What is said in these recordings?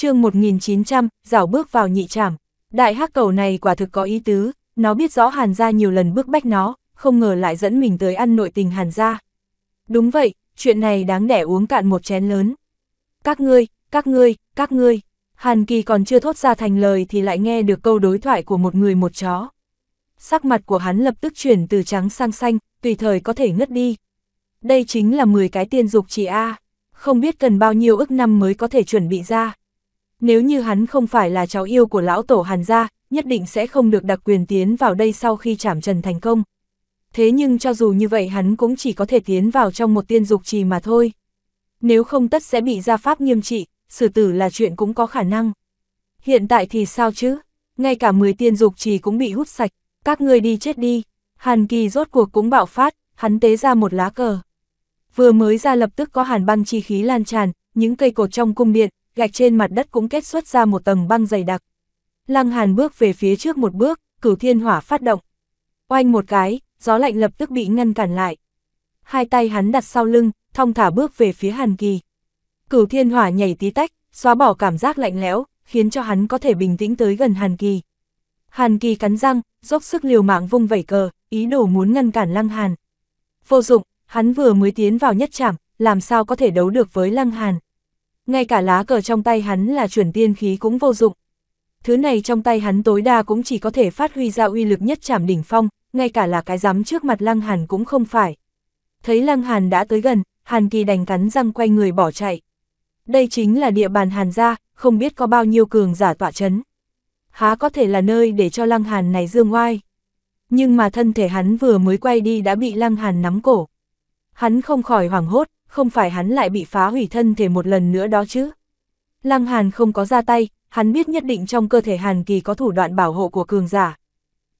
Chương 1900, rảo bước vào nhị trảm. Đại Hắc Cẩu này quả thực có ý tứ, nó biết rõ Hàn gia nhiều lần bức bách nó, không ngờ lại dẫn mình tới ăn nội tình Hàn gia. Đúng vậy, chuyện này đáng để uống cạn một chén lớn. Các ngươi, Hàn Kỳ còn chưa thốt ra thành lời thì lại nghe được câu đối thoại của một người một chó. Sắc mặt của hắn lập tức chuyển từ trắng sang xanh, tùy thời có thể ngất đi. Đây chính là 10 cái tiên dục chỉ a, không biết cần bao nhiêu ức năm mới có thể chuẩn bị ra. Nếu như hắn không phải là cháu yêu của lão tổ Hàn gia, nhất định sẽ không được đặc quyền tiến vào đây sau khi trảm trần thành công. Thế nhưng cho dù như vậy hắn cũng chỉ có thể tiến vào trong một tiên dục trì mà thôi. Nếu không tất sẽ bị gia pháp nghiêm trị, xử tử là chuyện cũng có khả năng. Hiện tại thì sao chứ, ngay cả 10 tiên dục trì cũng bị hút sạch, các ngươi đi chết đi. Hàn Kỳ rốt cuộc cũng bạo phát, hắn tế ra một lá cờ. Vừa mới ra lập tức có hàn băng chi khí lan tràn, những cây cột trong cung điện, gạch trên mặt đất cũng kết xuất ra một tầng băng dày đặc. Lăng Hàn bước về phía trước một bước, cửu thiên hỏa phát động. Oanh một cái, gió lạnh lập tức bị ngăn cản lại. Hai tay hắn đặt sau lưng, thong thả bước về phía Hàn Kỳ. Cửu thiên hỏa nhảy tí tách, xóa bỏ cảm giác lạnh lẽo, khiến cho hắn có thể bình tĩnh tới gần Hàn Kỳ. Hàn Kỳ cắn răng, dốc sức liều mạng vung vẩy cờ, ý đồ muốn ngăn cản Lăng Hàn. Vô dụng, hắn vừa mới tiến vào nhất trảm, làm sao có thể đấu được với Lăng Hàn. Ngay cả lá cờ trong tay hắn là chuẩn tiên khí cũng vô dụng. Thứ này trong tay hắn tối đa cũng chỉ có thể phát huy ra uy lực nhất trảm đỉnh phong, ngay cả là cái giám trước mặt Lăng Hàn cũng không phải. Thấy Lăng Hàn đã tới gần, Hàn Kỳ đành cắn răng quay người bỏ chạy. Đây chính là địa bàn Hàn gia, không biết có bao nhiêu cường giả tọa chấn. Há có thể là nơi để cho Lăng Hàn này dương oai. Nhưng mà thân thể hắn vừa mới quay đi đã bị Lăng Hàn nắm cổ. Hắn không khỏi hoảng hốt, không phải hắn lại bị phá hủy thân thể một lần nữa đó chứ. Lăng Hàn không có ra tay, hắn biết nhất định trong cơ thể Hàn Kỳ có thủ đoạn bảo hộ của cường giả.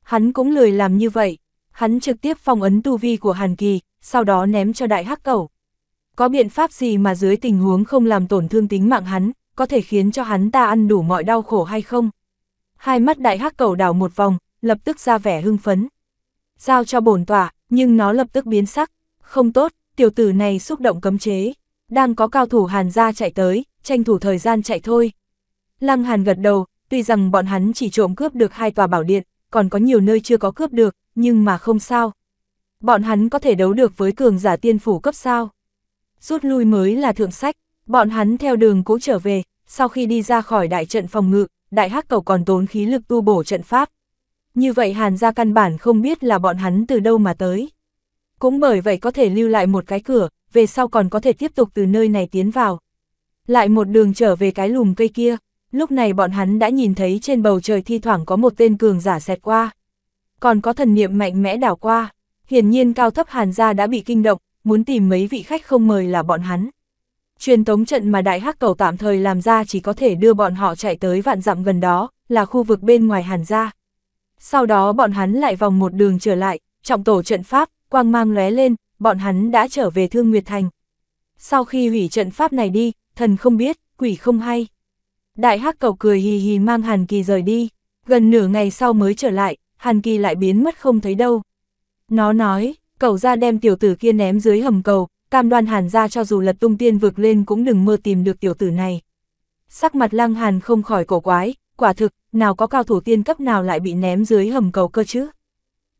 Hắn cũng lười làm như vậy, hắn trực tiếp phong ấn tu vi của Hàn Kỳ, sau đó ném cho Đại Hắc Cẩu. Có biện pháp gì mà dưới tình huống không làm tổn thương tính mạng hắn, có thể khiến cho hắn ta ăn đủ mọi đau khổ hay không? Hai mắt Đại Hắc Cẩu đảo một vòng, lập tức ra vẻ hưng phấn. Giao cho bổn tọa, nhưng nó lập tức biến sắc. Không tốt, tiểu tử này xúc động cấm chế. Đang có cao thủ Hàn gia chạy tới, tranh thủ thời gian chạy thôi. Lăng Hàn gật đầu, tuy rằng bọn hắn chỉ trộm cướp được 2 tòa bảo điện, còn có nhiều nơi chưa có cướp được, nhưng mà không sao. Bọn hắn có thể đấu được với cường giả tiên phủ cấp sao? Rút lui mới là thượng sách, bọn hắn theo đường cũ trở về, sau khi đi ra khỏi đại trận phòng ngự, Đại Hắc Cẩu còn tốn khí lực tu bổ trận pháp. Như vậy Hàn gia căn bản không biết là bọn hắn từ đâu mà tới. Cũng bởi vậy có thể lưu lại một cái cửa, về sau còn có thể tiếp tục từ nơi này tiến vào. Lại một đường trở về cái lùm cây kia, lúc này bọn hắn đã nhìn thấy trên bầu trời thi thoảng có một tên cường giả xẹt qua. Còn có thần niệm mạnh mẽ đảo qua, hiển nhiên cao thấp Hàn gia đã bị kinh động, muốn tìm mấy vị khách không mời là bọn hắn. Truyền tống trận mà Đại Hắc Cẩu tạm thời làm ra chỉ có thể đưa bọn họ chạy tới vạn dặm gần đó, là khu vực bên ngoài Hàn gia. Sau đó bọn hắn lại vòng một đường trở lại, trọng tổ trận pháp, quang mang lóe lên, bọn hắn đã trở về Thương Nguyệt Thành. Sau khi hủy trận pháp này đi, thần không biết, quỷ không hay. Đại Hắc Cẩu cười hì hì mang Hàn Kỳ rời đi, gần nửa ngày sau mới trở lại, Hàn Kỳ lại biến mất không thấy đâu. Nó nói, Cẩu gia đem tiểu tử kia ném dưới hầm cầu, cam đoan Hàn gia cho dù lật tung tiên vực lên cũng đừng mơ tìm được tiểu tử này. Sắc mặt Lăng Hàn không khỏi cổ quái, quả thực, nào có cao thủ tiên cấp nào lại bị ném dưới hầm cầu cơ chứ.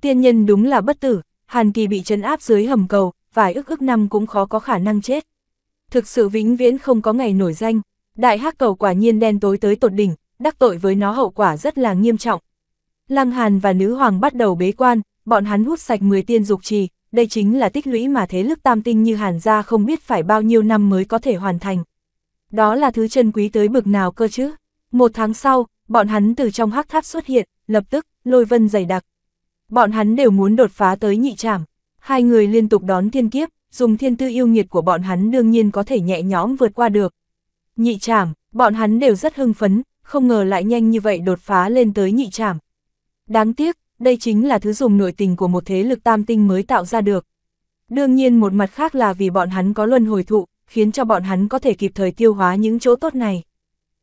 Tiên nhân đúng là bất tử, Hàn Kỳ bị trấn áp dưới hầm cầu, vài ức năm cũng khó có khả năng chết. Thực sự vĩnh viễn không có ngày nổi danh. Đại Hắc Cẩu quả nhiên đen tối tới tột đỉnh, đắc tội với nó hậu quả rất là nghiêm trọng. Lăng Hàn và Nữ Hoàng bắt đầu bế quan, bọn hắn hút sạch 10 tiên dục trì, đây chính là tích lũy mà thế lực tam tinh như Hàn gia không biết phải bao nhiêu năm mới có thể hoàn thành. Đó là thứ chân quý tới bực nào cơ chứ. Một tháng sau, bọn hắn từ trong hắc tháp xuất hiện, lập tức, lôi vân dày đặc. Bọn hắn đều muốn đột phá tới nhị trảm, hai người liên tục đón thiên kiếp, dùng thiên tư yêu nghiệt của bọn hắn đương nhiên có thể nhẹ nhõm vượt qua được. Nhị trảm, bọn hắn đều rất hưng phấn, không ngờ lại nhanh như vậy đột phá lên tới nhị trảm. Đáng tiếc, đây chính là thứ dùng nội tình của một thế lực tam tinh mới tạo ra được. Đương nhiên một mặt khác là vì bọn hắn có luân hồi thụ, khiến cho bọn hắn có thể kịp thời tiêu hóa những chỗ tốt này.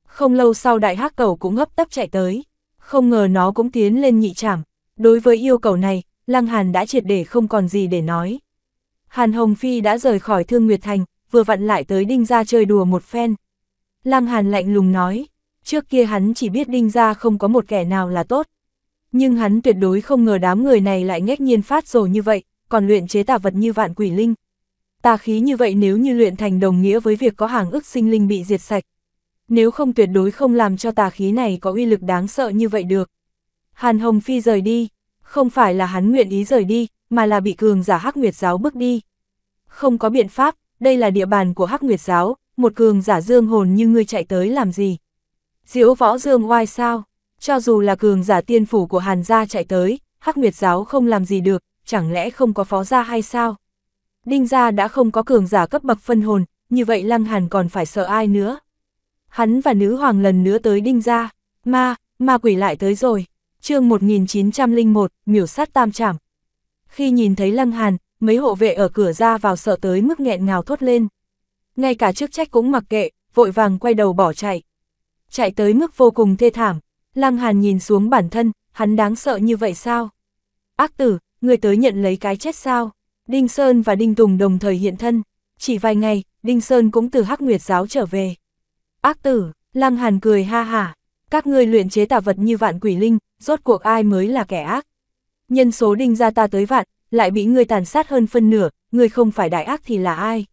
Không lâu sau Đại Hắc Cẩu cũng hấp tấp chạy tới, không ngờ nó cũng tiến lên nhị trảm. Đối với yêu cầu này, Lăng Hàn đã triệt để không còn gì để nói. Hàn Hồng Phi đã rời khỏi Thương Nguyệt Thành, vừa vặn lại tới Đinh gia chơi đùa một phen. Lăng Hàn lạnh lùng nói, trước kia hắn chỉ biết Đinh gia không có một kẻ nào là tốt. Nhưng hắn tuyệt đối không ngờ đám người này lại nghét nhiên phát rồ như vậy, còn luyện chế tà vật như vạn quỷ linh. Tà khí như vậy nếu như luyện thành đồng nghĩa với việc có hàng ức sinh linh bị diệt sạch. Nếu không tuyệt đối không làm cho tà khí này có uy lực đáng sợ như vậy được. Hàn Hồng Phi rời đi, không phải là hắn nguyện ý rời đi, mà là bị cường giả Hắc Nguyệt Giáo bước đi. Không có biện pháp, đây là địa bàn của Hắc Nguyệt Giáo, một cường giả dương hồn như ngươi chạy tới làm gì? Diễu võ dương oai sao? Cho dù là cường giả tiên phủ của Hàn gia chạy tới, Hắc Nguyệt Giáo không làm gì được, chẳng lẽ không có Phó gia hay sao? Đinh gia đã không có cường giả cấp bậc phân hồn, như vậy Lăng Hàn còn phải sợ ai nữa? Hắn và Nữ Hoàng lần nữa tới Đinh gia, ma quỷ lại tới rồi. Chương 1901, miểu sát tam trảm. Khi nhìn thấy Lăng Hàn, mấy hộ vệ ở cửa ra vào sợ tới mức nghẹn ngào thốt lên. Ngay cả chức trách cũng mặc kệ, vội vàng quay đầu bỏ chạy. Chạy tới mức vô cùng thê thảm, Lăng Hàn nhìn xuống bản thân, hắn đáng sợ như vậy sao? Ác tử, người tới nhận lấy cái chết sao? Đinh Sơn và Đinh Tùng đồng thời hiện thân, chỉ vài ngày, Đinh Sơn cũng từ Hắc Nguyệt Giáo trở về. Ác tử, Lăng Hàn cười ha hả, các ngươi luyện chế tà vật như vạn quỷ linh, rốt cuộc ai mới là kẻ ác? Nhân số Đinh gia ta tới vạn, lại bị ngươi tàn sát hơn phân nửa, ngươi không phải đại ác thì là ai?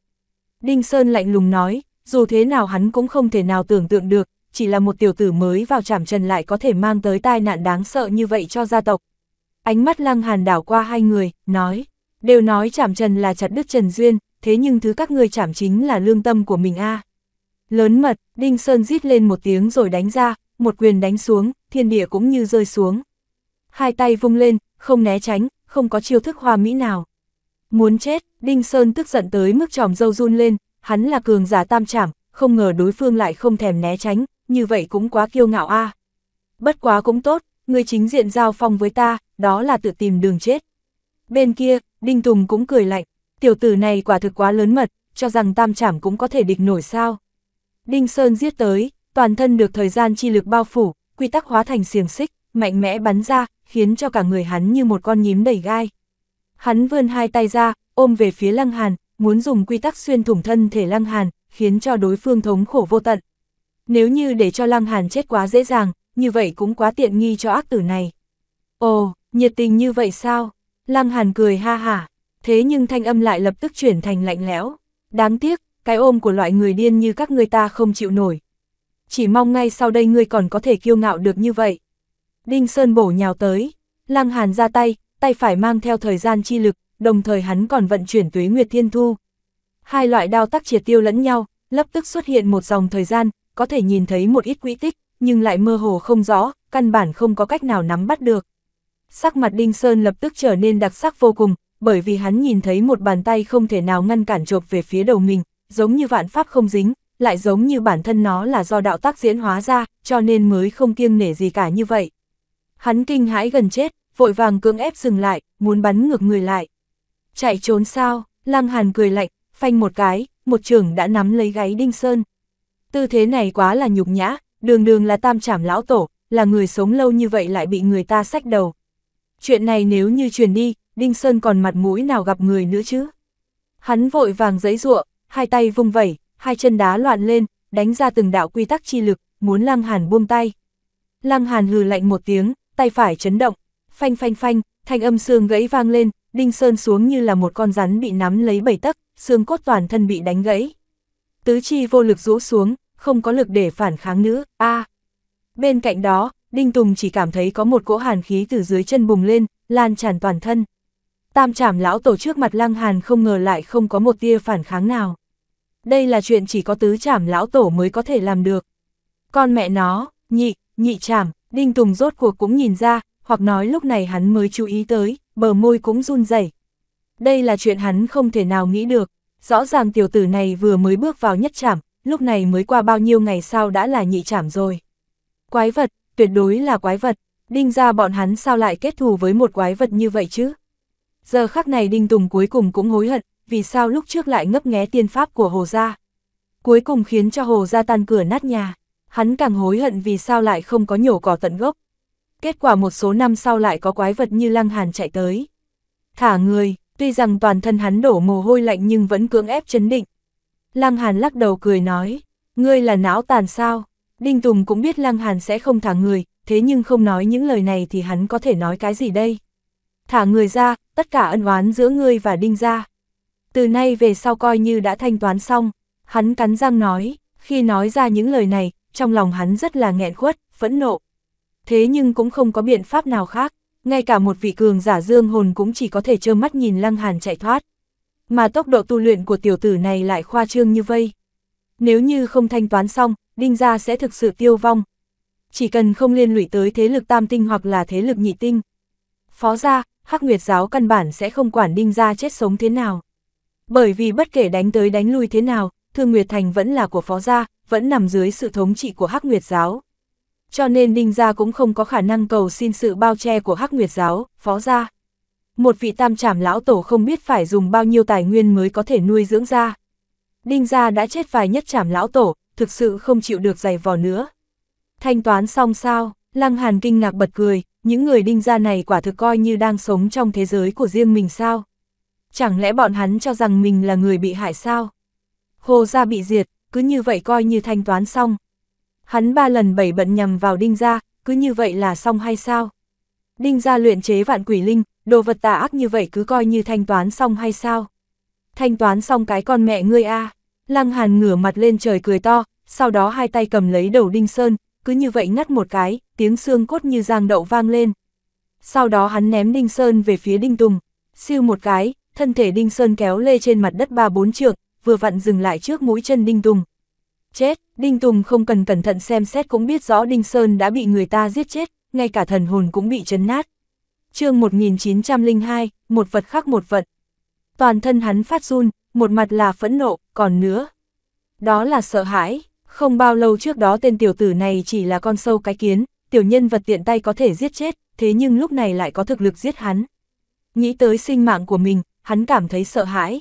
Đinh Sơn lạnh lùng nói, dù thế nào hắn cũng không thể nào tưởng tượng được, chỉ là một tiểu tử mới vào trảm trần lại có thể mang tới tai nạn đáng sợ như vậy cho gia tộc. Ánh mắt Lăng Hàn đảo qua hai người, nói, đều nói trảm trần là chặt đứt trần duyên, thế nhưng thứ các ngươi trảm chính là lương tâm của mình a. Lớn mật, Đinh Sơn rít lên một tiếng rồi đánh ra, một quyền đánh xuống, thiên địa cũng như rơi xuống. Hai tay vung lên, không né tránh, không có chiêu thức hoa mỹ nào. Muốn chết, Đinh Sơn tức giận tới mức tròm râu run lên, hắn là cường giả tam trảm, không ngờ đối phương lại không thèm né tránh, như vậy cũng quá kiêu ngạo a. Bất quá cũng tốt, ngươi chính diện giao phong với ta, đó là tự tìm đường chết. Bên kia, Đinh Tùng cũng cười lạnh, tiểu tử này quả thực quá lớn mật, cho rằng tam trảm cũng có thể địch nổi sao. Đinh Sơn giết tới, toàn thân được thời gian chi lực bao phủ, quy tắc hóa thành xiềng xích, mạnh mẽ bắn ra, khiến cho cả người hắn như một con nhím đầy gai. Hắn vươn hai tay ra, ôm về phía Lăng Hàn, muốn dùng quy tắc xuyên thủng thân thể Lăng Hàn, khiến cho đối phương thống khổ vô tận. Nếu như để cho Lăng Hàn chết quá dễ dàng, như vậy cũng quá tiện nghi cho ác tử này. Ồ, nhiệt tình như vậy sao? Lăng Hàn cười ha hả, thế nhưng thanh âm lại lập tức chuyển thành lạnh lẽo. Đáng tiếc, cái ôm của loại người điên như các ngươi ta không chịu nổi. Chỉ mong ngay sau đây ngươi còn có thể kiêu ngạo được như vậy. Đinh Sơn bổ nhào tới, Lăng Hàn ra tay, tay phải mang theo thời gian chi lực, đồng thời hắn còn vận chuyển Tuế Nguyệt Thiên Thu. Hai loại đao tác triệt tiêu lẫn nhau, lập tức xuất hiện một dòng thời gian, có thể nhìn thấy một ít quỹ tích, nhưng lại mơ hồ không rõ, căn bản không có cách nào nắm bắt được. Sắc mặt Đinh Sơn lập tức trở nên đặc sắc vô cùng, bởi vì hắn nhìn thấy một bàn tay không thể nào ngăn cản chộp về phía đầu mình, giống như vạn pháp không dính, lại giống như bản thân nó là do đạo tác diễn hóa ra, cho nên mới không kiêng nể gì cả như vậy. Hắn kinh hãi gần chết, vội vàng cưỡng ép dừng lại, muốn bắn ngược người lại. Chạy trốn sao? Lăng Hàn cười lạnh, phanh một cái, một chưởng đã nắm lấy gáy Đinh Sơn. Tư thế này quá là nhục nhã, đường đường là tam trảm lão tổ, là người sống lâu như vậy lại bị người ta xách đầu. Chuyện này nếu như truyền đi, Đinh Sơn còn mặt mũi nào gặp người nữa chứ? Hắn vội vàng giãy giụa, hai tay vung vẩy, hai chân đá loạn lên, đánh ra từng đạo quy tắc chi lực, muốn Lăng Hàn buông tay. Lăng Hàn hừ lạnh một tiếng, tay phải chấn động, phanh phanh phanh, thanh âm xương gãy vang lên, Đinh Sơn xuống như là một con rắn bị nắm lấy bầy tấc, xương cốt toàn thân bị đánh gãy. Tứ chi vô lực rũ xuống, không có lực để phản kháng nữa, Bên cạnh đó, Đinh Tùng chỉ cảm thấy có một cỗ hàn khí từ dưới chân bùng lên, lan tràn toàn thân. Tam trảm lão tổ trước mặt Lăng Hàn không ngờ lại không có một tia phản kháng nào. Đây là chuyện chỉ có tứ trảm lão tổ mới có thể làm được. Con mẹ nó, nhị trảm, Đinh Tùng rốt cuộc cũng nhìn ra, hoặc nói lúc này hắn mới chú ý tới, bờ môi cũng run rẩy. Đây là chuyện hắn không thể nào nghĩ được, rõ ràng tiểu tử này vừa mới bước vào nhất trảm, lúc này mới qua bao nhiêu ngày sau đã là nhị trảm rồi. Quái vật, tuyệt đối là quái vật, Đinh gia bọn hắn sao lại kết thù với một quái vật như vậy chứ? Giờ khắc này Đinh Tùng cuối cùng cũng hối hận, vì sao lúc trước lại ngấp nghé tiên pháp của Hồ gia. Cuối cùng khiến cho Hồ gia tan cửa nát nhà, hắn càng hối hận vì sao lại không có nhổ cỏ tận gốc. Kết quả một số năm sau lại có quái vật như Lăng Hàn chạy tới. Thả người, tuy rằng toàn thân hắn đổ mồ hôi lạnh nhưng vẫn cưỡng ép chấn định. Lăng Hàn lắc đầu cười nói, Ngươi là não tàn sao? Đinh Tùng cũng biết Lăng Hàn sẽ không thả người, thế nhưng không nói những lời này thì hắn có thể nói cái gì đây? Thả người ra, tất cả ân oán giữa ngươi và Đinh gia, từ nay về sau coi như đã thanh toán xong. Hắn cắn răng nói, khi nói ra những lời này, trong lòng hắn rất là nghẹn khuất, phẫn nộ. Thế nhưng cũng không có biện pháp nào khác, ngay cả một vị cường giả dương hồn cũng chỉ có thể trơ mắt nhìn Lăng Hàn chạy thoát. Mà tốc độ tu luyện của tiểu tử này lại khoa trương như vây. Nếu như không thanh toán xong, Đinh gia sẽ thực sự tiêu vong. Chỉ cần không liên lụy tới thế lực tam tinh hoặc là thế lực nhị tinh, Phó gia, Hắc Nguyệt giáo căn bản sẽ không quản Đinh gia chết sống thế nào. Bởi vì bất kể đánh tới đánh lui thế nào, Thương Nguyệt Thành vẫn là của Phó gia, vẫn nằm dưới sự thống trị của Hắc Nguyệt giáo. Cho nên Đinh gia cũng không có khả năng cầu xin sự bao che của Hắc Nguyệt giáo, Phó gia. Một vị tam trảm lão tổ không biết phải dùng bao nhiêu tài nguyên mới có thể nuôi dưỡng ra. Đinh gia đã chết vài nhất trảm lão tổ, thực sự không chịu được giày vò nữa. Thanh toán xong sao? Lăng Hàn kinh ngạc bật cười, những người Đinh gia này quả thực coi như đang sống trong thế giới của riêng mình sao? Chẳng lẽ bọn hắn cho rằng mình là người bị hại sao? Hồ gia bị diệt, cứ như vậy coi như thanh toán xong. Hắn 3 lần 7 bận nhằm vào Đinh gia, cứ như vậy là xong hay sao? Đinh gia luyện chế vạn quỷ linh, đồ vật tà ác như vậy cứ coi như thanh toán xong hay sao? Thanh toán xong cái con mẹ ngươi a! Lăng Hàn ngửa mặt lên trời cười to, sau đó hai tay cầm lấy đầu Đinh Sơn, cứ như vậy ngắt một cái, tiếng xương cốt như giang đậu vang lên. Sau đó hắn ném Đinh Sơn về phía Đinh Tùng, siêu một cái, thân thể Đinh Sơn kéo lê trên mặt đất 3-4 trượng, vừa vặn dừng lại trước mũi chân Đinh Tùng. Chết! Đinh Tùng không cần cẩn thận xem xét cũng biết rõ Đinh Sơn đã bị người ta giết chết, ngay cả thần hồn cũng bị chấn nát. Chương 1902, một vật khắc một vật. Toàn thân hắn phát run, một mặt là phẫn nộ, còn nữa, đó là sợ hãi. Không bao lâu trước đó tên tiểu tử này chỉ là con sâu cái kiến, tiểu nhân vật tiện tay có thể giết chết, thế nhưng lúc này lại có thực lực giết hắn. Nghĩ tới sinh mạng của mình, hắn cảm thấy sợ hãi.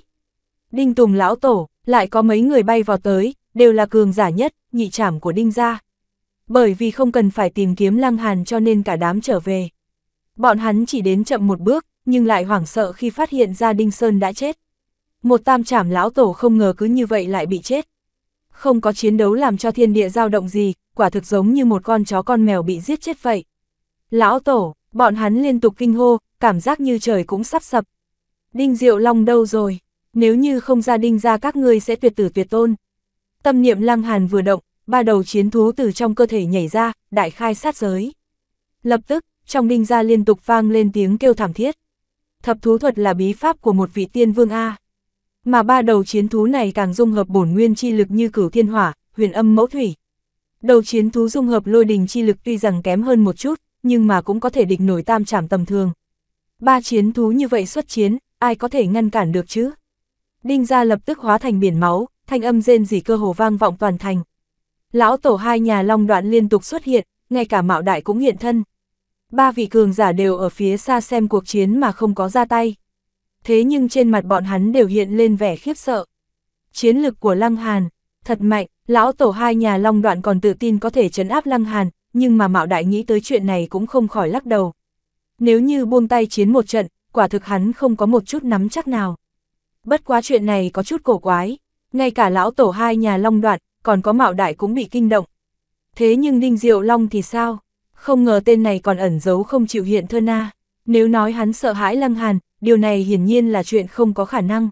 Đinh Tùng lão tổ, lại có mấy người bay vào tới, đều là cường giả nhất, nhị trảm của Đinh gia. Bởi vì không cần phải tìm kiếm Lăng Hàn cho nên cả đám trở về. Bọn hắn chỉ đến chậm một bước, nhưng lại hoảng sợ khi phát hiện ra Đinh Sơn đã chết. Một tam trảm lão tổ không ngờ cứ như vậy lại bị chết. Không có chiến đấu làm cho thiên địa dao động gì, quả thực giống như một con chó con mèo bị giết chết vậy. Lão tổ, bọn hắn liên tục kinh hô, cảm giác như trời cũng sắp sập. Đinh Diệu Long đâu rồi? Nếu như không ra Đinh gia các ngươi sẽ tuyệt tử tuyệt tôn. Tâm niệm Lăng Hàn vừa động, 3 đầu chiến thú từ trong cơ thể nhảy ra, đại khai sát giới. Lập tức, trong Đinh gia liên tục vang lên tiếng kêu thảm thiết. Thập thú thuật là bí pháp của một vị tiên vương a. Mà 3 đầu chiến thú này càng dung hợp bổn nguyên chi lực như cửu thiên hỏa, huyền âm mẫu thủy. Đầu chiến thú dung hợp lôi đình chi lực tuy rằng kém hơn một chút, nhưng mà cũng có thể địch nổi tam trảm tầm thường. 3 chiến thú như vậy xuất chiến, ai có thể ngăn cản được chứ? Đinh gia lập tức hóa thành biển máu, thanh âm rên rỉ cơ hồ vang vọng toàn thành. Lão tổ hai nhà Long Đoạn liên tục xuất hiện, ngay cả Mạo Đại cũng hiện thân. 3 vị cường giả đều ở phía xa xem cuộc chiến mà không có ra tay. Thế nhưng trên mặt bọn hắn đều hiện lên vẻ khiếp sợ. Chiến lực của Lăng Hàn, thật mạnh, lão tổ hai nhà Long Đoạn còn tự tin có thể trấn áp Lăng Hàn, nhưng mà Mạo Đại nghĩ tới chuyện này cũng không khỏi lắc đầu. Nếu như buông tay chiến một trận, quả thực hắn không có một chút nắm chắc nào. Bất quá chuyện này có chút cổ quái, ngay cả lão tổ hai nhà Long Đoạn, còn có Mạo Đại cũng bị kinh động. Thế nhưng Đinh Diệu Long thì sao? Không ngờ tên này còn ẩn giấu không chịu hiện thân à. Nếu nói hắn sợ hãi Lăng Hàn, điều này hiển nhiên là chuyện không có khả năng.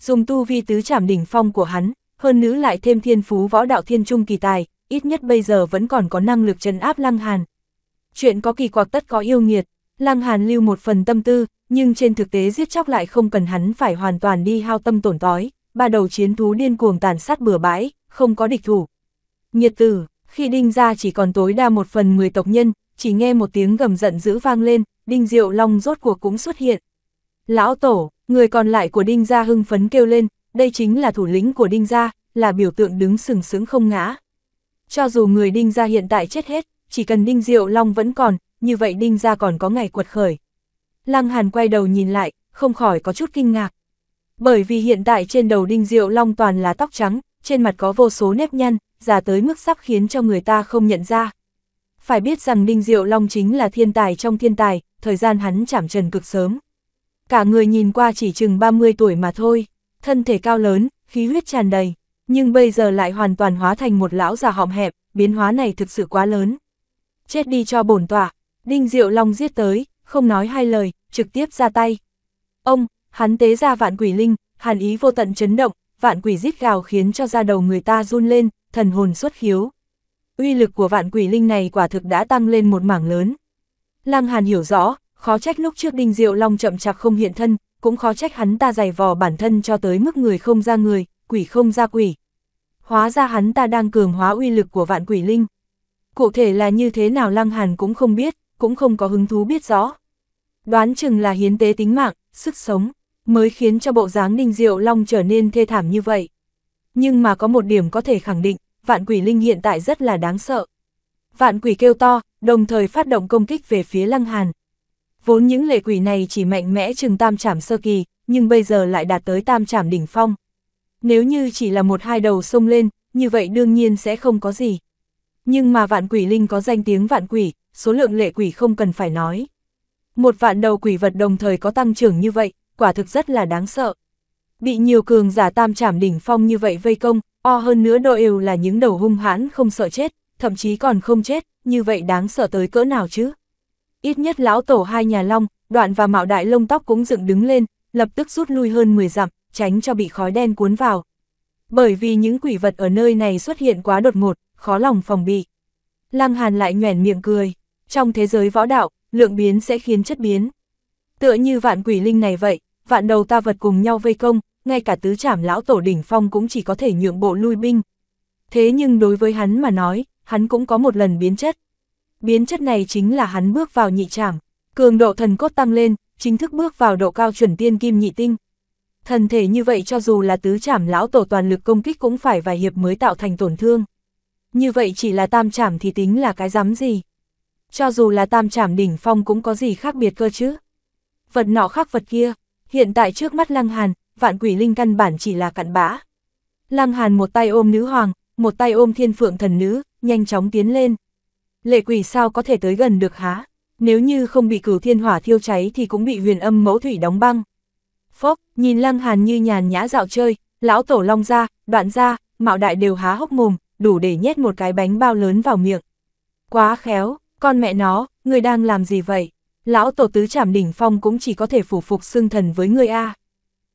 Dùng tu vi tứ trảm đỉnh phong của hắn, hơn nữa lại thêm thiên phú võ đạo thiên trung kỳ tài, ít nhất bây giờ vẫn còn có năng lực trấn áp Lăng Hàn. Chuyện có kỳ quặc tất có yêu nghiệt, Lăng Hàn lưu một phần tâm tư, nhưng trên thực tế giết chóc lại không cần hắn phải hoàn toàn đi hao tâm tổn tói. 3 đầu chiến thú điên cuồng tàn sát bừa bãi, không có địch thủ. Nhiệt tử, khi Đinh gia chỉ còn tối đa 1/10 tộc nhân, chỉ nghe một tiếng gầm giận dữ vang lên, Đinh Diệu Long rốt cuộc cũng xuất hiện. Lão tổ, người còn lại của Đinh gia hưng phấn kêu lên, đây chính là thủ lĩnh của Đinh gia, là biểu tượng đứng sừng sững không ngã. Cho dù người Đinh gia hiện tại chết hết, chỉ cần Đinh Diệu Long vẫn còn, như vậy Đinh gia còn có ngày quật khởi. Lăng Hàn quay đầu nhìn lại, không khỏi có chút kinh ngạc. Bởi vì hiện tại trên đầu Đinh Diệu Long toàn là tóc trắng, trên mặt có vô số nếp nhăn, già tới mức sắp khiến cho người ta không nhận ra. Phải biết rằng Đinh Diệu Long chính là thiên tài trong thiên tài, thời gian hắn chạm trần cực sớm. Cả người nhìn qua chỉ chừng 30 tuổi mà thôi, thân thể cao lớn, khí huyết tràn đầy. nhưng bây giờ lại hoàn toàn hóa thành một lão già hòm hẹp, biến hóa này thực sự quá lớn. Chết đi cho bổn tọa, Đinh Diệu Long giết tới, không nói hai lời, trực tiếp ra tay. Ông, hắn tế ra vạn quỷ linh, hàn ý vô tận chấn động, vạn quỷ rít gào khiến cho da đầu người ta run lên, thần hồn xuất khiếu. Uy lực của vạn quỷ linh này quả thực đã tăng lên một mảng lớn. Lăng Hàn hiểu rõ, khó trách lúc trước Đinh Diệu Long chậm chạp không hiện thân, cũng khó trách hắn ta giày vò bản thân cho tới mức người không ra người, quỷ không ra quỷ. Hóa ra hắn ta đang cường hóa uy lực của vạn quỷ linh. Cụ thể là như thế nào Lăng Hàn cũng không biết, cũng không có hứng thú biết rõ. Đoán chừng là hiến tế tính mạng, sức sống, mới khiến cho bộ dáng Đinh Diệu Long trở nên thê thảm như vậy. Nhưng mà có một điểm có thể khẳng định, vạn quỷ linh hiện tại rất là đáng sợ. Vạn quỷ kêu to, đồng thời phát động công kích về phía Lăng Hàn. Vốn những lệ quỷ này chỉ mạnh mẽ chừng tam trảm sơ kỳ, nhưng bây giờ lại đạt tới tam trảm đỉnh phong. Nếu như chỉ là một hai đầu xông lên, như vậy đương nhiên sẽ không có gì. Nhưng mà vạn quỷ linh có danh tiếng vạn quỷ, số lượng lệ quỷ không cần phải nói. Một vạn đầu quỷ vật đồng thời có tăng trưởng như vậy, quả thực rất là đáng sợ. Bị nhiều cường giả tam trảm đỉnh phong như vậy vây công, hơn nữa đều là những đầu hung hãn không sợ chết, thậm chí còn không chết, như vậy đáng sợ tới cỡ nào chứ? Ít nhất lão tổ hai nhà Long, Đoạn và Mạo Đại lông tóc cũng dựng đứng lên, lập tức rút lui hơn 10 dặm, tránh cho bị khói đen cuốn vào. Bởi vì những quỷ vật ở nơi này xuất hiện quá đột ngột, khó lòng phòng bị. Lăng Hàn lại nhoẻn miệng cười, trong thế giới võ đạo, lượng biến sẽ khiến chất biến. Tựa như vạn quỷ linh này vậy, vạn đầu ta vật cùng nhau vây công, ngay cả tứ trảm lão tổ đỉnh phong cũng chỉ có thể nhượng bộ lui binh. Thế nhưng đối với hắn mà nói, hắn cũng có một lần biến chất. Biến chất này chính là hắn bước vào nhị trảm, cường độ thần cốt tăng lên, chính thức bước vào độ cao chuẩn tiên kim nhị tinh. Thần thể như vậy cho dù là tứ trảm lão tổ toàn lực công kích cũng phải vài hiệp mới tạo thành tổn thương. Như vậy chỉ là tam trảm thì tính là cái rắm gì? Cho dù là tam trảm đỉnh phong cũng có gì khác biệt cơ chứ? Vật nọ khác vật kia, hiện tại trước mắt Lăng Hàn, vạn quỷ linh căn bản chỉ là cặn bã. Lăng Hàn một tay ôm Nữ Hoàng, một tay ôm Thiên Phượng Thần Nữ, nhanh chóng tiến lên. Lệ quỷ sao có thể tới gần được há? Nếu như không bị cửu thiên hỏa thiêu cháy thì cũng bị huyền âm mẫu thủy đóng băng. Phốc, nhìn Lăng Hàn như nhàn nhã dạo chơi, lão tổ Long gia, Đoạn gia, Mạo Đại đều há hốc mồm, đủ để nhét một cái bánh bao lớn vào miệng. Quá khéo, con mẹ nó, ngươi đang làm gì vậy? Lão tổ tứ trảm đỉnh phong cũng chỉ có thể phủ phục xương thần với ngươi a.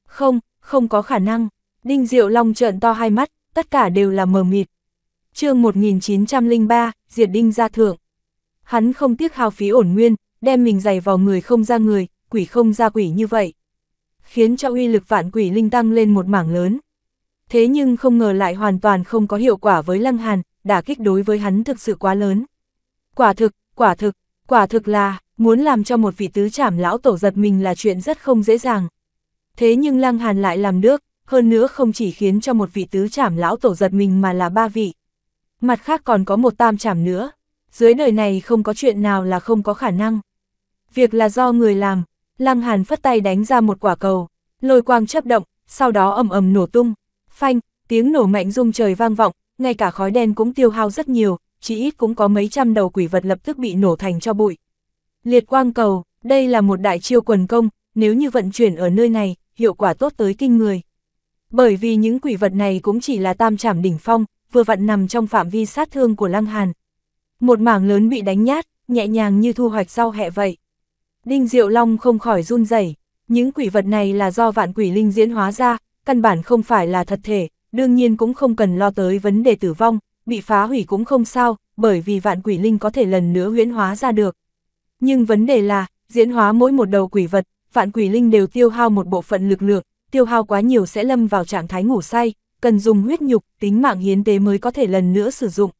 Không, không có khả năng. Đinh Diệu Long trợn to hai mắt, tất cả đều là mờ mịt. Chương 1903, diệt Đinh gia thượng. Hắn không tiếc hao phí ổn nguyên, đem mình giày vào người không ra người, quỷ không ra quỷ như vậy, khiến cho uy lực vạn quỷ linh tăng lên một mảng lớn. Thế nhưng không ngờ lại hoàn toàn không có hiệu quả với Lăng Hàn, đả kích đối với hắn thực sự quá lớn. Quả thực là, muốn làm cho một vị tứ trảm lão tổ giật mình là chuyện rất không dễ dàng. Thế nhưng Lăng Hàn lại làm được, hơn nữa không chỉ khiến cho một vị tứ trảm lão tổ giật mình mà là ba vị. Mặt khác còn có một tam trảm nữa. Dưới đời này không có chuyện nào là không có khả năng. Việc là do người làm. Lăng Hàn phất tay đánh ra một quả cầu, lôi quang chớp động, sau đó ầm ầm nổ tung. Phanh, tiếng nổ mạnh rung trời vang vọng, ngay cả khói đen cũng tiêu hao rất nhiều, chỉ ít cũng có mấy trăm đầu quỷ vật lập tức bị nổ thành tro bụi. Liệt quang cầu, đây là một đại chiêu quần công, nếu như vận chuyển ở nơi này, hiệu quả tốt tới kinh người. Bởi vì những quỷ vật này cũng chỉ là tam trảm đỉnh phong, vừa vặn nằm trong phạm vi sát thương của Lăng Hàn. Một mảng lớn bị đánh nhát, nhẹ nhàng như thu hoạch rau hẹ vậy. Đinh Diệu Long không khỏi run rẩy, những quỷ vật này là do vạn quỷ linh diễn hóa ra, căn bản không phải là thật thể, đương nhiên cũng không cần lo tới vấn đề tử vong, bị phá hủy cũng không sao, bởi vì vạn quỷ linh có thể lần nữa huyễn hóa ra được. Nhưng vấn đề là, diễn hóa mỗi một đầu quỷ vật, vạn quỷ linh đều tiêu hao một bộ phận lực lượng, tiêu hao quá nhiều sẽ lâm vào trạng thái ngủ say, cần dùng huyết nhục, tính mạng hiến tế mới có thể lần nữa sử dụng.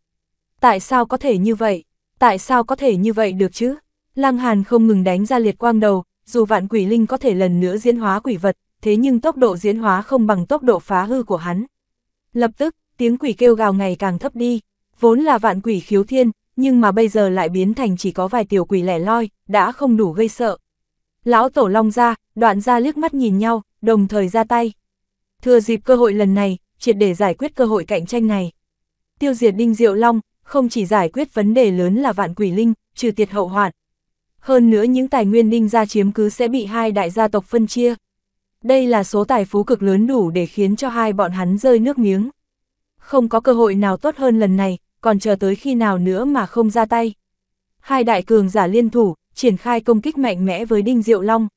Tại sao có thể như vậy? Tại sao có thể như vậy được chứ? Lăng Hàn không ngừng đánh ra liệt quang đầu, dù vạn quỷ linh có thể lần nữa diễn hóa quỷ vật, thế nhưng tốc độ diễn hóa không bằng tốc độ phá hư của hắn. Lập tức, tiếng quỷ kêu gào ngày càng thấp đi, vốn là vạn quỷ khiếu thiên, nhưng mà bây giờ lại biến thành chỉ có vài tiểu quỷ lẻ loi, đã không đủ gây sợ. Lão tổ Long gia, Đoạn gia liếc mắt nhìn nhau, đồng thời ra tay. Thừa dịp cơ hội lần này, triệt để giải quyết cơ hội cạnh tranh này. Tiêu diệt Đinh Diệu Long, không chỉ giải quyết vấn đề lớn là vạn quỷ linh, trừ tiệt hậu hoạn. Hơn nữa những tài nguyên Đinh gia chiếm cứ sẽ bị hai đại gia tộc phân chia. Đây là số tài phú cực lớn đủ để khiến cho hai bọn hắn rơi nước miếng. không có cơ hội nào tốt hơn lần này, còn chờ tới khi nào nữa mà không ra tay. Hai đại cường giả liên thủ, triển khai công kích mạnh mẽ với Đinh Diệu Long.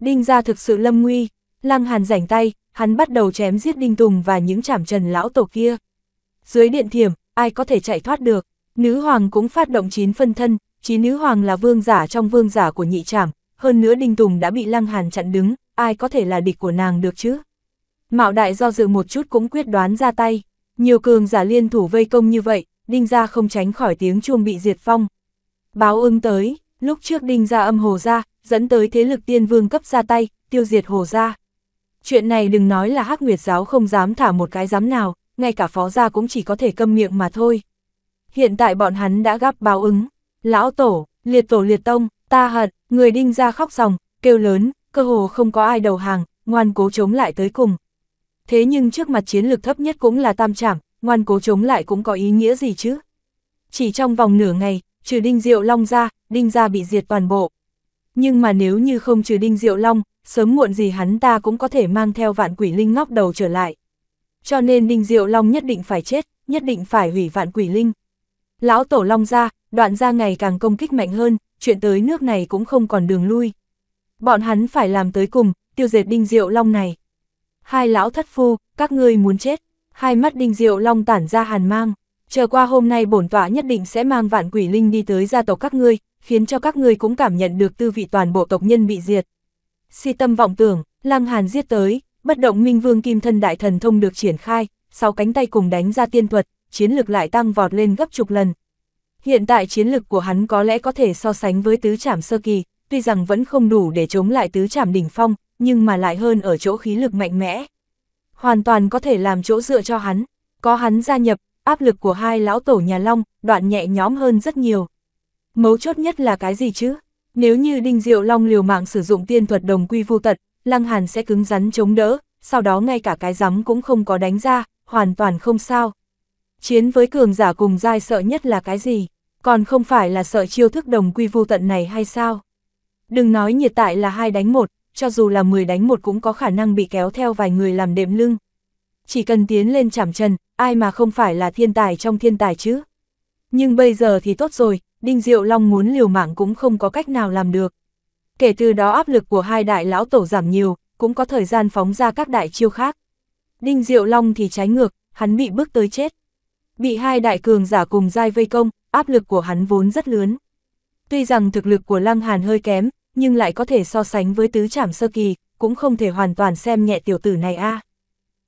Đinh gia thực sự lâm nguy, Lăng Hàn rảnh tay, hắn bắt đầu chém giết Đinh Tùng và những Trảm Trần lão tổ kia. Dưới điện thiểm, ai có thể chạy thoát được, Nữ Hoàng cũng phát động 9 phân thân, chí Nữ Hoàng là vương giả trong vương giả của nhị trảm, hơn nữa Đinh Tùng đã bị Lăng Hàn chặn đứng, ai có thể là địch của nàng được chứ. Mạo Đại do dự một chút cũng quyết đoán ra tay, nhiều cường giả liên thủ vây công như vậy, Đinh gia không tránh khỏi tiếng chuông bị diệt phong. Báo ứng tới, lúc trước Đinh gia âm Hồ gia, dẫn tới thế lực tiên vương cấp ra tay, tiêu diệt Hồ gia. Chuyện này đừng nói là Hắc Nguyệt giáo không dám thả một cái dám nào, ngay cả Phó gia cũng chỉ có thể câm miệng mà thôi. Hiện tại bọn hắn đã gắp báo ứng, lão tổ liệt tông, ta hận, người Đinh gia khóc ròng, kêu lớn, cơ hồ không có ai đầu hàng, ngoan cố chống lại tới cùng. Thế nhưng trước mặt chiến lược thấp nhất cũng là tam trảm, ngoan cố chống lại cũng có ý nghĩa gì chứ? Chỉ trong vòng nửa ngày, trừ Đinh Diệu Long ra, Đinh gia bị diệt toàn bộ. Nhưng mà nếu như không trừ Đinh Diệu Long, sớm muộn gì hắn ta cũng có thể mang theo Vạn Quỷ Linh ngóc đầu trở lại. Cho nên Đinh Diệu Long nhất định phải chết, nhất định phải hủy Vạn Quỷ Linh. Lão tổ Long gia, Đoạn gia ngày càng công kích mạnh hơn, chuyện tới nước này cũng không còn đường lui. Bọn hắn phải làm tới cùng, tiêu diệt Đinh Diệu Long này. Hai lão thất phu, các ngươi muốn chết. Hai mắt Đinh Diệu Long tản ra hàn mang. Chờ qua hôm nay bổn tọa nhất định sẽ mang Vạn Quỷ Linh đi tới gia tộc các ngươi, khiến cho các ngươi cũng cảm nhận được tư vị toàn bộ tộc nhân bị diệt. Si tâm vọng tưởng, Lăng Hàn giết tới, bất động minh vương kim thân đại thần thông được triển khai, 6 cánh tay cùng đánh ra tiên thuật, chiến lực lại tăng vọt lên gấp chục lần. Hiện tại chiến lực của hắn có lẽ có thể so sánh với tứ trảm sơ kỳ, tuy rằng vẫn không đủ để chống lại tứ trảm đỉnh phong, nhưng mà lại hơn ở chỗ khí lực mạnh mẽ. Hoàn toàn có thể làm chỗ dựa cho hắn, có hắn gia nhập, áp lực của hai lão tổ nhà Long, Đoạn nhẹ nhõm hơn rất nhiều. Mấu chốt nhất là cái gì chứ? Nếu như Đinh Diệu Long liều mạng sử dụng tiên thuật đồng quy vu tận, Lăng Hàn sẽ cứng rắn chống đỡ, sau đó ngay cả cái giấm cũng không có đánh ra, hoàn toàn không sao. Chiến với cường giả cùng giai sợ nhất là cái gì? Còn không phải là sợ chiêu thức đồng quy vu tận này hay sao? Đừng nói nhiệt tại là 2 đánh 1, cho dù là 10 đánh 1 cũng có khả năng bị kéo theo vài người làm đệm lưng. Chỉ cần tiến lên chạm trần, ai mà không phải là thiên tài trong thiên tài chứ? Nhưng bây giờ thì tốt rồi, Đinh Diệu Long muốn liều mạng cũng không có cách nào làm được. Kể từ đó áp lực của hai đại lão tổ giảm nhiều, cũng có thời gian phóng ra các đại chiêu khác. Đinh Diệu Long thì trái ngược, hắn bị bước tới chết. Bị hai đại cường giả cùng giai vây công, áp lực của hắn vốn rất lớn. Tuy rằng thực lực của Lăng Hàn hơi kém, nhưng lại có thể so sánh với tứ trảm sơ kỳ, cũng không thể hoàn toàn xem nhẹ tiểu tử này a.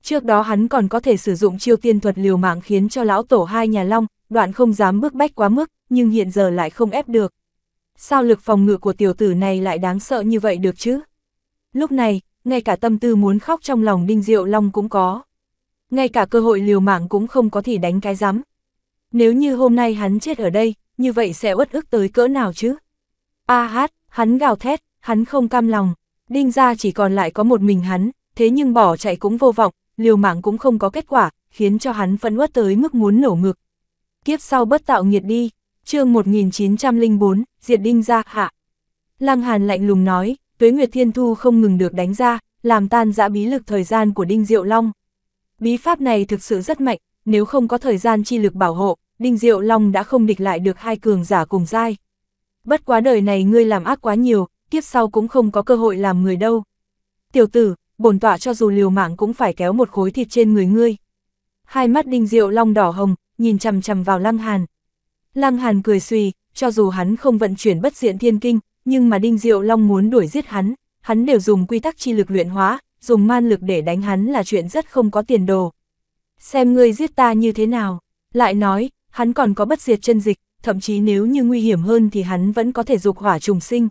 Trước đó hắn còn có thể sử dụng chiêu tiên thuật liều mạng khiến cho lão tổ hai nhà Long, Đoạn không dám bước bách quá mức, nhưng hiện giờ lại không ép được. Sao lực phòng ngự của tiểu tử này lại đáng sợ như vậy được chứ? Lúc này, ngay cả tâm tư muốn khóc trong lòng Đinh Diệu Long cũng có. Ngay cả cơ hội liều mạng cũng không có thì đánh cái rắm. Nếu như hôm nay hắn chết ở đây, như vậy sẽ uất ức tới cỡ nào chứ? A hát, hắn gào thét, hắn không cam lòng. Đinh gia chỉ còn lại có một mình hắn, thế nhưng bỏ chạy cũng vô vọng, liều mạng cũng không có kết quả, khiến cho hắn phẫn uất tới mức muốn nổ ngực. Kiếp sau bớt tạo nghiệt đi. Chương 1904, diệt Đinh gia hạ. Lăng Hàn lạnh lùng nói, tuế nguyệt thiên thu không ngừng được đánh ra, làm tan dã bí lực thời gian của Đinh Diệu Long. Bí pháp này thực sự rất mạnh, nếu không có thời gian chi lực bảo hộ, Đinh Diệu Long đã không địch lại được hai cường giả cùng giai. Bất quá đời này ngươi làm ác quá nhiều, kiếp sau cũng không có cơ hội làm người đâu. Tiểu tử, bổn tọa cho dù liều mạng cũng phải kéo một khối thịt trên người ngươi. Hai mắt Đinh Diệu Long đỏ hồng, nhìn chằm chằm vào Lăng Hàn. Lăng Hàn cười suy, cho dù hắn không vận chuyển bất diện thiên kinh, nhưng mà Đinh Diệu Long muốn đuổi giết hắn, hắn đều dùng quy tắc chi lực luyện hóa, dùng man lực để đánh hắn là chuyện rất không có tiền đồ. Xem ngươi giết ta như thế nào, lại nói, hắn còn có bất diệt chân dịch, thậm chí nếu như nguy hiểm hơn thì hắn vẫn có thể dục hỏa trùng sinh.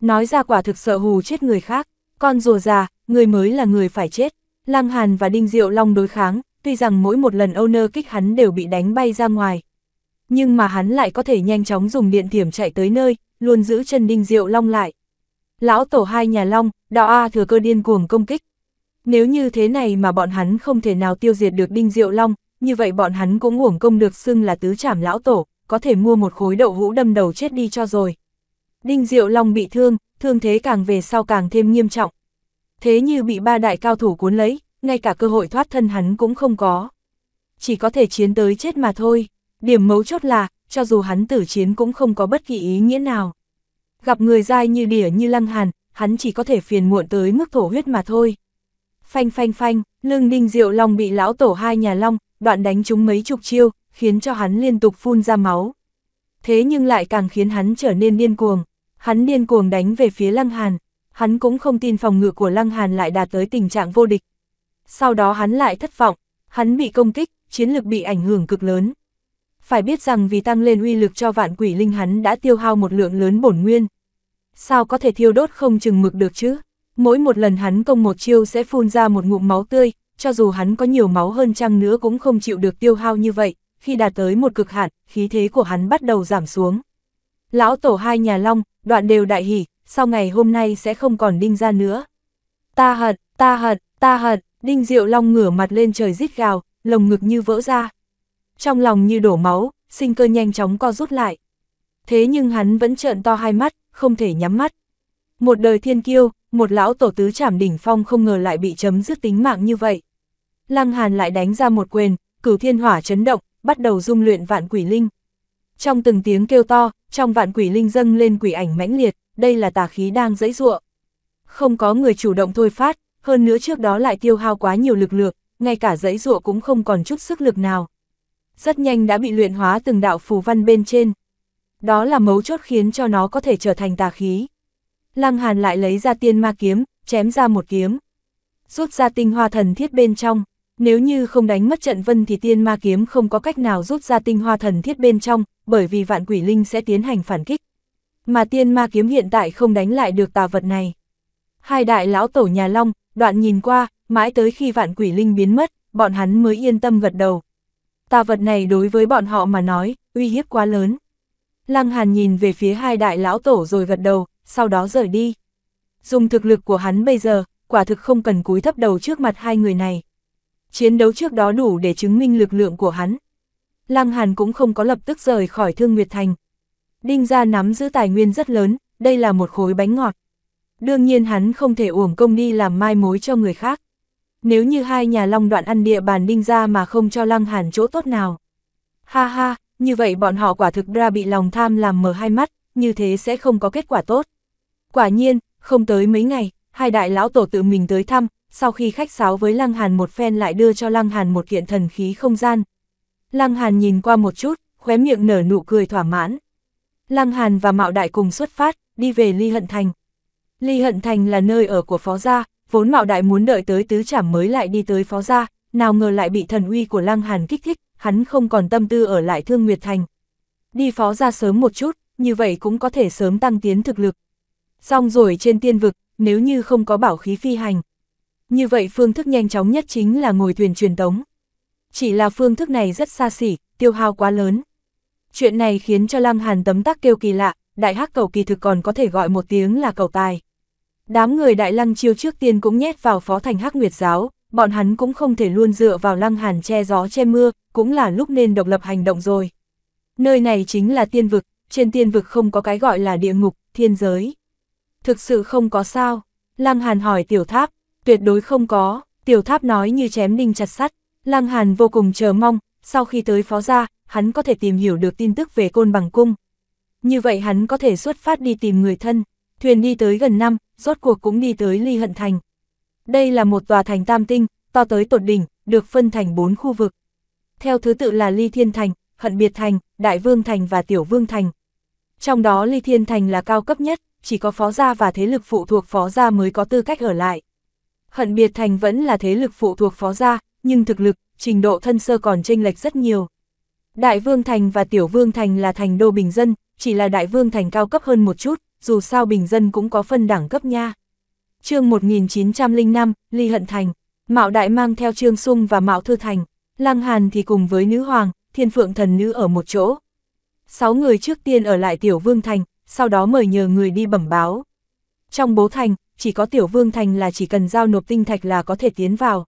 Nói ra quả thực sợ hù chết người khác, con rùa già, người mới là người phải chết. Lăng Hàn và Đinh Diệu Long đối kháng, tuy rằng mỗi một lần owner kích hắn đều bị đánh bay ra ngoài. Nhưng mà hắn lại có thể nhanh chóng dùng điện thiểm chạy tới nơi, luôn giữ chân Đinh Diệu Long lại. Lão tổ hai nhà Long, Đạo A thừa cơ điên cuồng công kích. Nếu như thế này mà bọn hắn không thể nào tiêu diệt được Đinh Diệu Long, như vậy bọn hắn cũng uổng công được xưng là tứ trảm lão tổ, có thể mua một khối đậu hũ đâm đầu chết đi cho rồi. Đinh Diệu Long bị thương, thương thế càng về sau càng thêm nghiêm trọng. Thế như bị ba đại cao thủ cuốn lấy, ngay cả cơ hội thoát thân hắn cũng không có. chỉ có thể chiến tới chết mà thôi. Điểm mấu chốt là, cho dù hắn tử chiến cũng không có bất kỳ ý nghĩa nào. Gặp người dai như đỉa như Lăng Hàn, hắn chỉ có thể phiền muộn tới mức thổ huyết mà thôi. Phanh phanh phanh, lưng Đinh Diệu Long bị lão tổ hai nhà Long, đoạn đánh trúng mấy chục chiêu, khiến cho hắn liên tục phun ra máu. Thế nhưng lại càng khiến hắn trở nên điên cuồng. Hắn điên cuồng đánh về phía Lăng Hàn. Hắn cũng không tin phòng ngự của Lăng Hàn lại đạt tới tình trạng vô địch. Sau đó hắn lại thất vọng. Hắn bị công kích, chiến lực bị ảnh hưởng cực lớn. Phải biết rằng vì tăng lên uy lực cho vạn quỷ linh hắn đã tiêu hao một lượng lớn bổn nguyên. Sao có thể thiêu đốt không chừng mực được chứ? Mỗi một lần hắn công một chiêu sẽ phun ra một ngụm máu tươi, cho dù hắn có nhiều máu hơn chăng nữa cũng không chịu được tiêu hao như vậy. Khi đạt tới một cực hạn, khí thế của hắn bắt đầu giảm xuống. Lão tổ hai nhà Long, đoạn đều đại hỉ, sau ngày hôm nay sẽ không còn Đinh gia nữa. Ta hận, ta hận, ta hận, Đinh Diệu Long ngửa mặt lên trời rít gào, lồng ngực như vỡ ra. Trong lòng như đổ máu, sinh cơ nhanh chóng co rút lại. Thế nhưng hắn vẫn trợn to hai mắt, không thể nhắm mắt. Một đời thiên kiêu, một lão tổ tứ trảm đỉnh phong không ngờ lại bị chấm dứt tính mạng như vậy. Lăng Hàn lại đánh ra một quyền, cửu thiên hỏa chấn động, bắt đầu dung luyện vạn quỷ linh. Trong từng tiếng kêu to, trong vạn quỷ linh dâng lên quỷ ảnh mãnh liệt, đây là tà khí đang giãy giụa. Không có người chủ động thôi phát, hơn nữa trước đó lại tiêu hao quá nhiều lực lượng, ngay cả giãy giụa cũng không còn chút sức lực nào. Rất nhanh đã bị luyện hóa từng đạo phù văn bên trên. Đó là mấu chốt khiến cho nó có thể trở thành tà khí. Lăng Hàn lại lấy ra tiên ma kiếm, chém ra một kiếm. Rút ra tinh hoa thần thiết bên trong. Nếu như không đánh mất trận vân thì tiên ma kiếm không có cách nào rút ra tinh hoa thần thiết bên trong, bởi vì vạn quỷ linh sẽ tiến hành phản kích. Mà tiên ma kiếm hiện tại không đánh lại được tà vật này. Hai đại lão tổ nhà Long, đoạn nhìn qua, mãi tới khi vạn quỷ linh biến mất, bọn hắn mới yên tâm gật đầu. Tà vật này đối với bọn họ mà nói, uy hiếp quá lớn. Lăng Hàn nhìn về phía hai đại lão tổ rồi gật đầu, sau đó rời đi. Dùng thực lực của hắn bây giờ, quả thực không cần cúi thấp đầu trước mặt hai người này. Chiến đấu trước đó đủ để chứng minh lực lượng của hắn. Lăng Hàn cũng không có lập tức rời khỏi Thương Nguyệt Thành. Đinh gia nắm giữ tài nguyên rất lớn, đây là một khối bánh ngọt. Đương nhiên hắn không thể uổng công đi làm mai mối cho người khác. Nếu như hai nhà Long đoạn ăn địa bàn Đinh gia mà không cho Lăng Hàn chỗ tốt nào. Ha ha, như vậy bọn họ quả thực ra bị lòng tham làm mờ hai mắt, như thế sẽ không có kết quả tốt. Quả nhiên, không tới mấy ngày, hai đại lão tổ tự mình tới thăm. Sau khi khách sáo với Lăng Hàn một phen lại đưa cho Lăng Hàn một kiện thần khí không gian. Lăng Hàn nhìn qua một chút, khóe miệng nở nụ cười thỏa mãn. Lăng Hàn và Mạo Đại cùng xuất phát, đi về Ly Hận Thành. Ly Hận Thành là nơi ở của Phó Gia, vốn Mạo Đại muốn đợi tới tứ trảm mới lại đi tới Phó Gia, nào ngờ lại bị thần uy của Lăng Hàn kích thích, hắn không còn tâm tư ở lại Thương Nguyệt Thành. Đi Phó Gia sớm một chút, như vậy cũng có thể sớm tăng tiến thực lực. Xong rồi trên tiên vực, nếu như không có bảo khí phi hành. Như vậy phương thức nhanh chóng nhất chính là ngồi thuyền truyền tống. Chỉ là phương thức này rất xa xỉ, tiêu hao quá lớn. Chuyện này khiến cho Lăng Hàn tấm tắc kêu kỳ lạ, Đại Hắc Cẩu kỳ thực còn có thể gọi một tiếng là cầu tài. Đám người Đại Lăng Chiêu trước tiên cũng nhét vào Phó Thành Hắc Nguyệt Giáo, bọn hắn cũng không thể luôn dựa vào Lăng Hàn che gió che mưa, cũng là lúc nên độc lập hành động rồi. Nơi này chính là tiên vực, trên tiên vực không có cái gọi là địa ngục, thiên giới. Thực sự không có sao, Lăng Hàn hỏi Tiểu Tháp. Tuyệt đối không có, Tiểu Tháp nói như chém đinh chặt sắt. Lăng Hàn vô cùng chờ mong, sau khi tới Phó Gia, hắn có thể tìm hiểu được tin tức về Côn Bằng Cung. Như vậy hắn có thể xuất phát đi tìm người thân, thuyền đi tới gần năm, rốt cuộc cũng đi tới Ly Hận Thành. Đây là một tòa thành tam tinh, to tới tột đỉnh, được phân thành 4 khu vực. Theo thứ tự là Ly Thiên Thành, Hận Biệt Thành, Đại Vương Thành và Tiểu Vương Thành. Trong đó Ly Thiên Thành là cao cấp nhất, chỉ có Phó Gia và thế lực phụ thuộc Phó Gia mới có tư cách ở lại. Hận Biệt Thành vẫn là thế lực phụ thuộc Phó Gia, nhưng thực lực, trình độ thân sơ còn chênh lệch rất nhiều. Đại Vương Thành và Tiểu Vương Thành là thành đô bình dân, chỉ là Đại Vương Thành cao cấp hơn một chút, dù sao bình dân cũng có phân đẳng cấp nha. Chương 1905, Ly Hận Thành, Mạo Đại mang theo Trương Sung và Mạo Thư Thành, Lăng Hàn thì cùng với Nữ Hoàng, Thiên Phượng Thần Nữ ở một chỗ. 6 người trước tiên ở lại Tiểu Vương Thành, sau đó mời nhờ người đi bẩm báo. Trong bố thành, chỉ có Tiểu Vương Thành là chỉ cần giao nộp tinh thạch là có thể tiến vào.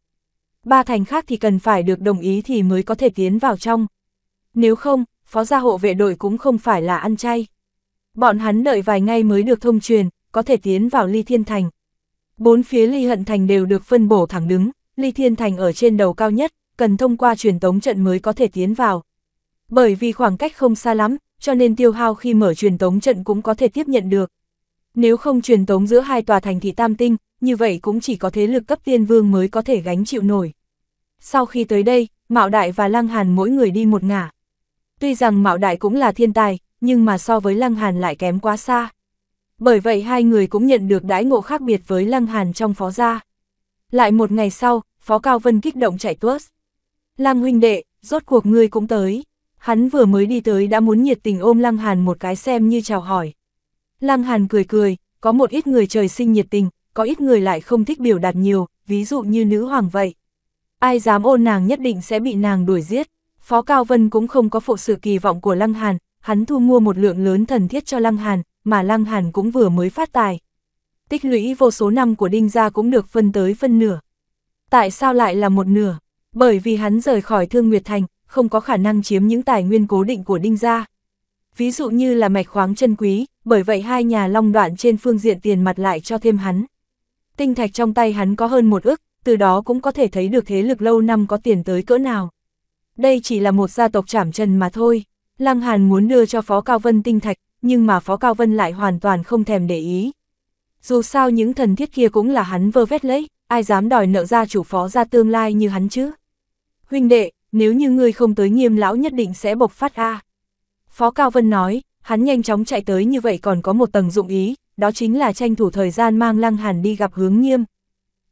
3 thành khác thì cần phải được đồng ý thì mới có thể tiến vào trong. Nếu không, Phó Gia hộ vệ đội cũng không phải là ăn chay. Bọn hắn đợi vài ngày mới được thông truyền, có thể tiến vào Ly Thiên Thành. 4 phía Ly Hận Thành đều được phân bổ thẳng đứng, Ly Thiên Thành ở trên đầu cao nhất, cần thông qua truyền tống trận mới có thể tiến vào. Bởi vì khoảng cách không xa lắm, cho nên tiêu hao khi mở truyền tống trận cũng có thể tiếp nhận được. Nếu không truyền tống giữa hai tòa thành thị tam tinh, như vậy cũng chỉ có thế lực cấp tiên vương mới có thể gánh chịu nổi. Sau khi tới đây, Mạo Đại và Lăng Hàn mỗi người đi một ngả. Tuy rằng Mạo Đại cũng là thiên tài, nhưng mà so với Lăng Hàn lại kém quá xa. Bởi vậy hai người cũng nhận được đãi ngộ khác biệt với Lăng Hàn trong Phó gia. Lại một ngày sau, Phó Cao Vân kích động chạy tuốt. Lăng huynh đệ, rốt cuộc ngươi cũng tới. Hắn vừa mới đi tới đã muốn nhiệt tình ôm Lăng Hàn một cái xem như chào hỏi. Lăng Hàn cười cười, có một ít người trời sinh nhiệt tình, có ít người lại không thích biểu đạt nhiều, ví dụ như nữ hoàng vậy. Ai dám ôn nàng nhất định sẽ bị nàng đuổi giết. Phó Cao Vân cũng không có phụ sự kỳ vọng của Lăng Hàn, hắn thu mua một lượng lớn thần thiết cho Lăng Hàn, mà Lăng Hàn cũng vừa mới phát tài. Tích lũy vô số năm của Đinh gia cũng được phân tới phân nửa. Tại sao lại là một nửa? Bởi vì hắn rời khỏi Thương Nguyệt Thành, không có khả năng chiếm những tài nguyên cố định của Đinh gia. Ví dụ như là mạch khoáng chân quý, bởi vậy hai nhà long đoạn trên phương diện tiền mặt lại cho thêm hắn. Tinh thạch trong tay hắn có hơn một ức, từ đó cũng có thể thấy được thế lực lâu năm có tiền tới cỡ nào. Đây chỉ là một gia tộc trảm trần mà thôi. Lăng Hàn muốn đưa cho Phó Cao Vân tinh thạch, nhưng mà Phó Cao Vân lại hoàn toàn không thèm để ý. Dù sao những thần thiết kia cũng là hắn vơ vét lấy, ai dám đòi nợ gia chủ Phó gia tương lai như hắn chứ. Huynh đệ, nếu như ngươi không tới Nghiêm lão nhất định sẽ bộc phát a. Phó Cao Vân nói, hắn nhanh chóng chạy tới như vậy còn có một tầng dụng ý, đó chính là tranh thủ thời gian mang Lăng Hàn đi gặp Hướng Nghiêm.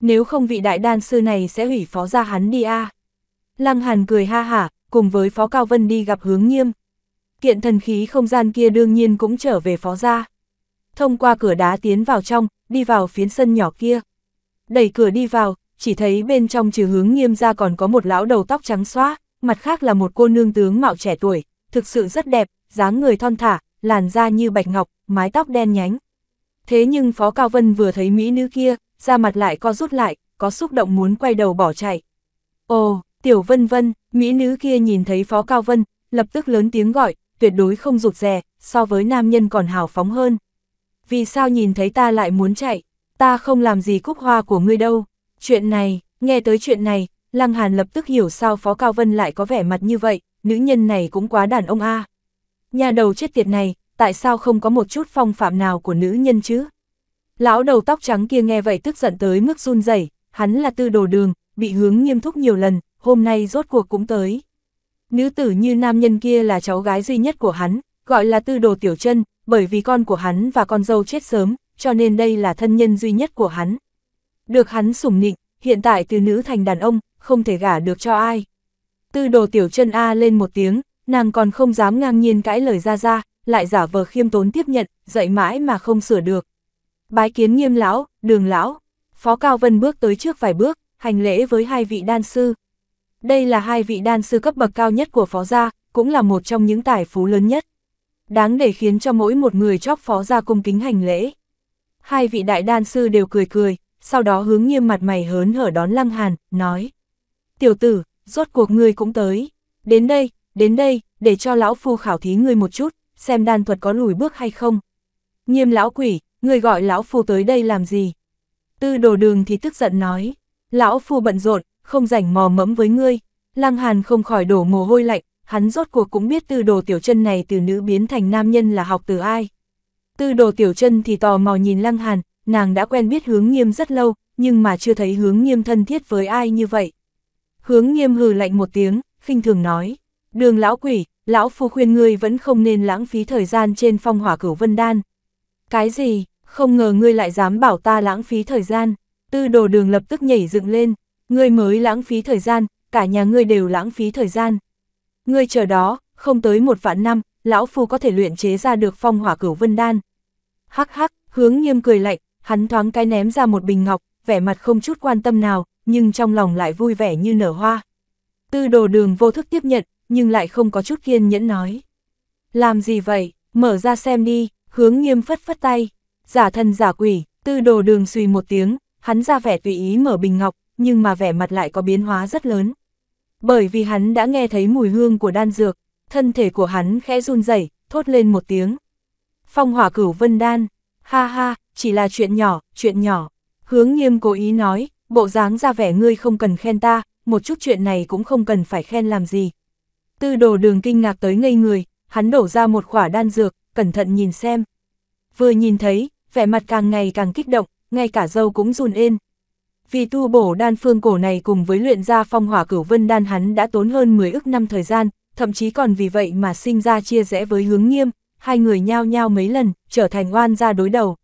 Nếu không vị đại đan sư này sẽ hủy Phó gia hắn đi a. Lăng Hàn cười ha hả, cùng với Phó Cao Vân đi gặp Hướng Nghiêm. Kiện thần khí không gian kia đương nhiên cũng trở về Phó gia. Thông qua cửa đá tiến vào trong, đi vào phiến sân nhỏ kia. Đẩy cửa đi vào, chỉ thấy bên trong trừ Hướng Nghiêm ra còn có một lão đầu tóc trắng xóa, mặt khác là một cô nương tướng mạo trẻ tuổi, thực sự rất đẹp, dáng người thon thả, làn da như bạch ngọc, mái tóc đen nhánh. Thế nhưng Phó Cao Vân vừa thấy mỹ nữ kia, da mặt lại co rút lại, có xúc động muốn quay đầu bỏ chạy. Ồ, Tiểu Vân Vân, mỹ nữ kia nhìn thấy Phó Cao Vân, lập tức lớn tiếng gọi, tuyệt đối không rụt rè, so với nam nhân còn hào phóng hơn. Vì sao nhìn thấy ta lại muốn chạy, ta không làm gì cúc hoa của ngươi đâu. Chuyện này, nghe tới chuyện này, Lăng Hàn lập tức hiểu sao Phó Cao Vân lại có vẻ mặt như vậy, nữ nhân này cũng quá đàn ông a. Nhà đầu chết tiệt này, tại sao không có một chút phong phạm nào của nữ nhân chứ? Lão đầu tóc trắng kia nghe vậy tức giận tới mức run rẩy, hắn là Tư Đồ Đường, bị Hướng Nghiêm thúc nhiều lần, hôm nay rốt cuộc cũng tới. Nữ tử như nam nhân kia là cháu gái duy nhất của hắn, gọi là Tư Đồ Tiểu Trân, bởi vì con của hắn và con dâu chết sớm, cho nên đây là thân nhân duy nhất của hắn. Được hắn sủng nịnh, hiện tại từ nữ thành đàn ông, không thể gả được cho ai. Tư Đồ Tiểu Trân a lên một tiếng, nàng còn không dám ngang nhiên cãi lời ra ra, lại giả vờ khiêm tốn tiếp nhận, dạy mãi mà không sửa được. Bái kiến Nghiêm lão, Đường lão. Phó Cao Vân bước tới trước vài bước, hành lễ với hai vị đan sư. Đây là hai vị đan sư cấp bậc cao nhất của Phó gia, cũng là một trong những tài phú lớn nhất. Đáng để khiến cho mỗi một người chóp Phó gia cung kính hành lễ. Hai vị đại đan sư đều cười cười, sau đó Hướng Nghiêm mặt mày hớn hở đón Lăng Hàn, nói. Tiểu tử, rốt cuộc ngươi cũng tới. Đến đây, để cho lão phu khảo thí ngươi một chút, xem đan thuật có lùi bước hay không. Nghiêm lão quỷ, ngươi gọi lão phu tới đây làm gì? Tư Đồ Đường thì tức giận nói. Lão phu bận rộn, không rảnh mò mẫm với ngươi. Lăng Hàn không khỏi đổ mồ hôi lạnh, hắn rốt cuộc cũng biết Tư Đồ Tiểu Trân này từ nữ biến thành nam nhân là học từ ai. Tư Đồ Tiểu Trân thì tò mò nhìn Lăng Hàn, nàng đã quen biết Hướng Nghiêm rất lâu, nhưng mà chưa thấy Hướng Nghiêm thân thiết với ai như vậy. Hướng Nghiêm hừ lạnh một tiếng, khinh thường nói. Đường lão quỷ, lão phu khuyên ngươi vẫn không nên lãng phí thời gian trên phong hỏa cửu vân đan. Cái gì, không ngờ ngươi lại dám bảo ta lãng phí thời gian. Tư Đồ Đường lập tức nhảy dựng lên. Ngươi mới lãng phí thời gian, cả nhà ngươi đều lãng phí thời gian. Ngươi chờ đó, không tới một vạn năm, lão phu có thể luyện chế ra được phong hỏa cửu vân đan. Hắc hắc, Hướng Nghiêm cười lạnh, hắn thoáng cái ném ra một bình ngọc, vẻ mặt không chút quan tâm nào, nhưng trong lòng lại vui vẻ như nở hoa. Tư Đồ Đường vô thức tiếp nhận, nhưng lại không có chút kiên nhẫn nói. Làm gì vậy, mở ra xem đi. Hướng Nghiêm phất phất tay. Giả thần giả quỷ, Tư Đồ Đường suy một tiếng, hắn ra vẻ tùy ý mở bình ngọc, nhưng mà vẻ mặt lại có biến hóa rất lớn. Bởi vì hắn đã nghe thấy mùi hương của đan dược, thân thể của hắn khẽ run rẩy, thốt lên một tiếng. Phong hỏa cửu vân đan, ha ha, chỉ là chuyện nhỏ, chuyện nhỏ. Hướng Nghiêm cố ý nói, bộ dáng ra vẻ ngươi không cần khen ta, một chút chuyện này cũng không cần phải khen làm gì. Tư Đồ Đường kinh ngạc tới ngây người, hắn đổ ra một khỏa đan dược, cẩn thận nhìn xem. Vừa nhìn thấy, vẻ mặt càng ngày càng kích động, ngay cả râu cũng run lên. Vì tu bổ đan phương cổ này cùng với luyện ra phong hỏa cửu vân đan hắn đã tốn hơn 10 ức năm thời gian, thậm chí còn vì vậy mà sinh ra chia rẽ với Hướng Nghiêm, hai người nhao nhao mấy lần, trở thành oan gia đối đầu.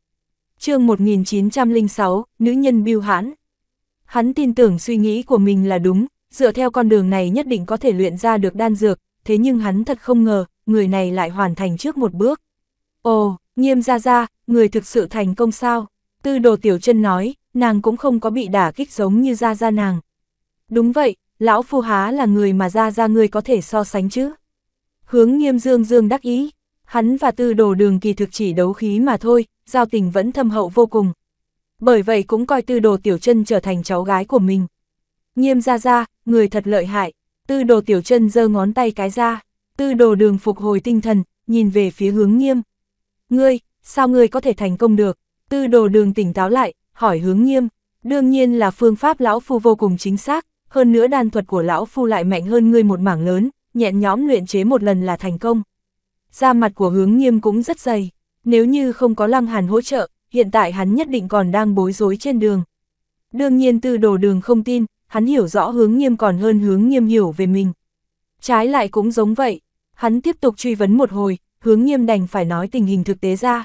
Chương 1906, nữ nhân biêu hãn. Hắn tin tưởng suy nghĩ của mình là đúng, dựa theo con đường này nhất định có thể luyện ra được đan dược, thế nhưng hắn thật không ngờ, người này lại hoàn thành trước một bước. Ồ, Nghiêm gia gia, người thực sự thành công sao? Tư Đồ Tiểu Trân nói, nàng cũng không có bị đả kích giống như gia gia nàng. Đúng vậy, lão phu há là người mà gia gia ngươi có thể so sánh chứ? Hướng Nghiêm dương dương đắc ý, hắn và Tư Đồ Đường kỳ thực chỉ đấu khí mà thôi, giao tình vẫn thâm hậu vô cùng. Bởi vậy cũng coi Tư Đồ Tiểu Trân trở thành cháu gái của mình. Nghiêm gia gia, người thật lợi hại. Tư Đồ Tiểu Trân giơ ngón tay cái ra. Tư Đồ Đường phục hồi tinh thần, nhìn về phía Hướng Nghiêm. Ngươi, sao ngươi có thể thành công được? Tư Đồ Đường tỉnh táo lại, hỏi Hướng Nghiêm. Đương nhiên là phương pháp lão phu vô cùng chính xác, hơn nữa đan thuật của lão phu lại mạnh hơn ngươi một mảng lớn, nhẹ nhõm luyện chế một lần là thành công. Da mặt của Hướng Nghiêm cũng rất dày, nếu như không có Lăng Hàn hỗ trợ, hiện tại hắn nhất định còn đang bối rối trên đường. Đương nhiên Tư Đồ Đường không tin, hắn hiểu rõ Hướng Nghiêm còn hơn Hướng Nghiêm hiểu về mình. Trái lại cũng giống vậy, hắn tiếp tục truy vấn một hồi, Hướng Nghiêm đành phải nói tình hình thực tế ra.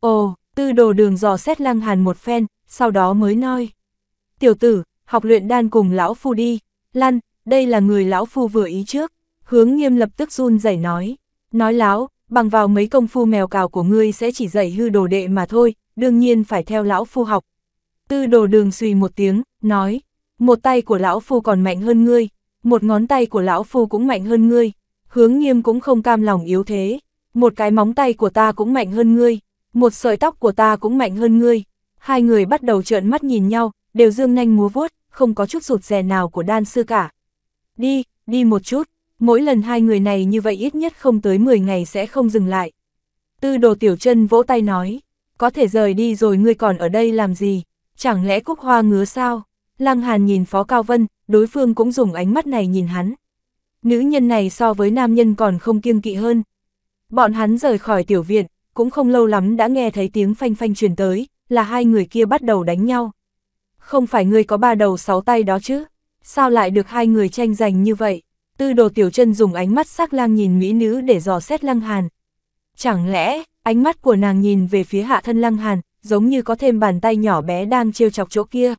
Ồ, Tư Đồ Đường dò xét Lăng Hàn một phen, sau đó mới nói. Tiểu tử, học luyện đan cùng lão phu đi, Lan, đây là người lão phu vừa ý trước. Hướng Nghiêm lập tức run rẩy nói. Nói láo, bằng vào mấy công phu mèo cào của ngươi sẽ chỉ dạy hư đồ đệ mà thôi, đương nhiên phải theo lão phu học. Tư Đồ Đường suy một tiếng, nói. Một tay của lão phu còn mạnh hơn ngươi, một ngón tay của lão phu cũng mạnh hơn ngươi. Hướng Nghiêm cũng không cam lòng yếu thế. Một cái móng tay của ta cũng mạnh hơn ngươi, một sợi tóc của ta cũng mạnh hơn ngươi. Hai người bắt đầu trợn mắt nhìn nhau, đều dương nanh múa vuốt, không có chút rụt rè nào của đan sư cả. Đi, đi một chút. Mỗi lần hai người này như vậy ít nhất không tới 10 ngày sẽ không dừng lại. Tư Đồ Tiểu Trân vỗ tay nói. Có thể rời đi rồi ngươi còn ở đây làm gì? Chẳng lẽ cúc hoa ngứa sao? Lăng Hàn nhìn Phó Cao Vân, đối phương cũng dùng ánh mắt này nhìn hắn. Nữ nhân này so với nam nhân còn không kiêng kỵ hơn. Bọn hắn rời khỏi tiểu viện, cũng không lâu lắm đã nghe thấy tiếng phanh phanh truyền tới, là hai người kia bắt đầu đánh nhau. Không phải ngươi có ba đầu sáu tay đó chứ? Sao lại được hai người tranh giành như vậy? Tư Đồ Tiểu Trân dùng ánh mắt sắc lang nhìn mỹ nữ để dò xét Lăng Hàn. Chẳng lẽ, ánh mắt của nàng nhìn về phía hạ thân Lăng Hàn, giống như có thêm bàn tay nhỏ bé đang trêu chọc chỗ kia.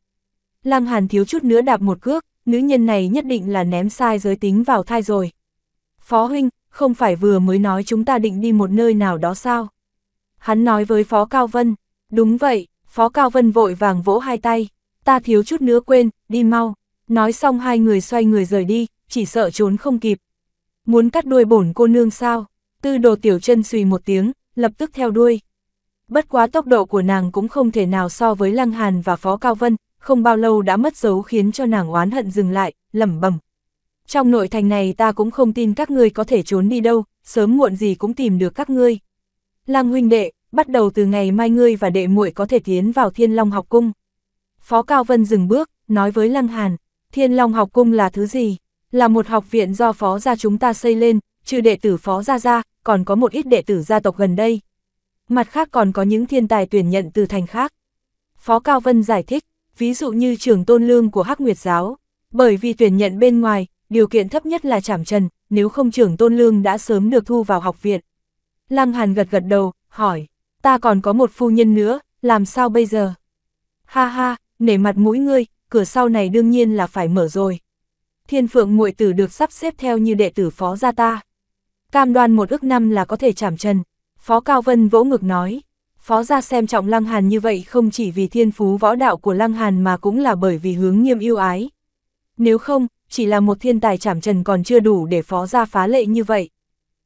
Lăng Hàn thiếu chút nữa đạp một cước, nữ nhân này nhất định là ném sai giới tính vào thai rồi. Phó huynh, không phải vừa mới nói chúng ta định đi một nơi nào đó sao? Hắn nói với Phó Cao Vân. Đúng vậy, Phó Cao Vân vội vàng vỗ hai tay. Ta thiếu chút nữa quên, đi mau. Nói xong hai người xoay người rời đi, chỉ sợ trốn không kịp. Muốn cắt đuôi bổn cô nương sao? Tư Đồ Tiểu Trân suy một tiếng, lập tức theo đuôi. Bất quá tốc độ của nàng cũng không thể nào so với Lăng Hàn và Phó Cao Vân, không bao lâu đã mất dấu khiến cho nàng oán hận dừng lại, lẩm bẩm. Trong nội thành này ta cũng không tin các ngươi có thể trốn đi đâu, sớm muộn gì cũng tìm được các ngươi. Lăng huynh đệ, bắt đầu từ ngày mai ngươi và đệ muội có thể tiến vào Thiên Long Học Cung. Phó Cao Vân dừng bước, nói với Lăng Hàn, Thiên Long Học Cung là thứ gì? Là một học viện do Phó gia chúng ta xây lên, trừ đệ tử Phó gia ra, còn có một ít đệ tử gia tộc gần đây. Mặt khác còn có những thiên tài tuyển nhận từ thành khác. Phó Cao Vân giải thích, ví dụ như trưởng tôn lương của Hắc Nguyệt Giáo, bởi vì tuyển nhận bên ngoài, điều kiện thấp nhất là trảm trần, nếu không trưởng tôn lương đã sớm được thu vào học viện. Lăng Hàn gật gật đầu, hỏi, ta còn có một phu nhân nữa, làm sao bây giờ? Ha ha, nể mặt mũi ngươi, cửa sau này đương nhiên là phải mở rồi. Thiên Phượng muội tử được sắp xếp theo như đệ tử Phó gia ta. Cam đoan một ức năm là có thể trảm trần. Phó Cao Vân vỗ ngực nói, Phó gia xem trọng Lăng Hàn như vậy không chỉ vì thiên phú võ đạo của Lăng Hàn mà cũng là bởi vì Hướng Nghiêm yêu ái. Nếu không, chỉ là một thiên tài trảm trần còn chưa đủ để Phó gia phá lệ như vậy.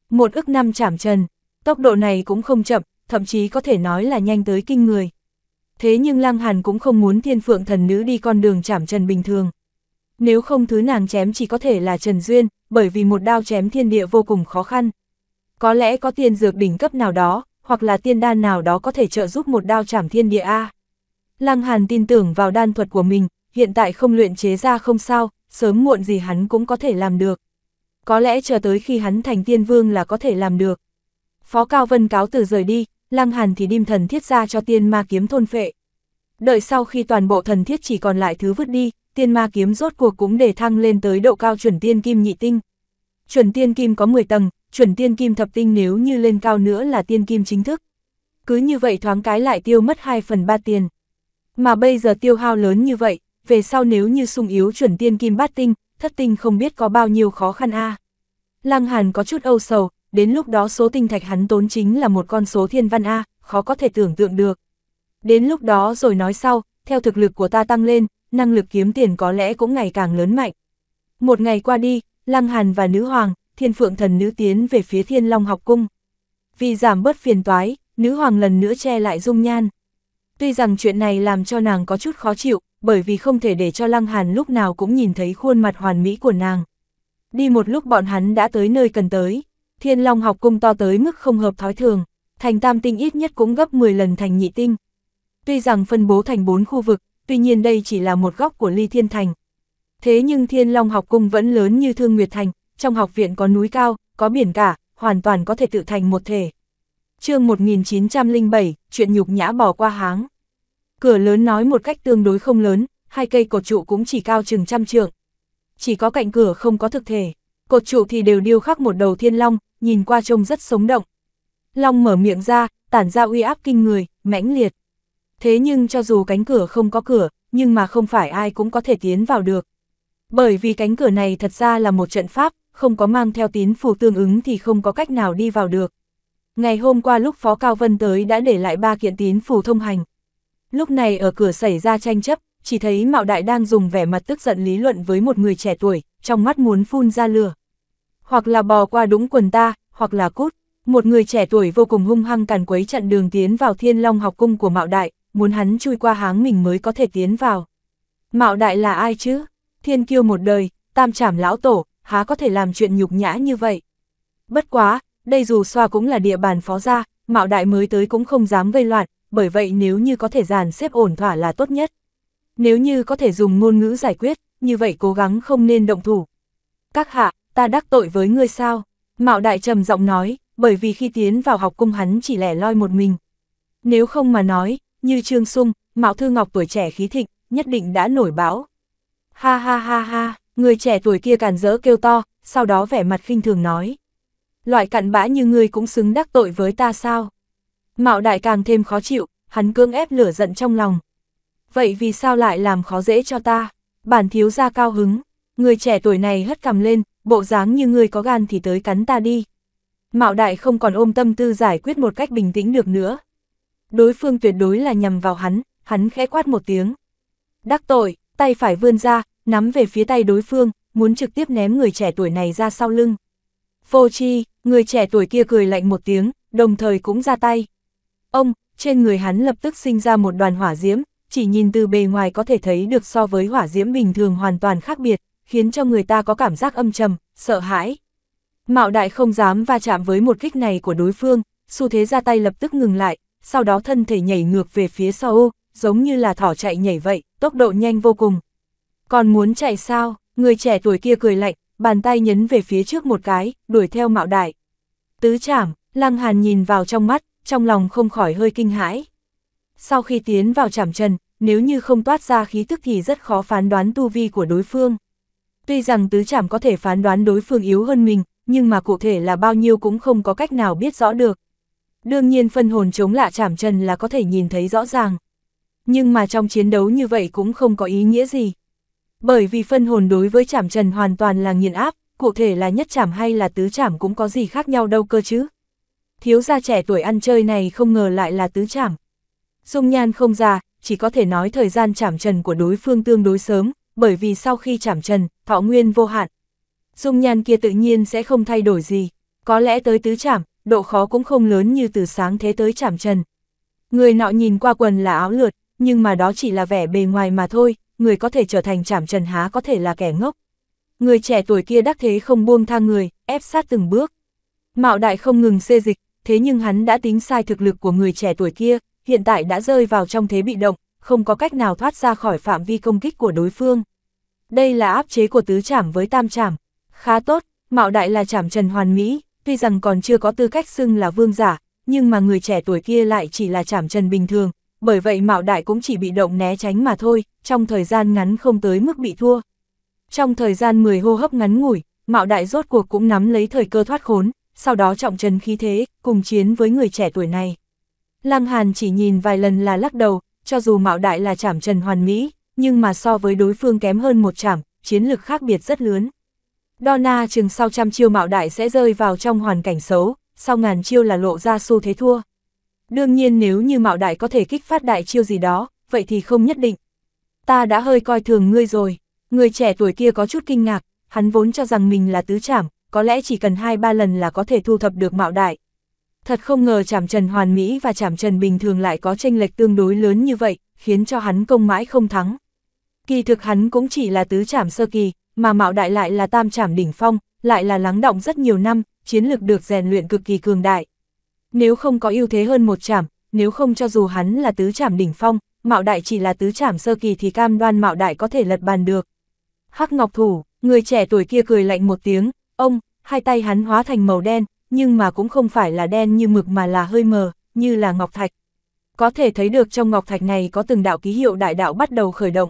Một ức năm trảm trần, tốc độ này cũng không chậm, thậm chí có thể nói là nhanh tới kinh người. Thế nhưng Lăng Hàn cũng không muốn Thiên Phượng thần nữ đi con đường trảm trần bình thường. Nếu không thứ nàng chém chỉ có thể là trần duyên, bởi vì một đao chém thiên địa vô cùng khó khăn. Có lẽ có tiên dược đỉnh cấp nào đó, hoặc là tiên đan nào đó có thể trợ giúp một đao trảm thiên địa a. Lăng Hàn tin tưởng vào đan thuật của mình, hiện tại không luyện chế ra không sao, sớm muộn gì hắn cũng có thể làm được. Có lẽ chờ tới khi hắn thành tiên vương là có thể làm được. Phó Cao Vân cáo từ rời đi, Lăng Hàn thì đem thần thiết ra cho tiên ma kiếm thôn phệ. Đợi sau khi toàn bộ thần thiết chỉ còn lại thứ vứt đi, tiên ma kiếm rốt cuộc cũng để thăng lên tới độ cao chuẩn tiên kim nhị tinh. Chuẩn tiên kim có 10 tầng, chuẩn tiên kim thập tinh nếu như lên cao nữa là tiên kim chính thức. Cứ như vậy thoáng cái lại tiêu mất 2/3 tiền. Mà bây giờ tiêu hao lớn như vậy, về sau nếu như sung yếu chuẩn tiên kim bát tinh, thất tinh không biết có bao nhiêu khó khăn a. Lăng Hàn có chút âu sầu, đến lúc đó số tinh thạch hắn tốn chính là một con số thiên văn a, khó có thể tưởng tượng được. Đến lúc đó rồi nói sau, theo thực lực của ta tăng lên, năng lực kiếm tiền có lẽ cũng ngày càng lớn mạnh. Một ngày qua đi, Lăng Hàn và Nữ Hoàng, Thiên Phượng Thần Nữ tiến về phía Thiên Long Học Cung. Vì giảm bớt phiền toái, Nữ Hoàng lần nữa che lại dung nhan. Tuy rằng chuyện này làm cho nàng có chút khó chịu, bởi vì không thể để cho Lăng Hàn lúc nào cũng nhìn thấy khuôn mặt hoàn mỹ của nàng. Đi một lúc bọn hắn đã tới nơi cần tới. Thiên Long Học Cung to tới mức không hợp thói thường, thành tam tinh ít nhất cũng gấp 10 lần thành nhị tinh. Tuy rằng phân bố thành 4 khu vực, tuy nhiên đây chỉ là một góc của Ly Thiên Thành. Thế nhưng Thiên Long Học Cung vẫn lớn như Thương Nguyệt Thành, trong học viện có núi cao, có biển cả, hoàn toàn có thể tự thành một thể. Chương 1907, chuyện nhục nhã bỏ qua háng. Cửa lớn nói một cách tương đối không lớn, hai cây cột trụ cũng chỉ cao chừng trăm trượng. Chỉ có cạnh cửa không có thực thể, cột trụ thì đều điêu khắc một đầu thiên long, nhìn qua trông rất sống động. Long mở miệng ra, tản ra uy áp kinh người, mãnh liệt. Thế nhưng cho dù cánh cửa không có cửa, nhưng mà không phải ai cũng có thể tiến vào được. Bởi vì cánh cửa này thật ra là một trận pháp, không có mang theo tín phù tương ứng thì không có cách nào đi vào được. Ngày hôm qua lúc Phó Cao Vân tới đã để lại 3 kiện tín phù thông hành. Lúc này ở cửa xảy ra tranh chấp, chỉ thấy Mạo Đại đang dùng vẻ mặt tức giận lý luận với một người trẻ tuổi, trong mắt muốn phun ra lửa. Hoặc là bò qua đũng quần ta, hoặc là cút. Một người trẻ tuổi vô cùng hung hăng càn quấy chặn đường tiến vào Thiên Long Học Cung của Mạo Đại, muốn hắn chui qua háng mình mới có thể tiến vào. Mạo Đại là ai chứ? Thiên kiêu một đời, tam trảm lão tổ, há có thể làm chuyện nhục nhã như vậy? Bất quá, đây dù sao cũng là địa bàn Phó gia, Mạo Đại mới tới cũng không dám gây loạn, bởi vậy nếu như có thể dàn xếp ổn thỏa là tốt nhất. Nếu như có thể dùng ngôn ngữ giải quyết, như vậy cố gắng không nên động thủ. Các hạ, ta đắc tội với ngươi sao? Mạo Đại trầm giọng nói, bởi vì khi tiến vào học cung hắn chỉ lẻ loi một mình. Nếu không mà nói, như Trương Sung, Mạo Thư Ngọc tuổi trẻ khí thịnh, nhất định đã nổi bão. Ha ha ha ha, người trẻ tuổi kia càn rỡ kêu to, sau đó vẻ mặt khinh thường nói. Loại cặn bã như ngươi cũng xứng đắc tội với ta sao? Mạo Đại càng thêm khó chịu, hắn cưỡng ép lửa giận trong lòng. Vậy vì sao lại làm khó dễ cho ta? Bản thiếu gia cao hứng, người trẻ tuổi này hất cằm lên, bộ dáng như ngươi có gan thì tới cắn ta đi. Mạo Đại không còn ôm tâm tư giải quyết một cách bình tĩnh được nữa. Đối phương tuyệt đối là nhằm vào hắn, hắn khẽ quát một tiếng. Đắc tội, tay phải vươn ra, nắm về phía tay đối phương, muốn trực tiếp ném người trẻ tuổi này ra sau lưng. Vô tri, người trẻ tuổi kia cười lạnh một tiếng, đồng thời cũng ra tay. Ông, trên người hắn lập tức sinh ra một đoàn hỏa diễm, chỉ nhìn từ bề ngoài có thể thấy được so với hỏa diễm bình thường hoàn toàn khác biệt, khiến cho người ta có cảm giác âm trầm, sợ hãi. Mạo Đại không dám va chạm với một kích này của đối phương, xu thế ra tay lập tức ngừng lại, sau đó thân thể nhảy ngược về phía sau, giống như là thỏ chạy nhảy vậy, tốc độ nhanh vô cùng. Còn muốn chạy sao? Người trẻ tuổi kia cười lạnh, bàn tay nhấn về phía trước một cái, đuổi theo Mạo Đại. Tứ trảm, Lăng Hàn nhìn vào trong mắt, trong lòng không khỏi hơi kinh hãi. Sau khi tiến vào trảm trần, nếu như không toát ra khí tức thì rất khó phán đoán tu vi của đối phương. Tuy rằng tứ trảm có thể phán đoán đối phương yếu hơn mình, nhưng mà cụ thể là bao nhiêu cũng không có cách nào biết rõ được. Đương nhiên phân hồn chống lạ trảm trần là có thể nhìn thấy rõ ràng. Nhưng mà trong chiến đấu như vậy cũng không có ý nghĩa gì. Bởi vì phân hồn đối với trảm trần hoàn toàn là nghiền áp, cụ thể là nhất trảm hay là tứ trảm cũng có gì khác nhau đâu cơ chứ. Thiếu gia trẻ tuổi ăn chơi này không ngờ lại là tứ trảm. Dung nhan không già, chỉ có thể nói thời gian trảm trần của đối phương tương đối sớm, bởi vì sau khi trảm trần, thọ nguyên vô hạn. Dung nhan kia tự nhiên sẽ không thay đổi gì, có lẽ tới tứ trảm, độ khó cũng không lớn như từ sáng thế tới trảm trần. Người nọ nhìn qua quần là áo lượt, nhưng mà đó chỉ là vẻ bề ngoài mà thôi, người có thể trở thành trảm trần há có thể là kẻ ngốc. Người trẻ tuổi kia đắc thế không buông tha người, ép sát từng bước. Mạo Đại không ngừng xê dịch, thế nhưng hắn đã tính sai thực lực của người trẻ tuổi kia, hiện tại đã rơi vào trong thế bị động, không có cách nào thoát ra khỏi phạm vi công kích của đối phương. đây là áp chế của tứ trảm với tam trảm. Khá tốt, Mạo Đại là trảm trần hoàn mỹ, tuy rằng còn chưa có tư cách xưng là vương giả, nhưng mà người trẻ tuổi kia lại chỉ là trảm trần bình thường, bởi vậy Mạo Đại cũng chỉ bị động né tránh mà thôi, trong thời gian ngắn không tới mức bị thua. Trong thời gian 10 hô hấp ngắn ngủi, Mạo Đại rốt cuộc cũng nắm lấy thời cơ thoát khốn, sau đó trọng trần khí thế, cùng chiến với người trẻ tuổi này. Lăng Hàn chỉ nhìn vài lần là lắc đầu, cho dù Mạo Đại là trảm trần hoàn mỹ, nhưng mà so với đối phương kém hơn một trảm, chiến lực khác biệt rất lớn. Đo na chừng sau trăm chiêu Mạo Đại sẽ rơi vào trong hoàn cảnh xấu, sau ngàn chiêu là lộ ra xu thế thua. Đương nhiên nếu như Mạo Đại có thể kích phát đại chiêu gì đó, vậy thì không nhất định. Ta đã hơi coi thường ngươi rồi, người trẻ tuổi kia có chút kinh ngạc, hắn vốn cho rằng mình là tứ trảm, có lẽ chỉ cần 2-3 lần là có thể thu thập được Mạo Đại. Thật không ngờ trảm trần hoàn mỹ và trảm trần bình thường lại có chênh lệch tương đối lớn như vậy, khiến cho hắn công mãi không thắng. Kỳ thực hắn cũng chỉ là tứ trảm sơ kỳ, mà Mạo Đại lại là tam trảm đỉnh phong, lại là lắng động rất nhiều năm, chiến lực được rèn luyện cực kỳ cường đại. Nếu không có ưu thế hơn một trảm, nếu không cho dù hắn là tứ trảm đỉnh phong, Mạo Đại chỉ là tứ trảm sơ kỳ thì cam đoan Mạo Đại có thể lật bàn được. Hắc Ngọc Thủ, người trẻ tuổi kia cười lạnh một tiếng, ông, hai tay hắn hóa thành màu đen, nhưng mà cũng không phải là đen như mực mà là hơi mờ, như là ngọc thạch. Có thể thấy được trong ngọc thạch này có từng đạo ký hiệu đại đạo bắt đầu khởi động.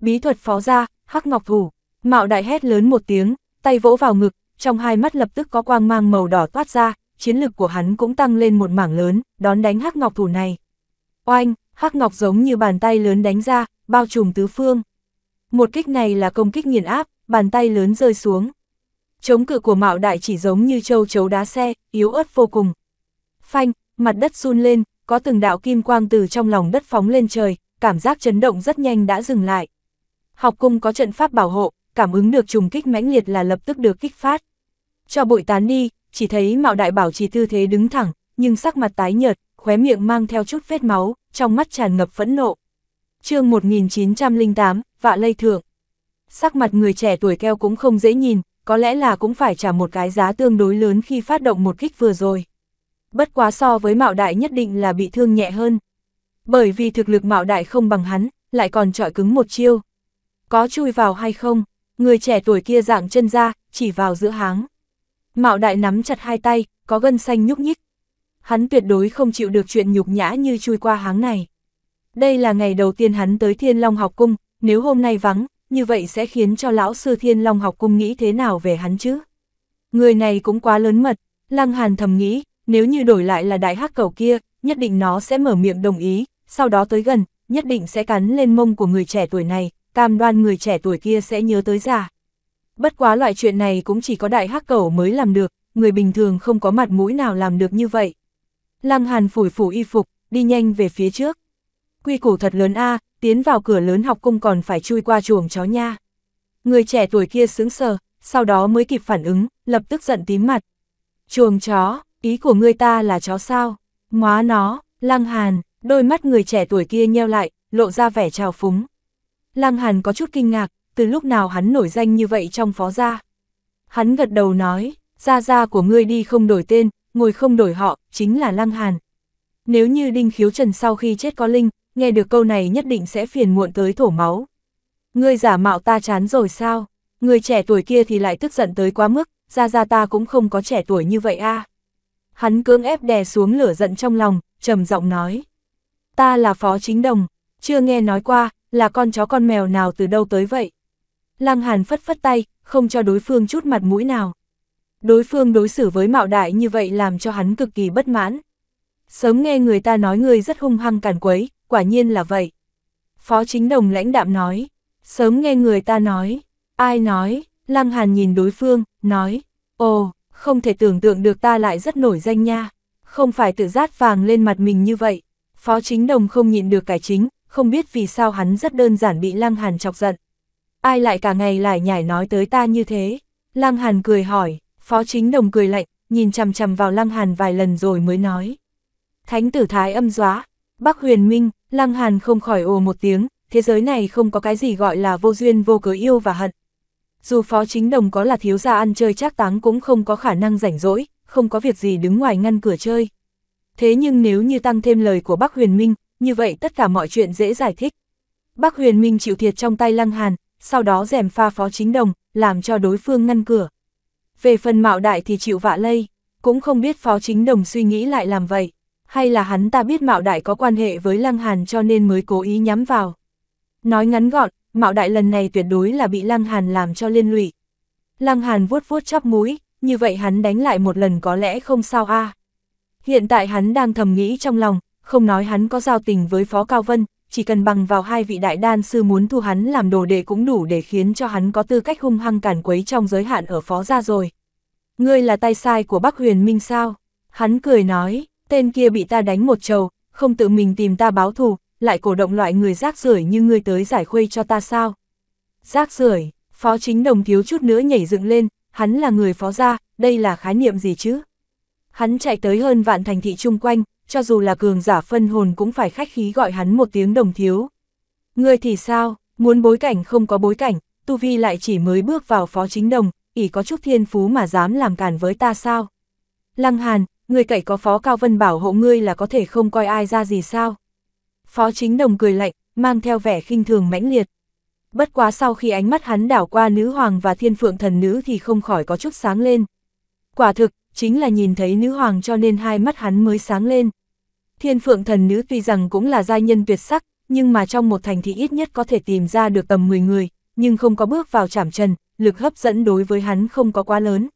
Bí thuật Phó Gia, Hắc Ngọc Thủ, Mạo Đại hét lớn một tiếng, tay vỗ vào ngực, trong hai mắt lập tức có quang mang màu đỏ toát ra, chiến lực của hắn cũng tăng lên một mảng lớn, đón đánh Hắc Ngọc Thủ này. Oanh, Hắc Ngọc giống như bàn tay lớn đánh ra, bao trùm tứ phương. Một kích này là công kích nghiền áp, bàn tay lớn rơi xuống. Chống cự của Mạo Đại chỉ giống như châu chấu đá xe, yếu ớt vô cùng. Phanh, mặt đất run lên, có từng đạo kim quang từ trong lòng đất phóng lên trời, cảm giác chấn động rất nhanh đã dừng lại. Học cung có trận pháp bảo hộ, cảm ứng được trùng kích mãnh liệt là lập tức được kích phát. Cho bụi tán đi, chỉ thấy Mạo Đại bảo trì tư thế đứng thẳng, nhưng sắc mặt tái nhợt, khóe miệng mang theo chút vết máu, trong mắt tràn ngập phẫn nộ. Chương 1908, Vạ Lây Thượng. Sắc mặt người trẻ tuổi keo cũng không dễ nhìn, có lẽ là cũng phải trả một cái giá tương đối lớn khi phát động một kích vừa rồi. Bất quá so với Mạo Đại nhất định là bị thương nhẹ hơn. Bởi vì thực lực Mạo Đại không bằng hắn, lại còn chọi cứng một chiêu. Có chui vào hay không? Người trẻ tuổi kia dạng chân ra, chỉ vào giữa háng. Mạo Đại nắm chặt hai tay, có gân xanh nhúc nhích. Hắn tuyệt đối không chịu được chuyện nhục nhã như chui qua háng này. Đây là ngày đầu tiên hắn tới Thiên Long Học Cung, nếu hôm nay vắng, như vậy sẽ khiến cho lão sư Thiên Long Học Cung nghĩ thế nào về hắn chứ? Người này cũng quá lớn mật, Lăng Hàn thầm nghĩ, nếu như đổi lại là Đại Hắc Cẩu kia, nhất định nó sẽ mở miệng đồng ý, sau đó tới gần, nhất định sẽ cắn lên mông của người trẻ tuổi này, cam đoan người trẻ tuổi kia sẽ nhớ tới già. Bất quá loại chuyện này cũng chỉ có Đại Hắc Cẩu mới làm được, người bình thường không có mặt mũi nào làm được như vậy. Lăng Hàn phủi phủ y phục, đi nhanh về phía trước. Quy củ thật lớn a, tiến vào cửa lớn học cung còn phải chui qua chuồng chó nha. Người trẻ tuổi kia sững sờ, sau đó mới kịp phản ứng, lập tức giận tím mặt. Chuồng chó, ý của ngươi ta là chó sao? Móa nó, Lăng Hàn, đôi mắt người trẻ tuổi kia nheo lại, lộ ra vẻ trào phúng. Lăng Hàn có chút kinh ngạc, từ lúc nào hắn nổi danh như vậy trong Phó gia? Hắn gật đầu nói, gia gia của ngươi đi không đổi tên, ngồi không đổi họ, chính là Lăng Hàn. Nếu như Đinh Khiếu Trần sau khi chết có linh, nghe được câu này nhất định sẽ phiền muộn tới thổ máu. Ngươi giả mạo ta chán rồi sao? Người trẻ tuổi kia thì lại tức giận tới quá mức, gia gia ta cũng không có trẻ tuổi như vậy a. Hắn cưỡng ép đè xuống lửa giận trong lòng, trầm giọng nói. Ta là Phó Chính Đồng, chưa nghe nói qua, là con chó con mèo nào từ đâu tới vậy? Lăng Hàn phất phất tay, không cho đối phương chút mặt mũi nào. Đối phương đối xử với Mạo Đại như vậy làm cho hắn cực kỳ bất mãn. Sớm nghe người ta nói ngươi rất hung hăng càn quấy, quả nhiên là vậy. Phó Chính Đồng lãnh đạm nói, sớm nghe người ta nói, ai nói? Lăng Hàn nhìn đối phương, nói, ồ, không thể tưởng tượng được ta lại rất nổi danh nha, không phải tự rát vàng lên mặt mình như vậy. Phó Chính Đồng không nhịn được cải chính, không biết vì sao hắn rất đơn giản bị Lăng Hàn chọc giận. Ai lại cả ngày lải nhải nói tới ta như thế? Lăng Hàn cười hỏi. Phó Chính Đồng cười lạnh, nhìn chằm chằm vào Lăng Hàn vài lần rồi mới nói. Thánh tử Thái Âm Dóa, Bắc Huyền Minh. Lăng Hàn không khỏi ồ một tiếng, thế giới này không có cái gì gọi là vô duyên vô cớ yêu và hận. Dù Phó Chính Đồng có là thiếu gia ăn chơi trác táng cũng không có khả năng rảnh rỗi, không có việc gì đứng ngoài ngăn cửa chơi. Thế nhưng nếu như tăng thêm lời của Bắc Huyền Minh, như vậy tất cả mọi chuyện dễ giải thích. Bắc Huyền Minh chịu thiệt trong tay Lăng Hàn, sau đó gièm pha Phó Chính Đồng, làm cho đối phương ngăn cửa. Về phần Mạo Đại thì chịu vạ lây, cũng không biết Phó Chính Đồng suy nghĩ lại làm vậy, hay là hắn ta biết Mạo Đại có quan hệ với Lăng Hàn cho nên mới cố ý nhắm vào. Nói ngắn gọn, Mạo Đại lần này tuyệt đối là bị Lăng Hàn làm cho liên lụy. Lăng Hàn vuốt vuốt chóp mũi, như vậy hắn đánh lại một lần có lẽ không sao a. Hiện tại hắn đang thầm nghĩ trong lòng, không nói hắn có giao tình với Phó Cao Vân, chỉ cần bằng vào hai vị đại đan sư muốn thu hắn làm đồ đệ cũng đủ để khiến cho hắn có tư cách hung hăng càn quấy trong giới hạn ở Phó gia rồi. Ngươi là tay sai của Bắc Huyền Minh sao? Hắn cười nói, tên kia bị ta đánh một trầu, không tự mình tìm ta báo thù, lại cổ động loại người rác rưởi như ngươi tới giải khuây cho ta sao? Rác rưởi? Phó Chính Đồng thiếu chút nữa nhảy dựng lên, hắn là người Phó gia, đây là khái niệm gì chứ? Hắn chạy tới hơn vạn thành thị chung quanh, cho dù là cường giả phân hồn cũng phải khách khí gọi hắn một tiếng đồng thiếu. Ngươi thì sao, muốn bối cảnh không có bối cảnh, tu vi lại chỉ mới bước vào Phó Chính Đồng, ỷ có chút thiên phú mà dám làm càn với ta sao? Lăng Hàn, ngươi cậy có Phó Cao Vân bảo hộ ngươi là có thể không coi ai ra gì sao? Phó Chính Đồng cười lạnh, mang theo vẻ khinh thường mãnh liệt. Bất quá sau khi ánh mắt hắn đảo qua Nữ Hoàng và Thiên Phượng Thần Nữ thì không khỏi có chút sáng lên. Quả thực, chính là nhìn thấy Nữ Hoàng cho nên hai mắt hắn mới sáng lên. Thiên Phượng Thần Nữ tuy rằng cũng là giai nhân tuyệt sắc, nhưng mà trong một thành thị ít nhất có thể tìm ra được tầm 10 người, nhưng không có bước vào trảm trần, lực hấp dẫn đối với hắn không có quá lớn.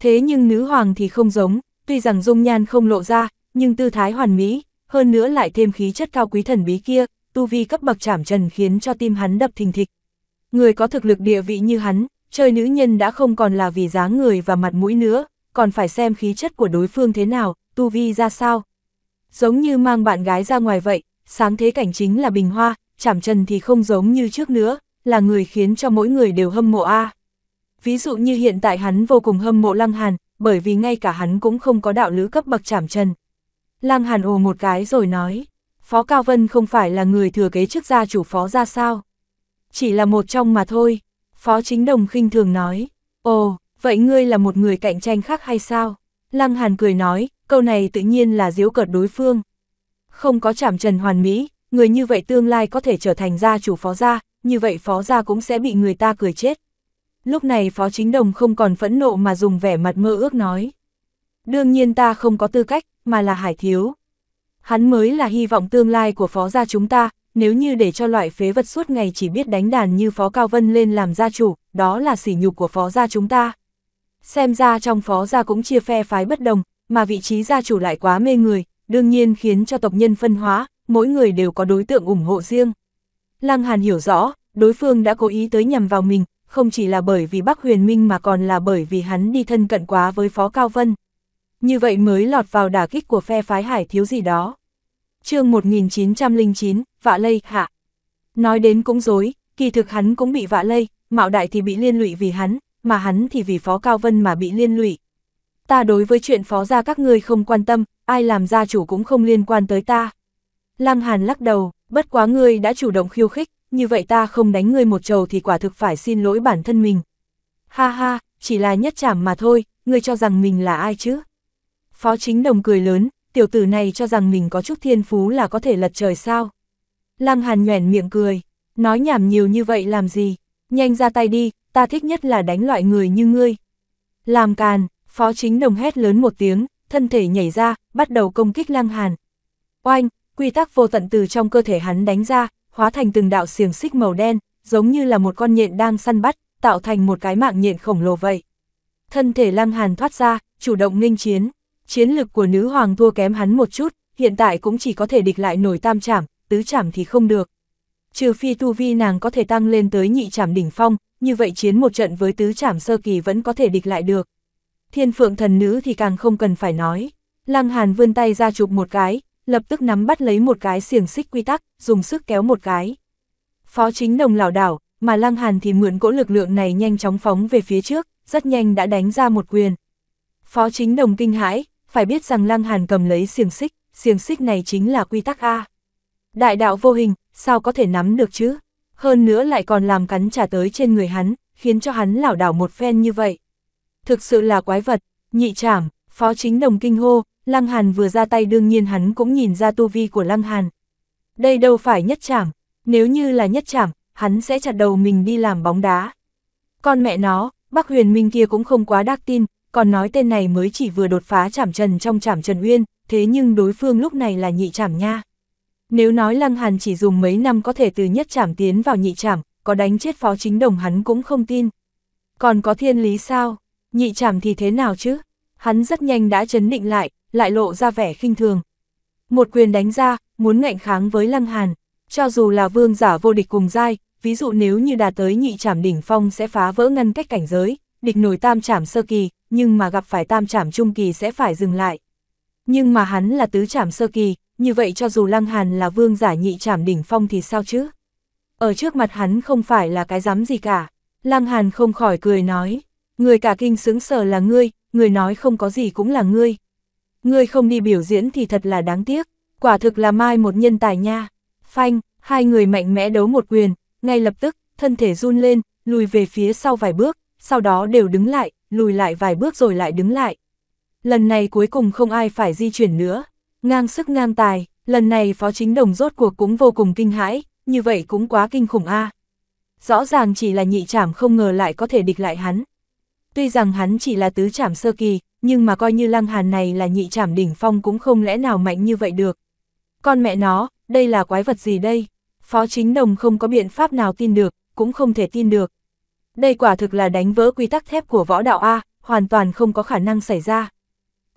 Thế nhưng Nữ Hoàng thì không giống, tuy rằng dung nhan không lộ ra, nhưng tư thái hoàn mỹ, hơn nữa lại thêm khí chất cao quý thần bí kia, tu vi cấp bậc trảm trần khiến cho tim hắn đập thình thịch. Người có thực lực địa vị như hắn, chơi nữ nhân đã không còn là vì dáng người và mặt mũi nữa, còn phải xem khí chất của đối phương thế nào, tu vi ra sao. Giống như mang bạn gái ra ngoài vậy, sáng thế cảnh chính là bình hoa, trảm trần thì không giống như trước nữa, là người khiến cho mỗi người đều hâm mộ a. Ví dụ như hiện tại hắn vô cùng hâm mộ Lăng Hàn, bởi vì ngay cả hắn cũng không có đạo lữ cấp bậc trảm trần. Lăng Hàn ồ một cái rồi nói, Phó Cao Vân không phải là người thừa kế chức gia chủ Phó gia sao? Chỉ là một trong mà thôi, Phó Chính Đồng khinh thường nói. Ồ, vậy ngươi là một người cạnh tranh khác hay sao? Lăng Hàn cười nói, câu này tự nhiên là giễu cợt đối phương. Không có trảm trần hoàn mỹ, người như vậy tương lai có thể trở thành gia chủ Phó gia, như vậy Phó gia cũng sẽ bị người ta cười chết. Lúc này Phó Chính Đồng không còn phẫn nộ mà dùng vẻ mặt mơ ước nói. Đương nhiên ta không có tư cách, mà là Hải thiếu. Hắn mới là hy vọng tương lai của Phó gia chúng ta, nếu như để cho loại phế vật suốt ngày chỉ biết đánh đàn như Phó Cao Vân lên làm gia chủ, đó là sỉ nhục của Phó gia chúng ta. Xem ra trong Phó gia cũng chia phe phái bất đồng, mà vị trí gia chủ lại quá mê người, đương nhiên khiến cho tộc nhân phân hóa, mỗi người đều có đối tượng ủng hộ riêng. Lăng Hàn hiểu rõ, đối phương đã cố ý tới nhằm vào mình, không chỉ là bởi vì Bắc Huyền Minh mà còn là bởi vì hắn đi thân cận quá với Phó Cao Vân. Như vậy mới lọt vào đả kích của phe phái Hải thiếu gì đó. Chương 1909, vạ lây, hạ. Nói đến cũng dối, kỳ thực hắn cũng bị vạ lây, Mạo Đại thì bị liên lụy vì hắn, mà hắn thì vì Phó Cao Vân mà bị liên lụy. Ta đối với chuyện Phó gia các ngươi không quan tâm, ai làm gia chủ cũng không liên quan tới ta. Lăng Hàn lắc đầu, bất quá ngươi đã chủ động khiêu khích, như vậy ta không đánh ngươi một trầu thì quả thực phải xin lỗi bản thân mình. Ha ha, chỉ là nhất trảm mà thôi, ngươi cho rằng mình là ai chứ? Phó Chính Đồng cười lớn, tiểu tử này cho rằng mình có chút thiên phú là có thể lật trời sao? Lăng Hàn nhoẻn miệng cười, nói nhảm nhiều như vậy làm gì? Nhanh ra tay đi, ta thích nhất là đánh loại người như ngươi. Làm càn, Phó Chính Đồng hét lớn một tiếng, thân thể nhảy ra, bắt đầu công kích Lăng Hàn. Oanh, quy tắc vô tận từ trong cơ thể hắn đánh ra, hóa thành từng đạo xiềng xích màu đen, giống như là một con nhện đang săn bắt, tạo thành một cái mạng nhện khổng lồ vậy. Thân thể Lăng Hàn thoát ra, chủ động nghênh chiến. Chiến lực của Nữ Hoàng thua kém hắn một chút, hiện tại cũng chỉ có thể địch lại nổi tam trảm, tứ trảm thì không được. Trừ phi tu vi nàng có thể tăng lên tới nhị trảm đỉnh phong, như vậy chiến một trận với tứ trảm sơ kỳ vẫn có thể địch lại được. Thiên Phượng Thần Nữ thì càng không cần phải nói. Lăng Hàn vươn tay ra chụp một cái, lập tức nắm bắt lấy một cái xiềng xích quy tắc, dùng sức kéo một cái. Phó Chính Đồng lảo đảo, mà Lăng Hàn thì mượn cỗ lực lượng này nhanh chóng phóng về phía trước, rất nhanh đã đánh ra một quyền. Phó Chính Đồng kinh hãi, phải biết rằng Lăng Hàn cầm lấy xiềng xích này chính là quy tắc a. Đại đạo vô hình, sao có thể nắm được chứ? Hơn nữa lại còn làm cắn trả tới trên người hắn, khiến cho hắn lảo đảo một phen như vậy. Thực sự là quái vật, nhị trảm, Phó Chính Đồng kinh hô, Lăng Hàn vừa ra tay đương nhiên hắn cũng nhìn ra tu vi của Lăng Hàn. Đây đâu phải nhất trảm, nếu như là nhất trảm, hắn sẽ chặt đầu mình đi làm bóng đá. Con mẹ nó, Bắc Huyền Minh kia cũng không quá đắc tin, còn nói tên này mới chỉ vừa đột phá Trảm Trần trong Trảm Trần Uyên, thế nhưng đối phương lúc này là nhị trảm nha. Nếu nói Lăng Hàn chỉ dùng mấy năm có thể từ nhất trảm tiến vào nhị trảm, có đánh chết Phó Chính Đồng hắn cũng không tin. Còn có thiên lý sao? Nhị trảm thì thế nào chứ? Hắn rất nhanh đã chấn định lại, lại lộ ra vẻ khinh thường. Một quyền đánh ra, muốn ngạnh kháng với Lăng Hàn, cho dù là vương giả vô địch cùng giai, ví dụ nếu như đạt tới nhị trảm đỉnh phong sẽ phá vỡ ngăn cách cảnh giới, địch nổi tam trảm sơ kỳ, nhưng mà gặp phải tam trảm trung kỳ sẽ phải dừng lại. Nhưng mà hắn là tứ trảm sơ kỳ, như vậy cho dù Lăng Hàn là vương giả nhị trảm đỉnh phong thì sao chứ? Ở trước mặt hắn không phải là cái dám gì cả. Lăng Hàn không khỏi cười nói, người cả kinh sững sờ là ngươi, người nói không có gì cũng là ngươi. Ngươi không đi biểu diễn thì thật là đáng tiếc, quả thực là mai một nhân tài nha. Phanh, hai người mạnh mẽ đấu một quyền, ngay lập tức, thân thể run lên, lùi về phía sau vài bước, sau đó đều đứng lại, lùi lại vài bước rồi lại đứng lại. Lần này cuối cùng không ai phải di chuyển nữa, ngang sức ngang tài, lần này Phó Chính Đồng rốt cuộc cũng vô cùng kinh hãi, như vậy cũng quá kinh khủng a. Rõ ràng chỉ là nhị trảm không ngờ lại có thể địch lại hắn. Tuy rằng hắn chỉ là tứ trảm sơ kỳ, nhưng mà coi như Lăng Hàn này là nhị trảm đỉnh phong cũng không lẽ nào mạnh như vậy được. Con mẹ nó, đây là quái vật gì đây? Phó Chính Đồng không có biện pháp nào tin được, cũng không thể tin được. Đây quả thực là đánh vỡ quy tắc thép của võ đạo a, hoàn toàn không có khả năng xảy ra.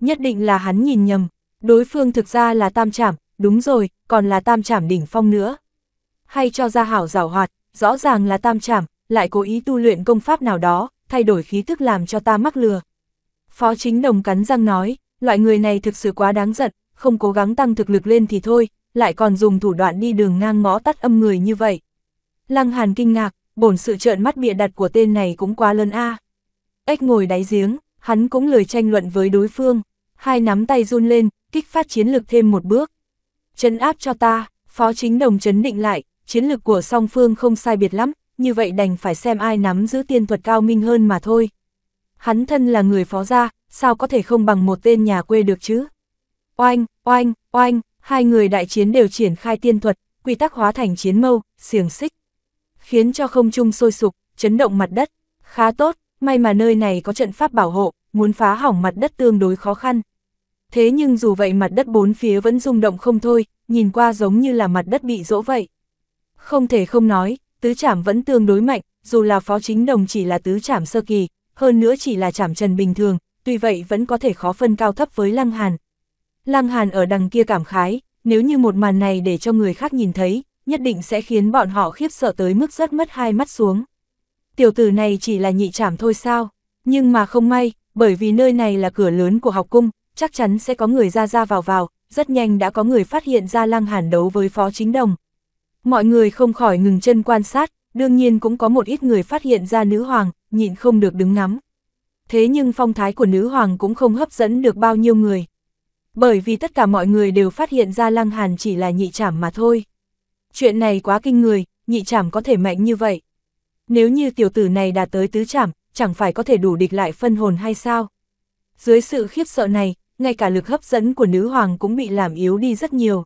Nhất định là hắn nhìn nhầm, đối phương thực ra là tam trảm, đúng rồi, còn là tam trảm đỉnh phong nữa. Hay cho ra hảo giảo hoạt, rõ ràng là tam trảm, lại cố ý tu luyện công pháp nào đó, thay đổi khí tức làm cho ta mắc lừa. Phó Chính Đồng cắn răng nói, loại người này thực sự quá đáng giận, không cố gắng tăng thực lực lên thì thôi, lại còn dùng thủ đoạn đi đường ngang ngõ tắt âm người như vậy. Lăng Hàn kinh ngạc, bổn sự trợn mắt bịa đặt của tên này cũng quá lớn a. Ếch ngồi đáy giếng, hắn cũng lười tranh luận với đối phương, hai nắm tay run lên, kích phát chiến lực thêm một bước. Trấn áp cho ta, Phó Chính Đồng trấn định lại, chiến lực của song phương không sai biệt lắm, như vậy đành phải xem ai nắm giữ tiên thuật cao minh hơn mà thôi. Hắn thân là người Phó gia, sao có thể không bằng một tên nhà quê được chứ? Oanh, oanh, oanh, hai người đại chiến đều triển khai tiên thuật, quy tắc hóa thành chiến mâu, xiềng xích, khiến cho không trung sôi sục, chấn động mặt đất. Khá tốt, may mà nơi này có trận pháp bảo hộ, muốn phá hỏng mặt đất tương đối khó khăn. Thế nhưng dù vậy mặt đất bốn phía vẫn rung động không thôi, nhìn qua giống như là mặt đất bị dỗ vậy. Không thể không nói, tứ trảm vẫn tương đối mạnh, dù là Phó Chính Đồng chỉ là tứ trảm sơ kỳ, hơn nữa chỉ là trảm trần bình thường, tuy vậy vẫn có thể khó phân cao thấp với Lăng Hàn. Lăng Hàn ở đằng kia cảm khái, nếu như một màn này để cho người khác nhìn thấy, nhất định sẽ khiến bọn họ khiếp sợ tới mức rớt mất hai mắt xuống. Tiểu tử này chỉ là nhị trảm thôi sao? Nhưng mà không may, bởi vì nơi này là cửa lớn của học cung, chắc chắn sẽ có người ra vào, rất nhanh đã có người phát hiện ra Lăng Hàn đấu với Phó Chính Đồng. Mọi người không khỏi ngừng chân quan sát, đương nhiên cũng có một ít người phát hiện ra nữ hoàng, nhịn không được đứng ngắm. Thế nhưng phong thái của nữ hoàng cũng không hấp dẫn được bao nhiêu người. Bởi vì tất cả mọi người đều phát hiện ra Lăng Hàn chỉ là nhị trảm mà thôi. Chuyện này quá kinh người, nhị trảm có thể mạnh như vậy. Nếu như tiểu tử này đạt tới tứ trảm, chẳng phải có thể đủ địch lại phân hồn hay sao? Dưới sự khiếp sợ này, ngay cả lực hấp dẫn của nữ hoàng cũng bị làm yếu đi rất nhiều.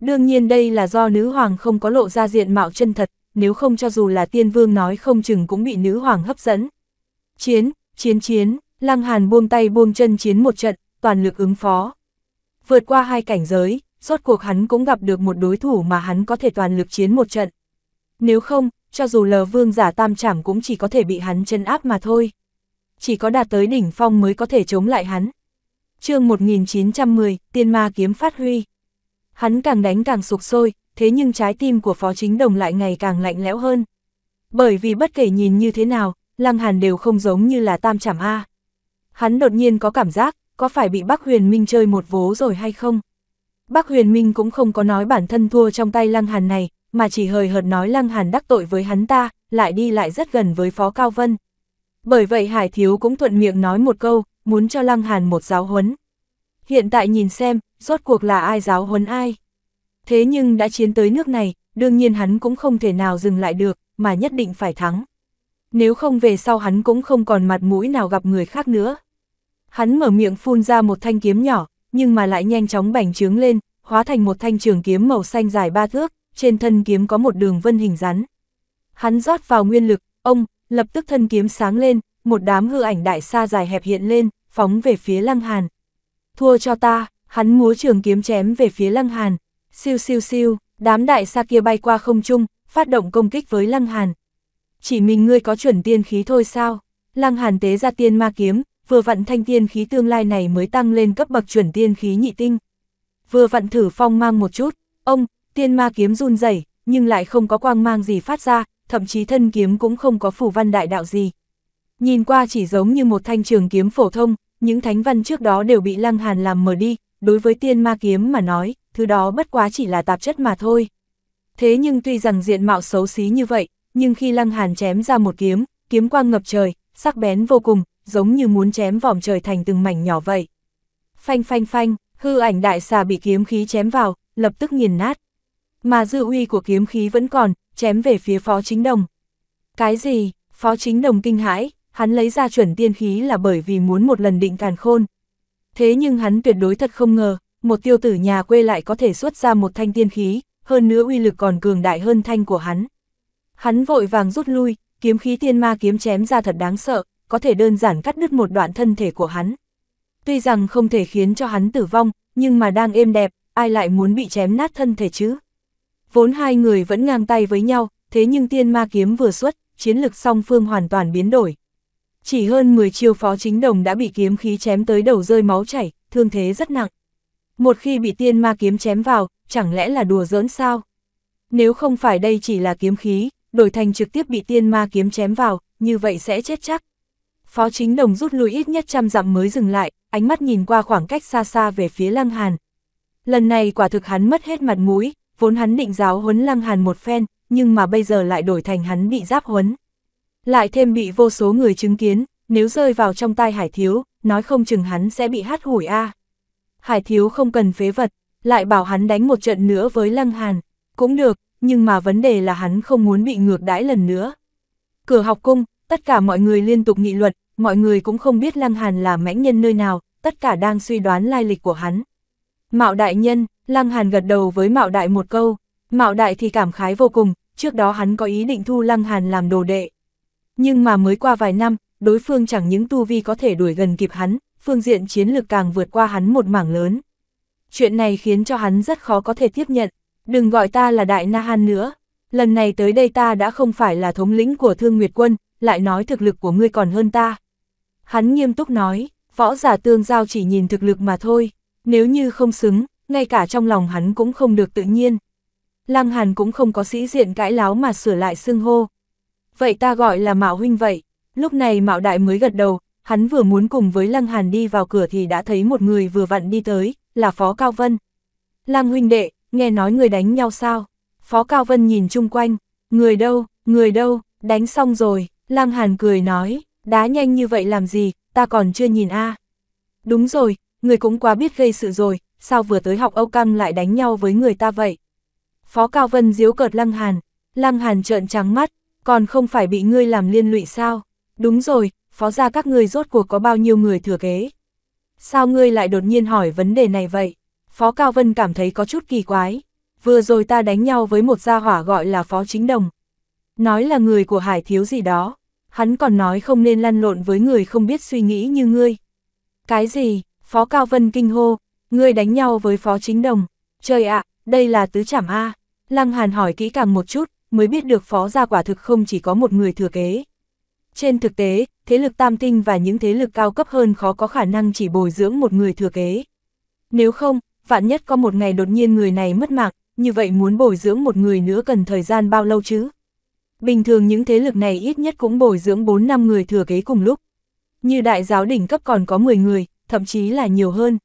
Đương nhiên đây là do nữ hoàng không có lộ ra diện mạo chân thật, nếu không cho dù là tiên vương nói không chừng cũng bị nữ hoàng hấp dẫn. Chiến, chiến chiến, Lăng Hàn buông tay buông chân chiến một trận, toàn lực ứng phó. Vượt qua hai cảnh giới, rốt cuộc hắn cũng gặp được một đối thủ mà hắn có thể toàn lực chiến một trận. Nếu không, cho dù là vương giả tam trảm cũng chỉ có thể bị hắn chân áp mà thôi. Chỉ có đạt tới đỉnh phong mới có thể chống lại hắn. Chương 1910, Tiên Ma Kiếm phát huy. Hắn càng đánh càng sục sôi, thế nhưng trái tim của Phó Chính Đồng lại ngày càng lạnh lẽo hơn. Bởi vì bất kể nhìn như thế nào, Lăng Hàn đều không giống như là tam trảm a. Hắn đột nhiên có cảm giác, có phải bị Bắc Huyền Minh chơi một vố rồi hay không? Bắc Huyền Minh cũng không có nói bản thân thua trong tay Lăng Hàn này, mà chỉ hời hợt nói Lăng Hàn đắc tội với hắn ta, lại đi lại rất gần với Phó Cao Vân. Bởi vậy Hải Thiếu cũng thuận miệng nói một câu, muốn cho Lăng Hàn một giáo huấn. Hiện tại nhìn xem, rốt cuộc là ai giáo huấn ai. Thế nhưng đã chiến tới nước này, đương nhiên hắn cũng không thể nào dừng lại được, mà nhất định phải thắng. Nếu không về sau hắn cũng không còn mặt mũi nào gặp người khác nữa. Hắn mở miệng phun ra một thanh kiếm nhỏ, nhưng mà lại nhanh chóng bành trướng lên, hóa thành một thanh trường kiếm màu xanh dài 3 thước, trên thân kiếm có một đường vân hình rắn. Hắn rót vào nguyên lực, ông lập tức thân kiếm sáng lên, một đám hư ảnh đại sa dài hẹp hiện lên, phóng về phía Lăng Hàn. Thua cho ta, hắn múa trường kiếm chém về phía Lăng Hàn. Siêu siêu siêu, đám đại sa kia bay qua không trung, phát động công kích với Lăng Hàn. Chỉ mình ngươi có chuẩn tiên khí thôi sao? Lăng Hàn tế ra tiên ma kiếm, vừa vặn thanh tiên khí tương lai này mới tăng lên cấp bậc chuẩn tiên khí nhị tinh. Vừa vặn thử phong mang một chút, ông, tiên ma kiếm run rẩy, nhưng lại không có quang mang gì phát ra, thậm chí thân kiếm cũng không có phù văn đại đạo gì. Nhìn qua chỉ giống như một thanh trường kiếm phổ thông, những thánh văn trước đó đều bị Lăng Hàn làm mờ đi, đối với tiên ma kiếm mà nói, thứ đó bất quá chỉ là tạp chất mà thôi. Thế nhưng tuy rằng diện mạo xấu xí như vậy, nhưng khi Lăng Hàn chém ra một kiếm, kiếm quang ngập trời, sắc bén vô cùng, giống như muốn chém vòm trời thành từng mảnh nhỏ vậy. Phanh phanh phanh, hư ảnh đại xà bị kiếm khí chém vào, lập tức nghiền nát. Mà dư uy của kiếm khí vẫn còn, chém về phía Phó Chính Đồng. Cái gì? Phó Chính Đồng kinh hãi, hắn lấy ra chuẩn tiên khí là bởi vì muốn một lần định càn khôn. Thế nhưng hắn tuyệt đối thật không ngờ, một tiêu tử nhà quê lại có thể xuất ra một thanh tiên khí, hơn nữa uy lực còn cường đại hơn thanh của hắn. Hắn vội vàng rút lui, kiếm khí tiên ma kiếm chém ra thật đáng sợ, có thể đơn giản cắt đứt một đoạn thân thể của hắn. Tuy rằng không thể khiến cho hắn tử vong, nhưng mà đang êm đẹp, ai lại muốn bị chém nát thân thể chứ? Vốn hai người vẫn ngang tay với nhau, thế nhưng tiên ma kiếm vừa xuất, chiến lực song phương hoàn toàn biến đổi. Chỉ hơn 10 chiêu Phó Chính Đồng đã bị kiếm khí chém tới đầu rơi máu chảy, thương thế rất nặng. Một khi bị tiên ma kiếm chém vào, chẳng lẽ là đùa giỡn sao? Nếu không phải đây chỉ là kiếm khí, đổi thành trực tiếp bị tiên ma kiếm chém vào, như vậy sẽ chết chắc. Phó Chính Đồng rút lui ít nhất 100 dặm mới dừng lại, ánh mắt nhìn qua khoảng cách xa xa về phía Lăng Hàn. Lần này quả thực hắn mất hết mặt mũi, vốn hắn định giáo huấn Lăng Hàn một phen, nhưng mà bây giờ lại đổi thành hắn bị giáp huấn. Lại thêm bị vô số người chứng kiến, nếu rơi vào trong tay Hải Thiếu, nói không chừng hắn sẽ bị hắt hủi a. Hải Thiếu không cần phế vật, lại bảo hắn đánh một trận nữa với Lăng Hàn, cũng được, nhưng mà vấn đề là hắn không muốn bị ngược đãi lần nữa. Cửa học cung, tất cả mọi người liên tục nghị luận, mọi người cũng không biết Lăng Hàn là mãnh nhân nơi nào, tất cả đang suy đoán lai lịch của hắn. Mạo đại nhân, Lăng Hàn gật đầu với Mạo đại một câu, Mạo đại thì cảm khái vô cùng, trước đó hắn có ý định thu Lăng Hàn làm đồ đệ. Nhưng mà mới qua vài năm, đối phương chẳng những tu vi có thể đuổi gần kịp hắn, phương diện chiến lược càng vượt qua hắn một mảng lớn. Chuyện này khiến cho hắn rất khó có thể tiếp nhận, đừng gọi ta là Đại Na Han nữa, lần này tới đây ta đã không phải là thống lĩnh của Thương Nguyệt Quân, lại nói thực lực của ngươi còn hơn ta. Hắn nghiêm túc nói, võ giả tương giao chỉ nhìn thực lực mà thôi, nếu như không xứng, ngay cả trong lòng hắn cũng không được tự nhiên. Lăng Hàn cũng không có sĩ diện cãi láo mà sửa lại xưng hô. Vậy ta gọi là Mạo huynh vậy, lúc này Mạo đại mới gật đầu, hắn vừa muốn cùng với Lăng Hàn đi vào cửa thì đã thấy một người vừa vặn đi tới, là Phó Cao Vân. Lăng huynh đệ, nghe nói người đánh nhau sao? Phó Cao Vân nhìn chung quanh, người đâu, đánh xong rồi, Lăng Hàn cười nói, đá nhanh như vậy làm gì, ta còn chưa nhìn a. Đúng rồi, người cũng quá biết gây sự rồi, sao vừa tới học Âu Căng lại đánh nhau với người ta vậy? Phó Cao Vân giễu cợt Lăng Hàn trợn trắng mắt, còn không phải bị ngươi làm liên lụy sao? Đúng rồi, Phó gia các ngươi rốt cuộc có bao nhiêu người thừa kế? Sao ngươi lại đột nhiên hỏi vấn đề này vậy? Phó Cao Vân cảm thấy có chút kỳ quái. Vừa rồi ta đánh nhau với một gia hỏa gọi là Phó Chính Đồng. Nói là người của Hải Thiếu gì đó. Hắn còn nói không nên lăn lộn với người không biết suy nghĩ như ngươi. Cái gì? Phó Cao Vân kinh hô. Ngươi đánh nhau với Phó Chính Đồng. Trời ạ, đây là tứ trảm a. Lăng Hàn hỏi kỹ càng một chút, mới biết được Phó gia quả thực không chỉ có một người thừa kế. Trên thực tế, thế lực tam tinh và những thế lực cao cấp hơn khó có khả năng chỉ bồi dưỡng một người thừa kế. Nếu không, vạn nhất có một ngày đột nhiên người này mất mạng, như vậy muốn bồi dưỡng một người nữa cần thời gian bao lâu chứ? Bình thường những thế lực này ít nhất cũng bồi dưỡng 4-5 người thừa kế cùng lúc. Như đại giáo đỉnh cấp còn có 10 người, thậm chí là nhiều hơn.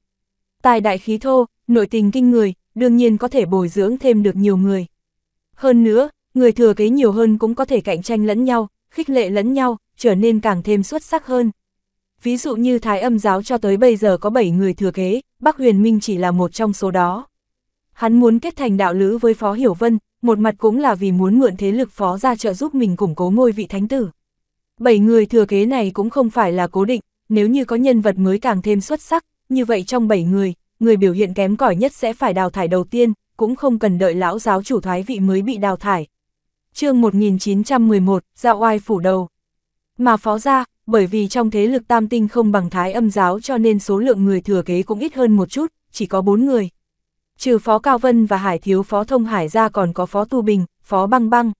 Tài đại khí thô, nội tình kinh người, đương nhiên có thể bồi dưỡng thêm được nhiều người. Hơn nữa, người thừa kế nhiều hơn cũng có thể cạnh tranh lẫn nhau, khích lệ lẫn nhau, trở nên càng thêm xuất sắc hơn. Ví dụ như Thái Âm giáo cho tới bây giờ có 7 người thừa kế, Bắc Huyền Minh chỉ là một trong số đó. Hắn muốn kết thành đạo lữ với Phó Hiểu Vân, một mặt cũng là vì muốn mượn thế lực Phó gia trợ giúp mình củng cố ngôi vị thánh tử. 7 người thừa kế này cũng không phải là cố định, nếu như có nhân vật mới càng thêm xuất sắc, như vậy trong 7 người, người biểu hiện kém cỏi nhất sẽ phải đào thải đầu tiên, cũng không cần đợi lão giáo chủ thoái vị mới bị đào thải. Chương 1911, Dạo oai phủ đầu. Mà Phó gia, bởi vì trong thế lực tam tinh không bằng Thái Âm giáo cho nên số lượng người thừa kế cũng ít hơn một chút, chỉ có 4 người. Trừ Phó Cao Vân và Hải thiếu Phó Thông Hải ra còn có Phó Tu Bình, Phó Băng Băng.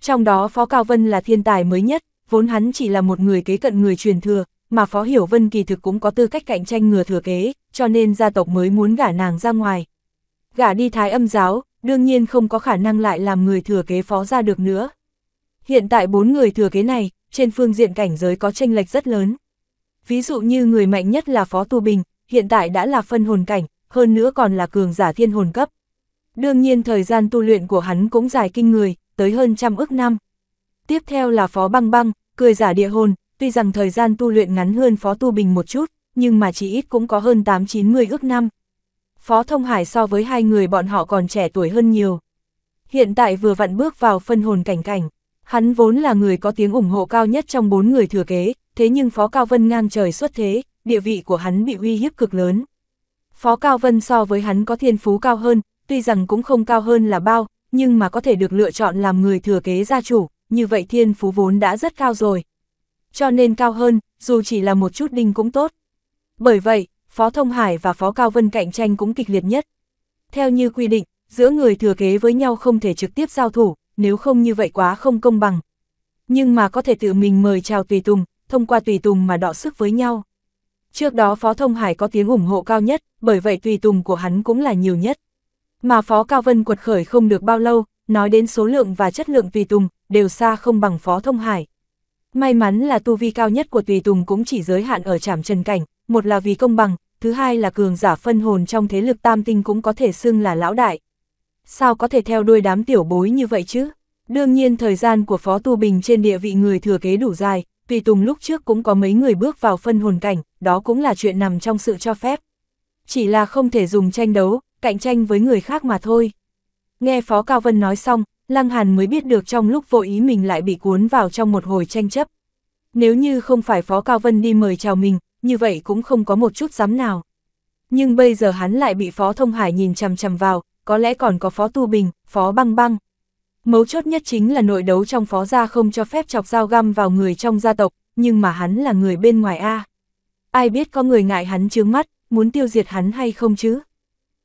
Trong đó Phó Cao Vân là thiên tài mới nhất, vốn hắn chỉ là một người kế cận người truyền thừa, mà Phó Hiểu Vân kỳ thực cũng có tư cách cạnh tranh người thừa kế, cho nên gia tộc mới muốn gả nàng ra ngoài. Gả đi Thái Âm giáo, đương nhiên không có khả năng lại làm người thừa kế Phó gia được nữa. Hiện tại 4 người thừa kế này, trên phương diện cảnh giới có chênh lệch rất lớn. Ví dụ như người mạnh nhất là Phó Tu Bình, hiện tại đã là phân hồn cảnh, hơn nữa còn là cường giả thiên hồn cấp. Đương nhiên thời gian tu luyện của hắn cũng dài kinh người, tới hơn 100 ức năm. Tiếp theo là Phó Băng Băng, cường giả địa hồn, tuy rằng thời gian tu luyện ngắn hơn Phó Tu Bình một chút, nhưng mà chỉ ít cũng có hơn 8-90 ức năm. Phó Thông Hải so với hai người bọn họ còn trẻ tuổi hơn nhiều. Hiện tại vừa vặn bước vào phân hồn cảnh, hắn vốn là người có tiếng ủng hộ cao nhất trong 4 người thừa kế, thế nhưng Phó Cao Vân ngang trời xuất thế, địa vị của hắn bị uy hiếp cực lớn. Phó Cao Vân so với hắn có thiên phú cao hơn, tuy rằng cũng không cao hơn là bao, nhưng mà có thể được lựa chọn làm người thừa kế gia chủ, như vậy thiên phú vốn đã rất cao rồi. Cho nên cao hơn, dù chỉ là một chút đinh cũng tốt. Bởi vậy, Phó Thông Hải và Phó Cao Vân cạnh tranh cũng kịch liệt nhất. Theo như quy định, giữa người thừa kế với nhau không thể trực tiếp giao thủ, nếu không như vậy quá không công bằng. Nhưng mà có thể tự mình mời chào tùy tùng, thông qua tùy tùng mà đọ sức với nhau. Trước đó Phó Thông Hải có tiếng ủng hộ cao nhất, bởi vậy tùy tùng của hắn cũng là nhiều nhất. Mà Phó Cao Vân quật khởi không được bao lâu, nói đến số lượng và chất lượng tùy tùng, đều xa không bằng Phó Thông Hải. May mắn là tu vi cao nhất của tùy tùng cũng chỉ giới hạn ở trảm trần cảnh, một là vì công bằng, thứ hai là cường giả phân hồn trong thế lực tam tinh cũng có thể xưng là lão đại. Sao có thể theo đuôi đám tiểu bối như vậy chứ? Đương nhiên thời gian của Phó Tu Bình trên địa vị người thừa kế đủ dài, tùy tùng lúc trước cũng có mấy người bước vào phân hồn cảnh, đó cũng là chuyện nằm trong sự cho phép. Chỉ là không thể dùng tranh đấu, cạnh tranh với người khác mà thôi. Nghe Phó Cao Vân nói xong, Lăng Hàn mới biết được trong lúc vô ý mình lại bị cuốn vào trong một hồi tranh chấp. Nếu như không phải Phó Cao Vân đi mời chào mình, như vậy cũng không có một chút dám nào. Nhưng bây giờ hắn lại bị Phó Thông Hải nhìn chằm chằm vào, có lẽ còn có Phó Tu Bình, Phó Băng Băng. Mấu chốt nhất chính là nội đấu trong Phó gia không cho phép chọc dao găm vào người trong gia tộc, nhưng mà hắn là người bên ngoài a. Ai biết có người ngại hắn chướng mắt, muốn tiêu diệt hắn hay không chứ?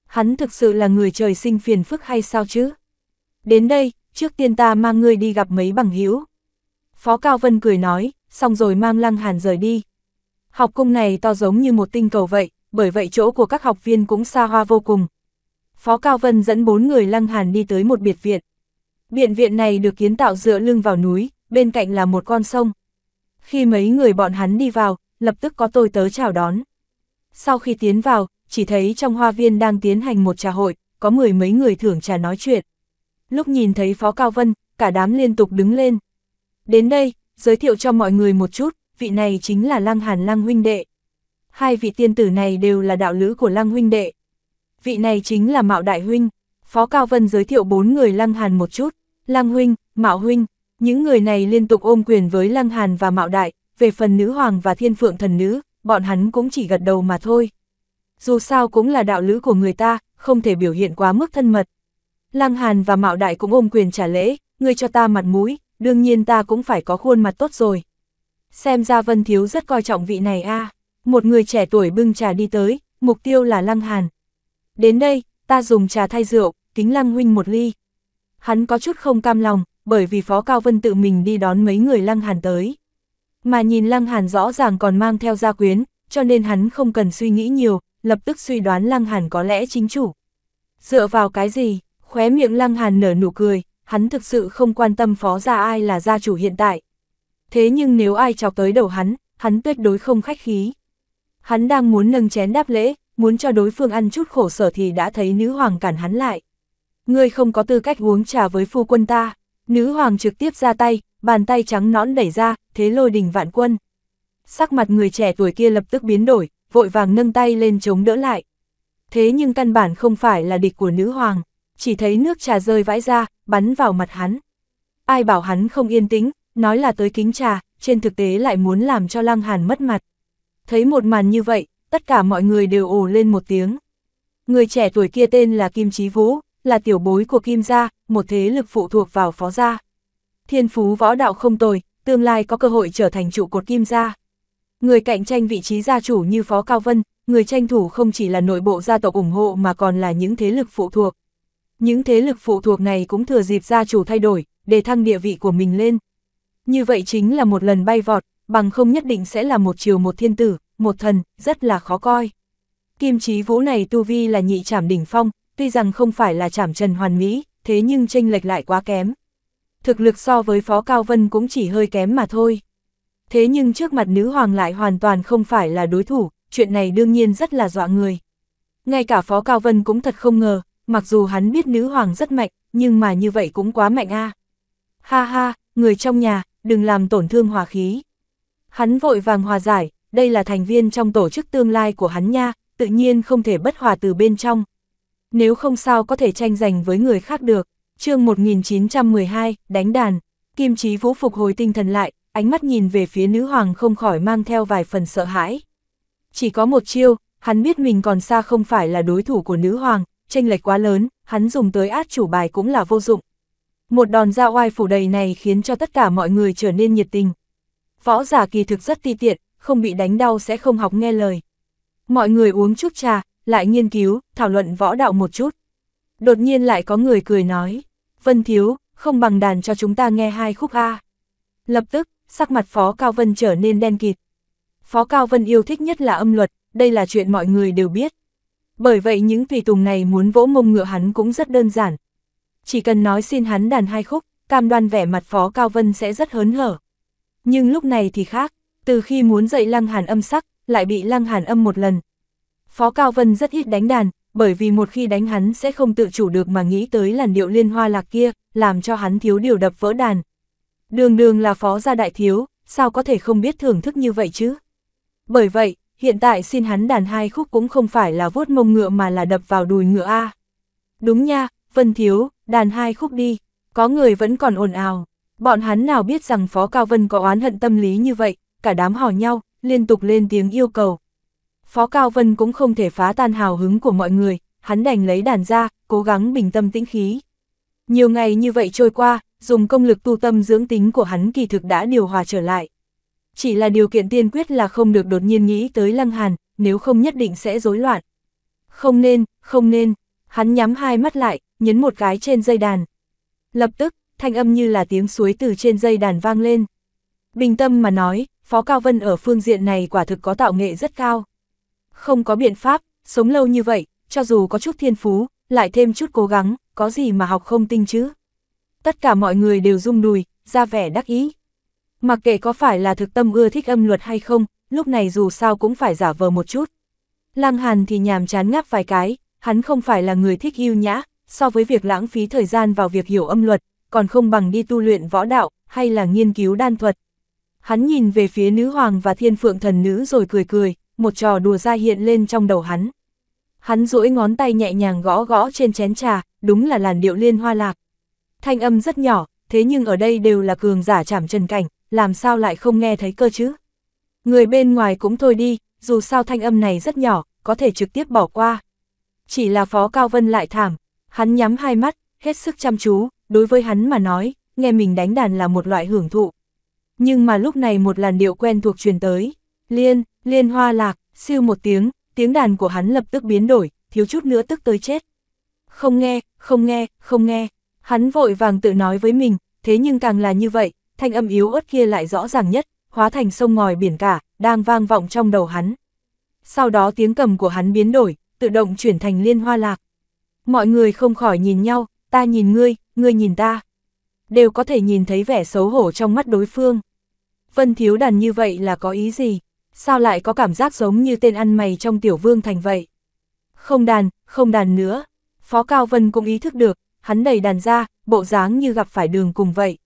Hắn thực sự là người trời sinh phiền phức hay sao chứ? Đến đây, trước tiên ta mang ngươi đi gặp mấy bằng hữu. Phó Cao Vân cười nói, xong rồi mang Lăng Hàn rời đi. Học cung này to giống như một tinh cầu vậy, bởi vậy chỗ của các học viên cũng xa hoa vô cùng. Phó Cao Vân dẫn 4 người Lăng Hàn đi tới một biệt viện. Biệt viện này được kiến tạo dựa lưng vào núi, bên cạnh là một con sông. Khi mấy người bọn hắn đi vào, lập tức có tôi tớ chào đón. Sau khi tiến vào, chỉ thấy trong hoa viên đang tiến hành một trà hội, có mười mấy người thưởng trà nói chuyện. Lúc nhìn thấy Phó Cao Vân, cả đám liên tục đứng lên. Đến đây, giới thiệu cho mọi người một chút, vị này chính là Lăng Hàn Lăng huynh đệ. Hai vị tiên tử này đều là đạo lữ của Lăng huynh đệ. Vị này chính là Mạo đại huynh. Phó Cao Vân giới thiệu 4 người Lăng Hàn một chút, Lăng huynh, Mạo huynh, những người này liên tục ôm quyền với Lăng Hàn và Mạo đại, về phần Nữ Hoàng và Thiên Phượng Thần Nữ, bọn hắn cũng chỉ gật đầu mà thôi. Dù sao cũng là đạo lữ của người ta, không thể biểu hiện quá mức thân mật. Lăng Hàn và Mạo đại cũng ôm quyền trả lễ, ngươi cho ta mặt mũi, đương nhiên ta cũng phải có khuôn mặt tốt rồi. Xem ra Vân thiếu rất coi trọng vị này a. Một người trẻ tuổi bưng trà đi tới, mục tiêu là Lăng Hàn. Đến đây, ta dùng trà thay rượu, kính Lăng huynh một ly. Hắn có chút không cam lòng, bởi vì Phó Cao Vân tự mình đi đón mấy người Lăng Hàn tới. Mà nhìn Lăng Hàn rõ ràng còn mang theo gia quyến, cho nên hắn không cần suy nghĩ nhiều, lập tức suy đoán Lăng Hàn có lẽ chính chủ. Dựa vào cái gì? Khóe miệng Lăng Hàn nở nụ cười, hắn thực sự không quan tâm Phó gia ai là gia chủ hiện tại. Thế nhưng nếu ai chọc tới đầu hắn tuyệt đối không khách khí. Hắn đang muốn nâng chén đáp lễ, muốn cho đối phương ăn chút khổ sở thì đã thấy Nữ Hoàng cản hắn lại. Ngươi không có tư cách uống trà với phu quân ta. Nữ Hoàng trực tiếp ra tay, bàn tay trắng nõn đẩy ra, thế lôi đình vạn quân. Sắc mặt người trẻ tuổi kia lập tức biến đổi, vội vàng nâng tay lên chống đỡ lại. Thế nhưng căn bản không phải là địch của Nữ Hoàng, chỉ thấy nước trà rơi vãi ra, bắn vào mặt hắn. Ai bảo hắn không yên tĩnh, nói là tới kính trà, trên thực tế lại muốn làm cho Lăng Hàn mất mặt. Thấy một màn như vậy, tất cả mọi người đều ồ lên một tiếng. Người trẻ tuổi kia tên là Kim Chí Vũ, là tiểu bối của Kim gia, một thế lực phụ thuộc vào Phó gia. thiên phú võ đạo không tồi, tương lai có cơ hội trở thành trụ cột Kim gia. Người cạnh tranh vị trí gia chủ như Phó Cao Vân, người tranh thủ không chỉ là nội bộ gia tộc ủng hộ mà còn là những thế lực phụ thuộc. Những thế lực phụ thuộc này cũng thừa dịp gia chủ thay đổi, để thăng địa vị của mình lên. Như vậy chính là một lần bay vọt, bằng không nhất định sẽ là một triều một thiên tử, một thần, rất là khó coi. Kim Chí Vũ này tu vi là nhị trảm đỉnh phong, tuy rằng không phải là trảm trần hoàn mỹ, thế nhưng chênh lệch lại quá kém. Thực lực so với Phó Cao Vân cũng chỉ hơi kém mà thôi. Thế nhưng trước mặt nữ hoàng lại hoàn toàn không phải là đối thủ, chuyện này đương nhiên rất là dọa người. Ngay cả Phó Cao Vân cũng thật không ngờ, mặc dù hắn biết nữ hoàng rất mạnh, nhưng mà như vậy cũng quá mạnh a. Ha ha, người trong nhà, đừng làm tổn thương hòa khí. Hắn vội vàng hòa giải, đây là thành viên trong tổ chức tương lai của hắn nha, tự nhiên không thể bất hòa từ bên trong. Nếu không sao có thể tranh giành với người khác được. Chương 1912, đánh đàn. Kim Chí Vũ phục hồi tinh thần lại, ánh mắt nhìn về phía nữ hoàng không khỏi mang theo vài phần sợ hãi. Chỉ có một chiêu, hắn biết mình còn xa không phải là đối thủ của nữ hoàng, chênh lệch quá lớn, hắn dùng tới át chủ bài cũng là vô dụng. Một đòn dao oai phủ đầy này khiến cho tất cả mọi người trở nên nhiệt tình. Võ giả kỳ thực rất ti tiện, không bị đánh đau sẽ không học nghe lời. Mọi người uống chút trà, lại nghiên cứu, thảo luận võ đạo một chút. Đột nhiên lại có người cười nói, Vân thiếu, không bằng đàn cho chúng ta nghe hai khúc a. Lập tức, sắc mặt Phó Cao Vân trở nên đen kịt. Phó Cao Vân yêu thích nhất là âm luật, đây là chuyện mọi người đều biết. Bởi vậy những tùy tùng này muốn vỗ mông ngựa hắn cũng rất đơn giản. Chỉ cần nói xin hắn đàn hai khúc, cam đoan vẻ mặt Phó Cao Vân sẽ rất hớn hở. Nhưng lúc này thì khác, từ khi muốn dạy Lăng Hàn âm sắc, lại bị Lăng Hàn âm một lần. Phó Cao Vân rất ít đánh đàn, bởi vì một khi đánh hắn sẽ không tự chủ được mà nghĩ tới làn điệu liên hoa lạc kia, làm cho hắn thiếu điều đập vỡ đàn. Đường đường là Phó gia đại thiếu, sao có thể không biết thưởng thức như vậy chứ? Bởi vậy, hiện tại xin hắn đàn hai khúc cũng không phải là vuốt mông ngựa mà là đập vào đùi ngựa a. Đúng nha, Vân thiếu, đàn hai khúc đi, có người vẫn còn ồn ào. Bọn hắn nào biết rằng Phó Cao Vân có oán hận tâm lý như vậy, cả đám hò nhau, liên tục lên tiếng yêu cầu. Phó Cao Vân cũng không thể phá tan hào hứng của mọi người, hắn đành lấy đàn ra, cố gắng bình tâm tĩnh khí. Nhiều ngày như vậy trôi qua, dùng công lực tu tâm dưỡng tính của hắn kỳ thực đã điều hòa trở lại. Chỉ là điều kiện tiên quyết là không được đột nhiên nghĩ tới Lăng Hàn, nếu không nhất định sẽ rối loạn. Không nên, không nên, hắn nhắm hai mắt lại, nhấn một cái trên dây đàn. Lập tức, thanh âm như là tiếng suối từ trên dây đàn vang lên. Bình tâm mà nói, Phó Cao Vân ở phương diện này quả thực có tạo nghệ rất cao. Không có biện pháp, sống lâu như vậy, cho dù có chút thiên phú, lại thêm chút cố gắng, có gì mà học không tinh chứ? Tất cả mọi người đều rung đùi, ra vẻ đắc ý. Mặc kệ có phải là thực tâm ưa thích âm luật hay không, lúc này dù sao cũng phải giả vờ một chút. Lăng Hàn thì nhàm chán ngáp vài cái, hắn không phải là người thích yêu nhã, so với việc lãng phí thời gian vào việc hiểu âm luật, còn không bằng đi tu luyện võ đạo, hay là nghiên cứu đan thuật. Hắn nhìn về phía nữ hoàng và thiên phượng thần nữ rồi cười cười, một trò đùa dai hiện lên trong đầu hắn. Hắn duỗi ngón tay nhẹ nhàng gõ gõ trên chén trà, đúng là làn điệu liên hoa lạc. Thanh âm rất nhỏ, thế nhưng ở đây đều là cường giả trảm trần cảnh, làm sao lại không nghe thấy cơ chứ? Người bên ngoài cũng thôi đi, dù sao thanh âm này rất nhỏ, có thể trực tiếp bỏ qua. Chỉ là Phó Cao Vân lại thảm, hắn nhắm hai mắt, hết sức chăm chú, đối với hắn mà nói, nghe mình đánh đàn là một loại hưởng thụ. Nhưng mà lúc này một làn điệu quen thuộc truyền tới, liên hoa lạc, siêu một tiếng, tiếng đàn của hắn lập tức biến đổi, thiếu chút nữa tức tới chết. Không nghe, không nghe, không nghe, hắn vội vàng tự nói với mình, thế nhưng càng là như vậy, thanh âm yếu ớt kia lại rõ ràng nhất, hóa thành sông ngòi biển cả, đang vang vọng trong đầu hắn. Sau đó tiếng cầm của hắn biến đổi, tự động chuyển thành liên hoa lạc. Mọi người không khỏi nhìn nhau, ta nhìn ngươi, ngươi nhìn ta. Đều có thể nhìn thấy vẻ xấu hổ trong mắt đối phương. Vân thiếu đàn như vậy là có ý gì? Sao lại có cảm giác giống như tên ăn mày trong Tiểu Vương Thành vậy? Không đàn nữa. Phó Cao Vân cũng ý thức được, hắn đẩy đàn ra, bộ dáng như gặp phải đường cùng vậy.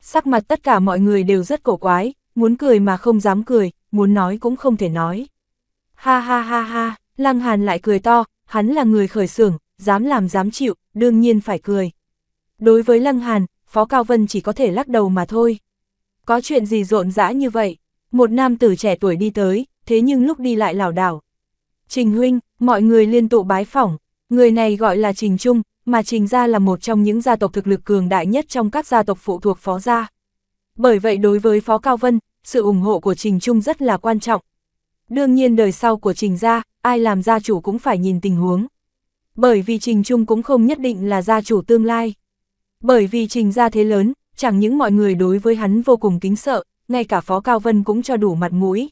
Sắc mặt tất cả mọi người đều rất cổ quái, muốn cười mà không dám cười, muốn nói cũng không thể nói. Ha ha ha ha, Lăng Hàn lại cười to, hắn là người khởi xưởng, dám làm dám chịu, đương nhiên phải cười. Đối với Lăng Hàn, Phó Cao Vân chỉ có thể lắc đầu mà thôi. Có chuyện gì rộn rã như vậy? Một nam tử trẻ tuổi đi tới, thế nhưng lúc đi lại lảo đảo. Trình huynh, mọi người liên tụ bái phỏng, người này gọi là Trình Trung, mà Trình gia là một trong những gia tộc thực lực cường đại nhất trong các gia tộc phụ thuộc Phó gia. Bởi vậy đối với Phó Cao Vân, sự ủng hộ của Trình Trung rất là quan trọng. Đương nhiên đời sau của Trình gia, ai làm gia chủ cũng phải nhìn tình huống. Bởi vì Trình Trung cũng không nhất định là gia chủ tương lai. Bởi vì Trình gia thế lớn, chẳng những mọi người đối với hắn vô cùng kính sợ, ngay cả Phó Cao Vân cũng cho đủ mặt mũi.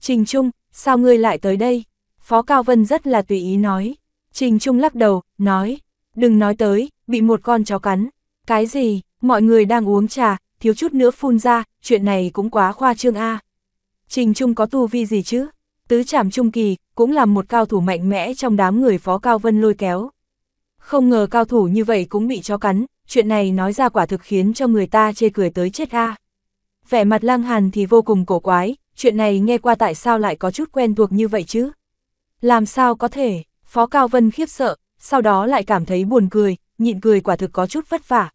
Trình Trung, sao ngươi lại tới đây? Phó Cao Vân rất là tùy ý nói. Trình Trung lắc đầu, nói, đừng nói tới, bị một con chó cắn. Cái gì, mọi người đang uống trà, thiếu chút nữa phun ra, chuyện này cũng quá khoa trương a. Trình Trung có tu vi gì chứ? Tứ trảm trung kỳ, cũng là một cao thủ mạnh mẽ trong đám người Phó Cao Vân lôi kéo. Không ngờ cao thủ như vậy cũng bị chó cắn, chuyện này nói ra quả thực khiến cho người ta chê cười tới chết a. Vẻ mặt Lăng Hàn thì vô cùng cổ quái, chuyện này nghe qua tại sao lại có chút quen thuộc như vậy chứ? Làm sao có thể, Phó Cao Vân khiếp sợ, sau đó lại cảm thấy buồn cười, nhịn cười quả thực có chút vất vả.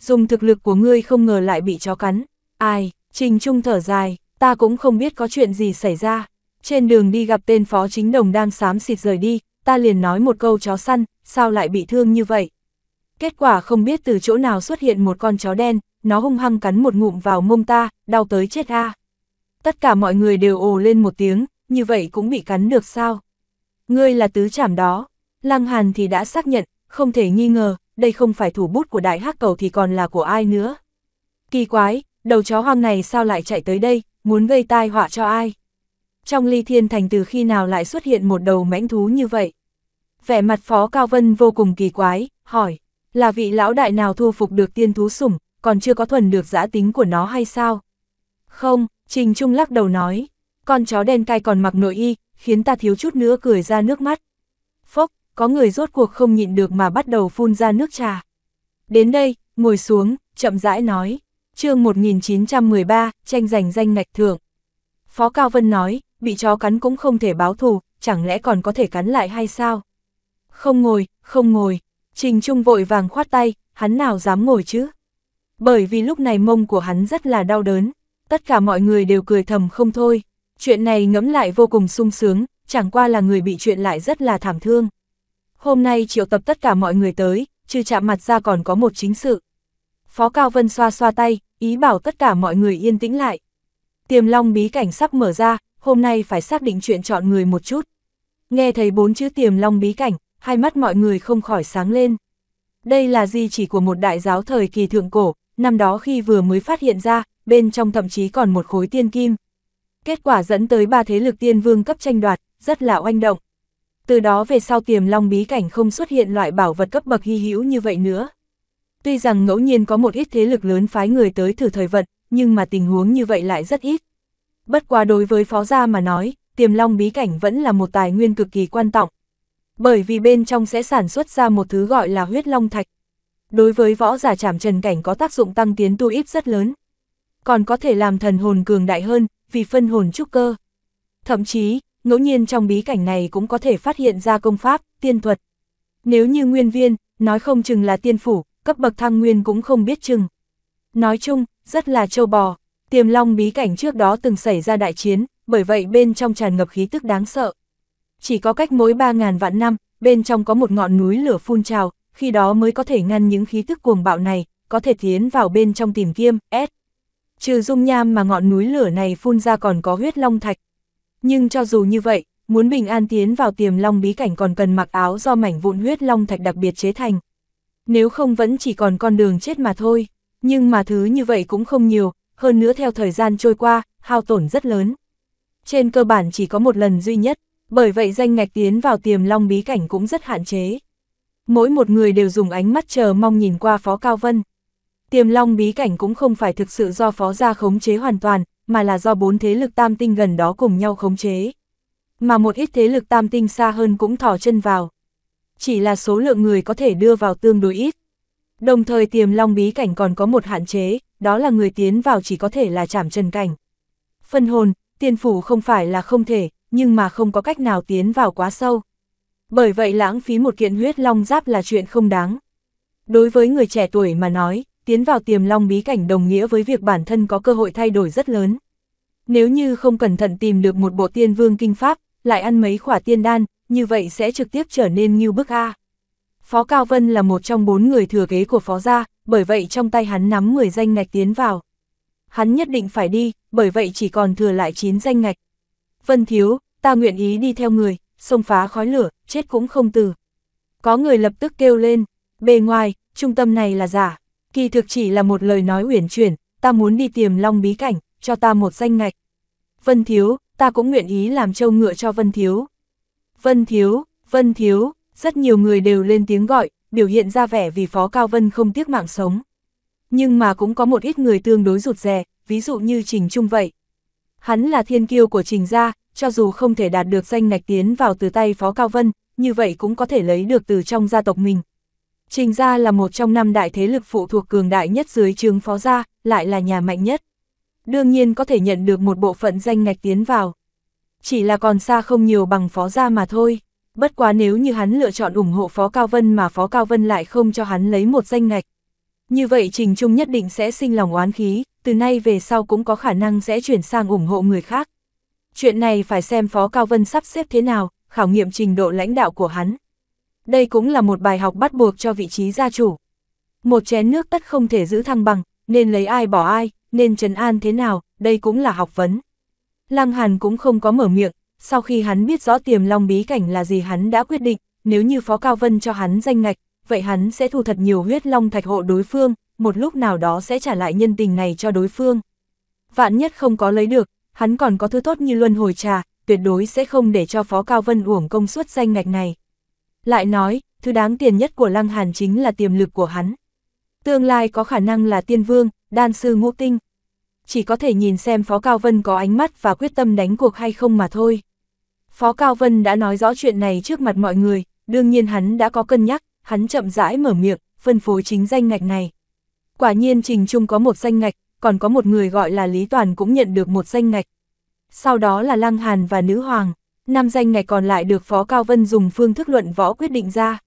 Dùng thực lực của ngươi không ngờ lại bị chó cắn. Ai, Trình Trung thở dài, ta cũng không biết có chuyện gì xảy ra. Trên đường đi gặp tên Phó Chính Đồng đang xám xịt rời đi, ta liền nói một câu chó săn, sao lại bị thương như vậy. Kết quả không biết từ chỗ nào xuất hiện một con chó đen, nó hung hăng cắn một ngụm vào mông ta, đau tới chết a. Tất cả mọi người đều ồ lên một tiếng, như vậy cũng bị cắn được sao? Ngươi là tứ trảm đó. Lăng Hàn thì đã xác nhận, không thể nghi ngờ, đây không phải thủ bút của Đại Hắc Cẩu thì còn là của ai nữa. Kỳ quái, đầu chó hoang này sao lại chạy tới đây, muốn gây tai họa cho ai? Trong Ly Thiên Thành từ khi nào lại xuất hiện một đầu mãnh thú như vậy? Vẻ mặt Phó Cao Vân vô cùng kỳ quái, hỏi, là vị lão đại nào thu phục được tiên thú sủng, còn chưa có thuần được dã tính của nó hay sao? Không, Trình Trung lắc đầu nói, con chó đen cai còn mặc nội y, khiến ta thiếu chút nữa cười ra nước mắt. Phốc, có người rốt cuộc không nhịn được mà bắt đầu phun ra nước trà. Đến đây, ngồi xuống, chậm rãi nói, chương 1913, tranh giành danh ngạch thượng. Phó Cao Vân nói, bị chó cắn cũng không thể báo thù, chẳng lẽ còn có thể cắn lại hay sao? Không ngồi, Trình Trung vội vàng khoát tay, hắn nào dám ngồi chứ? Bởi vì lúc này mông của hắn rất là đau đớn, tất cả mọi người đều cười thầm không thôi. Chuyện này ngẫm lại vô cùng sung sướng, chẳng qua là người bị chuyện lại rất là thảm thương. Hôm nay triệu tập tất cả mọi người tới, trừ chạm mặt ra còn có một chính sự. Phó Cao Vân xoa xoa tay, ý bảo tất cả mọi người yên tĩnh lại. Tiềm Long bí cảnh sắp mở ra, hôm nay phải xác định chuyện chọn người một chút. Nghe thấy bốn chữ Tiềm Long bí cảnh, hai mắt mọi người không khỏi sáng lên. Đây là di chỉ của một đại giáo thời kỳ thượng cổ, năm đó khi vừa mới phát hiện ra, bên trong thậm chí còn một khối tiên kim. Kết quả dẫn tới ba thế lực tiên vương cấp tranh đoạt, rất là oanh động. Từ đó về sau Tiềm Long bí cảnh không xuất hiện loại bảo vật cấp bậc hy hữu như vậy nữa. Tuy rằng ngẫu nhiên có một ít thế lực lớn phái người tới thử thời vận, nhưng mà tình huống như vậy lại rất ít. Bất quá đối với Phó gia mà nói, Tiềm Long bí cảnh vẫn là một tài nguyên cực kỳ quan trọng. Bởi vì bên trong sẽ sản xuất ra một thứ gọi là huyết long thạch. Đối với võ giả trảm trần cảnh có tác dụng tăng tiến tu ít rất lớn. Còn có thể làm thần hồn cường đại hơn, vì phân hồn trúc cơ. Thậm chí, ngẫu nhiên trong bí cảnh này cũng có thể phát hiện ra công pháp, tiên thuật. Nếu như nguyên viên, nói không chừng là tiên phủ, cấp bậc thăng nguyên cũng không biết chừng. Nói chung, rất là trâu bò. Tiềm Long bí cảnh trước đó từng xảy ra đại chiến, bởi vậy bên trong tràn ngập khí tức đáng sợ. Chỉ có cách mỗi 3000 vạn năm, bên trong có một ngọn núi lửa phun trào, khi đó mới có thể ngăn những khí tức cuồng bạo này, có thể tiến vào bên trong tìm kiếm. Trừ dung nham mà ngọn núi lửa này phun ra còn có huyết long thạch. Nhưng cho dù như vậy, muốn bình an tiến vào Tiềm Long bí cảnh còn cần mặc áo do mảnh vụn huyết long thạch đặc biệt chế thành. Nếu không vẫn chỉ còn con đường chết mà thôi, nhưng mà thứ như vậy cũng không nhiều, hơn nữa theo thời gian trôi qua, hao tổn rất lớn. Trên cơ bản chỉ có một lần duy nhất, bởi vậy danh ngạch tiến vào Tiềm Long bí cảnh cũng rất hạn chế. Mỗi một người đều dùng ánh mắt chờ mong nhìn qua Phó Cao Vân. Tiềm Long bí cảnh cũng không phải thực sự do Phó gia khống chế hoàn toàn, mà là do bốn thế lực tam tinh gần đó cùng nhau khống chế. Mà một ít thế lực tam tinh xa hơn cũng thò chân vào. Chỉ là số lượng người có thể đưa vào tương đối ít. Đồng thời Tiềm Long bí cảnh còn có một hạn chế, đó là người tiến vào chỉ có thể là trảm trần cảnh. Phân hồn, tiên phủ không phải là không thể, nhưng mà không có cách nào tiến vào quá sâu. Bởi vậy lãng phí một kiện huyết long giáp là chuyện không đáng. Đối với người trẻ tuổi mà nói, tiến vào Tiềm Long bí cảnh đồng nghĩa với việc bản thân có cơ hội thay đổi rất lớn. Nếu như không cẩn thận tìm được một bộ tiên vương kinh pháp, lại ăn mấy khỏa tiên đan, như vậy sẽ trực tiếp trở nên ngưu bức a. Phó Cao Vân là một trong 4 người thừa kế của Phó Gia, bởi vậy trong tay hắn nắm 10 danh ngạch tiến vào. Hắn nhất định phải đi, bởi vậy chỉ còn thừa lại 9 danh ngạch. Vân thiếu, ta nguyện ý đi theo người, xông phá khói lửa, chết cũng không từ. Có người lập tức kêu lên, bề ngoài, trung tâm này là giả, kỳ thực chỉ là một lời nói uyển chuyển, ta muốn đi Tiềm Long bí cảnh, cho ta một danh ngạch. Vân thiếu, ta cũng nguyện ý làm trâu ngựa cho Vân thiếu. Vân thiếu, Vân thiếu, rất nhiều người đều lên tiếng gọi, biểu hiện ra vẻ vì Phó Cao Vân không tiếc mạng sống. Nhưng mà cũng có một ít người tương đối rụt rè, ví dụ như Trình Trung vậy. Hắn là thiên kiêu của Trình gia, cho dù không thể đạt được danh ngạch tiến vào từ tay Phó Cao Vân, như vậy cũng có thể lấy được từ trong gia tộc mình. Trình gia là một trong 5 đại thế lực phụ thuộc cường đại nhất dưới trướng Phó gia, lại là nhà mạnh nhất. Đương nhiên có thể nhận được một bộ phận danh ngạch tiến vào. Chỉ là còn xa không nhiều bằng Phó gia mà thôi. Bất quá nếu như hắn lựa chọn ủng hộ Phó Cao Vân mà Phó Cao Vân lại không cho hắn lấy một danh ngạch. Như vậy Trình Trung nhất định sẽ sinh lòng oán khí, từ nay về sau cũng có khả năng sẽ chuyển sang ủng hộ người khác. Chuyện này phải xem Phó Cao Vân sắp xếp thế nào, khảo nghiệm trình độ lãnh đạo của hắn. Đây cũng là một bài học bắt buộc cho vị trí gia chủ. Một chén nước tất không thể giữ thăng bằng, nên lấy ai bỏ ai, nên trấn an thế nào, đây cũng là học vấn. Lăng Hàn cũng không có mở miệng, sau khi hắn biết rõ Tiềm Long bí cảnh là gì hắn đã quyết định, nếu như Phó Cao Vân cho hắn danh ngạch, vậy hắn sẽ thu thật nhiều huyết long thạch hộ đối phương, một lúc nào đó sẽ trả lại nhân tình này cho đối phương. Vạn nhất không có lấy được, hắn còn có thứ tốt như luân hồi trà, tuyệt đối sẽ không để cho Phó Cao Vân uổng công suất danh ngạch này. Lại nói, thứ đáng tiền nhất của Lăng Hàn chính là tiềm lực của hắn. Tương lai có khả năng là tiên vương, đan sư ngũ tinh. Chỉ có thể nhìn xem Phó Cao Vân có ánh mắt và quyết tâm đánh cuộc hay không mà thôi. Phó Cao Vân đã nói rõ chuyện này trước mặt mọi người, đương nhiên hắn đã có cân nhắc, hắn chậm rãi mở miệng, phân phối chính danh ngạch này. Quả nhiên Trình Trung có một danh ngạch, còn có một người gọi là Lý Toàn cũng nhận được một danh ngạch. Sau đó là Lăng Hàn và Nữ Hoàng, 5 danh ngạch còn lại được Phó Cao Vân dùng phương thức luận võ quyết định ra.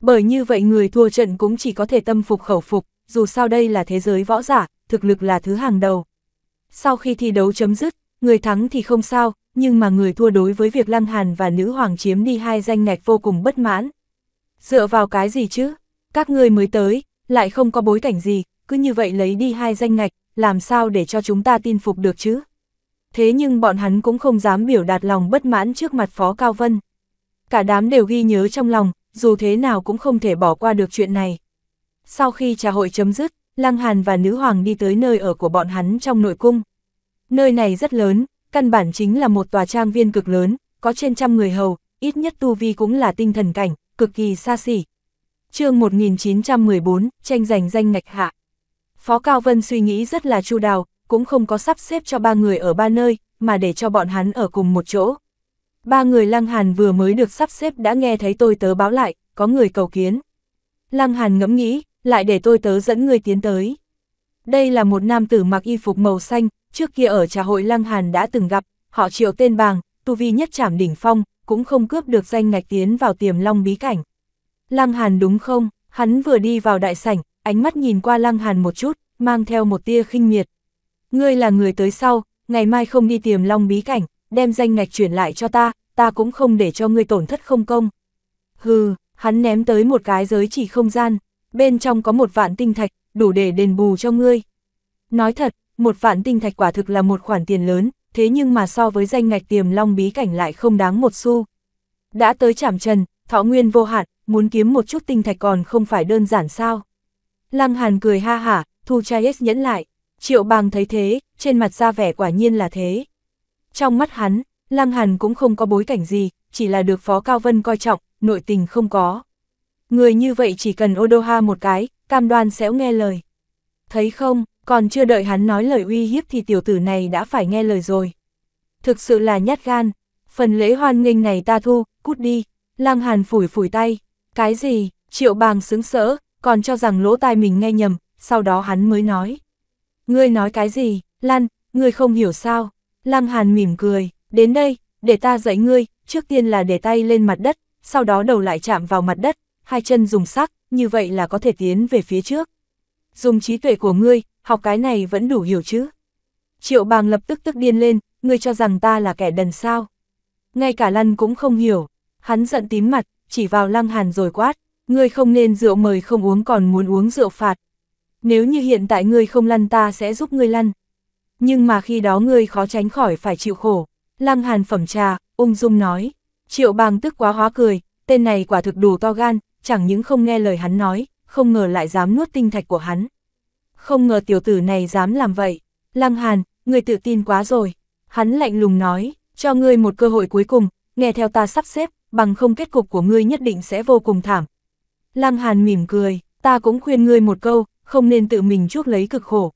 Bởi như vậy người thua trận cũng chỉ có thể tâm phục khẩu phục, dù sao đây là thế giới võ giả, thực lực là thứ hàng đầu. Sau khi thi đấu chấm dứt, người thắng thì không sao, nhưng mà người thua đối với việc Lăng Hàn và Nữ Hoàng chiếm đi 2 danh ngạch vô cùng bất mãn. Dựa vào cái gì chứ? Các ngươi mới tới, lại không có bối cảnh gì, cứ như vậy lấy đi 2 danh ngạch, làm sao để cho chúng ta tin phục được chứ? Thế nhưng bọn hắn cũng không dám biểu đạt lòng bất mãn trước mặt Phó Cao Vân. Cả đám đều ghi nhớ trong lòng, dù thế nào cũng không thể bỏ qua được chuyện này. Sau khi trà hội chấm dứt, Lăng Hàn và Nữ Hoàng đi tới nơi ở của bọn hắn trong nội cung. Nơi này rất lớn, căn bản chính là một tòa trang viên cực lớn, có trên 100 người hầu, ít nhất tu vi cũng là tinh thần cảnh, cực kỳ xa xỉ. Chương 1914, tranh giành danh ngạch hạ. Phó Cao Vân suy nghĩ rất là chu đáo, cũng không có sắp xếp cho 3 người ở 3 nơi, mà để cho bọn hắn ở cùng một chỗ. 3 người Lăng Hàn vừa mới được sắp xếp đã nghe thấy tôi tớ báo lại, có người cầu kiến. Lăng Hàn ngẫm nghĩ, lại để tôi tớ dẫn người tiến tới. Đây là một nam tử mặc y phục màu xanh, trước kia ở trà hội Lăng Hàn đã từng gặp, họ Triệu tên Bàng, tu vi nhất trảm đỉnh phong, cũng không cướp được danh ngạch tiến vào Tiềm Long bí cảnh. Lăng Hàn đúng không? Hắn vừa đi vào đại sảnh, ánh mắt nhìn qua Lăng Hàn một chút, mang theo một tia khinh miệt. Ngươi là người tới sau, ngày mai không đi Tiềm Long bí cảnh, đem danh ngạch chuyển lại cho ta, ta cũng không để cho ngươi tổn thất không công. Hừ, hắn ném tới một cái giới chỉ không gian, bên trong có 1 vạn tinh thạch, đủ để đền bù cho ngươi. Nói thật, 1 vạn tinh thạch quả thực là một khoản tiền lớn, thế nhưng mà so với danh ngạch Tiềm Long bí cảnh lại không đáng một xu. Đã tới trảm trần, thọ nguyên vô hạn, muốn kiếm một chút tinh thạch còn không phải đơn giản sao. Lăng Hàn cười ha hả, thu chai nhẫn lại. Triệu Bàng thấy thế, trên mặt ra vẻ quả nhiên là thế. Trong mắt hắn, Lăng Hàn cũng không có bối cảnh gì, chỉ là được Phó Cao Vân coi trọng, nội tình không có. Người như vậy chỉ cần ô đô ha một cái, cam đoan sẽ nghe lời. Thấy không, còn chưa đợi hắn nói lời uy hiếp thì tiểu tử này đã phải nghe lời rồi. Thực sự là nhát gan, phần lễ hoan nghênh này ta thu, cút đi. Lăng Hàn phủi tay, cái gì, Triệu Bàng sững sỡ, còn cho rằng lỗ tai mình nghe nhầm, sau đó hắn mới nói. Ngươi nói cái gì, Lan, ngươi không hiểu sao? Lăng Hàn mỉm cười, đến đây, để ta dạy ngươi, trước tiên là để tay lên mặt đất, sau đó đầu lại chạm vào mặt đất, hai chân dùng sắc, như vậy là có thể tiến về phía trước. Dùng trí tuệ của ngươi, học cái này vẫn đủ hiểu chứ? Triệu Bàng lập tức tức điên lên, ngươi cho rằng ta là kẻ đần sao? Ngay cả Lan cũng không hiểu, hắn giận tím mặt, chỉ vào Lăng Hàn rồi quát, ngươi không nên rượu mời không uống còn muốn uống rượu phạt. Nếu như hiện tại ngươi không lăn ta sẽ giúp ngươi lăn. Nhưng mà khi đó ngươi khó tránh khỏi phải chịu khổ. Lăng Hàn phẩm trà, ung dung nói. Triệu Bàng tức quá hóa cười, tên này quả thực đủ to gan, chẳng những không nghe lời hắn nói, không ngờ lại dám nuốt tinh thạch của hắn. Không ngờ tiểu tử này dám làm vậy. Lăng Hàn, ngươi tự tin quá rồi. Hắn lạnh lùng nói, cho ngươi một cơ hội cuối cùng, nghe theo ta sắp xếp, bằng không kết cục của ngươi nhất định sẽ vô cùng thảm. Lăng Hàn mỉm cười, ta cũng khuyên ngươi một câu, không nên tự mình chuốc lấy cực khổ.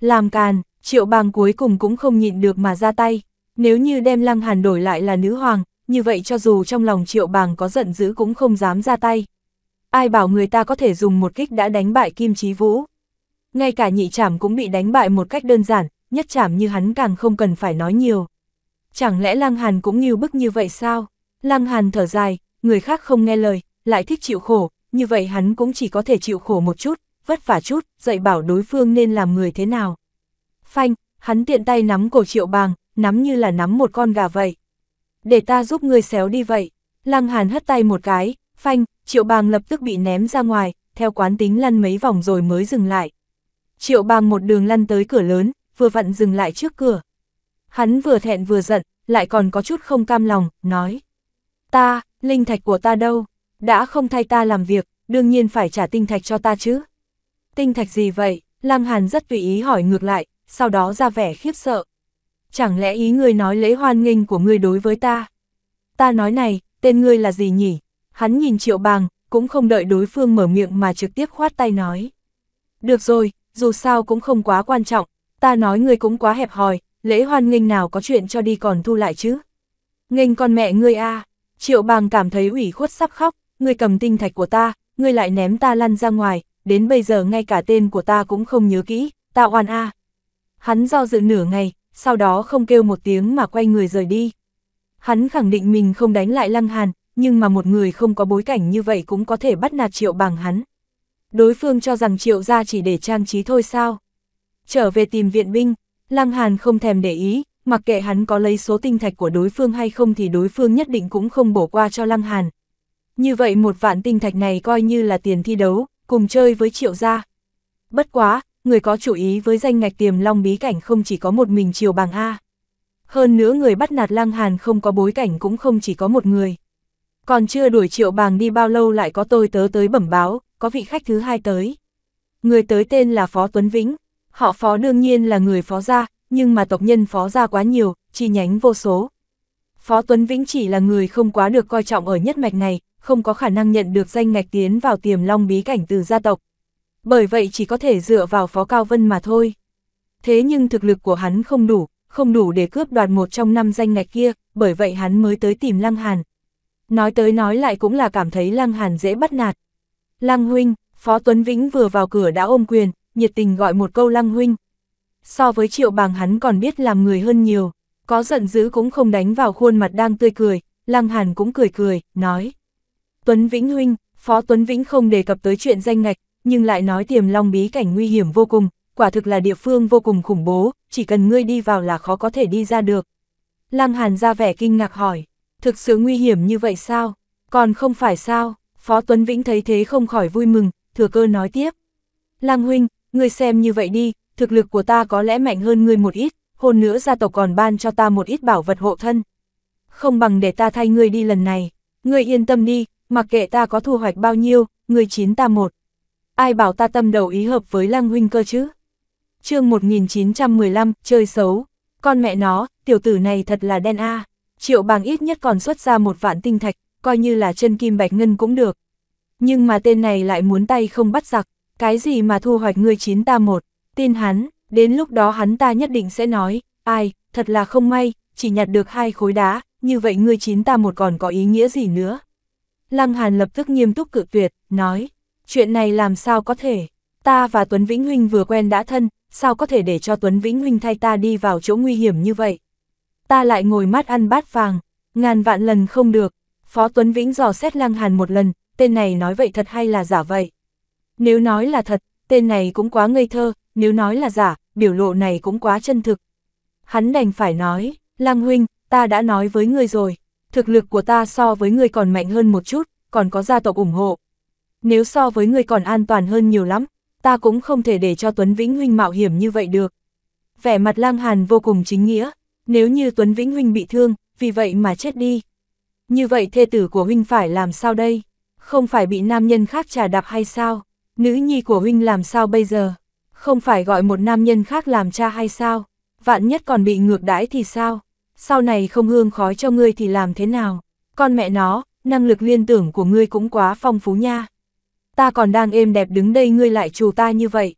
Làm càn, Triệu Bàng cuối cùng cũng không nhịn được mà ra tay. Nếu như đem Lăng Hàn đổi lại là nữ hoàng, như vậy cho dù trong lòng Triệu Bàng có giận dữ cũng không dám ra tay. Ai bảo người ta có thể dùng một kích đã đánh bại Kim Chí Vũ. Ngay cả nhị trảm cũng bị đánh bại một cách đơn giản, nhất trảm như hắn càng không cần phải nói nhiều. Chẳng lẽ Lăng Hàn cũng nghêu bức như vậy sao? Lăng Hàn thở dài, người khác không nghe lời, lại thích chịu khổ, như vậy hắn cũng chỉ có thể chịu khổ một chút, vất vả chút, dạy bảo đối phương nên làm người thế nào. Phanh, hắn tiện tay nắm cổ Triệu Bàng, nắm như là nắm một con gà vậy. Để ta giúp ngươi xéo đi vậy. Lăng Hàn hất tay một cái, phanh, Triệu Bàng lập tức bị ném ra ngoài, theo quán tính lăn mấy vòng rồi mới dừng lại. Triệu Bàng một đường lăn tới cửa lớn, vừa vặn dừng lại trước cửa. Hắn vừa thẹn vừa giận, lại còn có chút không cam lòng, nói. Ta, linh thạch của ta đâu? Đã không thay ta làm việc, đương nhiên phải trả tinh thạch cho ta chứ. Tinh thạch gì vậy? Lăng Hàn rất tùy ý hỏi ngược lại, sau đó ra vẻ khiếp sợ. Chẳng lẽ ý ngươi nói lễ hoan nghênh của ngươi đối với ta? Ta nói này, tên ngươi là gì nhỉ? Hắn nhìn Triệu Bàng, cũng không đợi đối phương mở miệng mà trực tiếp khoát tay nói. Được rồi, dù sao cũng không quá quan trọng, ta nói ngươi cũng quá hẹp hòi, lễ hoan nghênh nào có chuyện cho đi còn thu lại chứ? Nghênh con mẹ ngươi a! À. Triệu Bàng cảm thấy ủy khuất sắp khóc, ngươi cầm tinh thạch của ta, ngươi lại ném ta lăn ra ngoài, đến bây giờ ngay cả tên của ta cũng không nhớ kỹ, ta oan a! À. Hắn do dự nửa ngày, sau đó không kêu một tiếng mà quay người rời đi. Hắn khẳng định mình không đánh lại Lăng Hàn, nhưng mà một người không có bối cảnh như vậy cũng có thể bắt nạt Triệu Bàng hắn. Đối phương cho rằng Triệu gia chỉ để trang trí thôi sao? Trở về tìm viện binh, Lăng Hàn không thèm để ý, mặc kệ hắn có lấy số tinh thạch của đối phương hay không thì đối phương nhất định cũng không bỏ qua cho Lăng Hàn. Như vậy 1.000 tinh thạch này coi như là tiền thi đấu, cùng chơi với Triệu gia. Bất quá, người có chủ ý với danh ngạch Tiềm Long bí cảnh không chỉ có một mình Triệu Bàng a. Hơn nữa người bắt nạt Lăng Hàn không có bối cảnh cũng không chỉ có một người. Còn chưa đuổi Triệu Bàng đi bao lâu lại có tôi tớ tới bẩm báo, có vị khách thứ hai tới. Người tới tên là Phó Tuấn Vĩnh, họ Phó đương nhiên là người Phó gia, nhưng mà tộc nhân Phó gia quá nhiều, chi nhánh vô số. Phó Tuấn Vĩnh chỉ là người không quá được coi trọng ở nhất mạch này, không có khả năng nhận được danh ngạch tiến vào Tiềm Long bí cảnh từ gia tộc. Bởi vậy chỉ có thể dựa vào Phó Cao Vân mà thôi. Thế nhưng thực lực của hắn không đủ để cướp đoạt một trong 5 danh ngạch kia, bởi vậy hắn mới tới tìm Lăng Hàn. Nói tới nói lại cũng là cảm thấy Lăng Hàn dễ bắt nạt. Lăng huynh, Phó Tuấn Vĩnh vừa vào cửa đã ôm quyền, nhiệt tình gọi một câu Lăng huynh. So với Triệu Bàng hắn còn biết làm người hơn nhiều, có giận dữ cũng không đánh vào khuôn mặt đang tươi cười, Lăng Hàn cũng cười cười, nói. Tuấn Vĩnh huynh, Phó Tuấn Vĩnh không đề cập tới chuyện danh ngạch, nhưng lại nói Tiềm Long bí cảnh nguy hiểm vô cùng, quả thực là địa phương vô cùng khủng bố, chỉ cần ngươi đi vào là khó có thể đi ra được. Lăng Hàn ra vẻ kinh ngạc hỏi, thực sự nguy hiểm như vậy sao? Còn không phải sao? Phó Tuấn Vĩnh thấy thế không khỏi vui mừng, thừa cơ nói tiếp. Lăng huynh, ngươi xem như vậy đi, thực lực của ta có lẽ mạnh hơn ngươi một ít, hơn nữa gia tộc còn ban cho ta một ít bảo vật hộ thân. Không bằng để ta thay ngươi đi lần này, ngươi yên tâm đi, mặc kệ ta có thu hoạch bao nhiêu, ngươi chín ta một. Ai bảo ta tâm đầu ý hợp với Lăng huynh cơ chứ? Chương 1915, chơi xấu, con mẹ nó, tiểu tử này thật là đen a. Triệu Bàng ít nhất còn xuất ra 1.000 tinh thạch, coi như là chân kim bạch ngân cũng được. Nhưng mà tên này lại muốn tay không bắt giặc, cái gì mà thu hoạch ngươi chín ta một, tin hắn, đến lúc đó hắn ta nhất định sẽ nói, ai, thật là không may, chỉ nhặt được 2 khối đá, như vậy ngươi chín ta một còn có ý nghĩa gì nữa. Lăng Hàn lập tức nghiêm túc cự tuyệt, nói, chuyện này làm sao có thể, ta và Tuấn Vĩnh huynh vừa quen đã thân, sao có thể để cho Tuấn Vĩnh huynh thay ta đi vào chỗ nguy hiểm như vậy. Ta lại ngồi mát ăn bát vàng, ngàn vạn lần không được. Phó Tuấn Vĩnh dò xét Lăng Hàn một lần, tên này nói vậy thật hay là giả vậy? Nếu nói là thật, tên này cũng quá ngây thơ, nếu nói là giả, biểu lộ này cũng quá chân thực. Hắn đành phải nói, Lăng huynh, ta đã nói với ngươi rồi, thực lực của ta so với ngươi còn mạnh hơn một chút, còn có gia tộc ủng hộ. nếu so với ngươi còn an toàn hơn nhiều lắm, ta cũng không thể để cho Tuấn Vĩnh Huynh mạo hiểm như vậy được. Vẻ mặt Lăng Hàn vô cùng chính nghĩa, nếu như Tuấn Vĩnh Huynh bị thương, vì vậy mà chết đi. Như vậy thê tử của Huynh phải làm sao đây? Không phải bị nam nhân khác trà đạp hay sao? Nữ nhi của Huynh làm sao bây giờ? Không phải gọi một nam nhân khác làm cha hay sao? Vạn nhất còn bị ngược đãi thì sao? Sau này không hương khói cho ngươi thì làm thế nào? Con mẹ nó, năng lực liên tưởng của ngươi cũng quá phong phú nha. Ta còn đang êm đẹp đứng đây ngươi lại trù ta như vậy.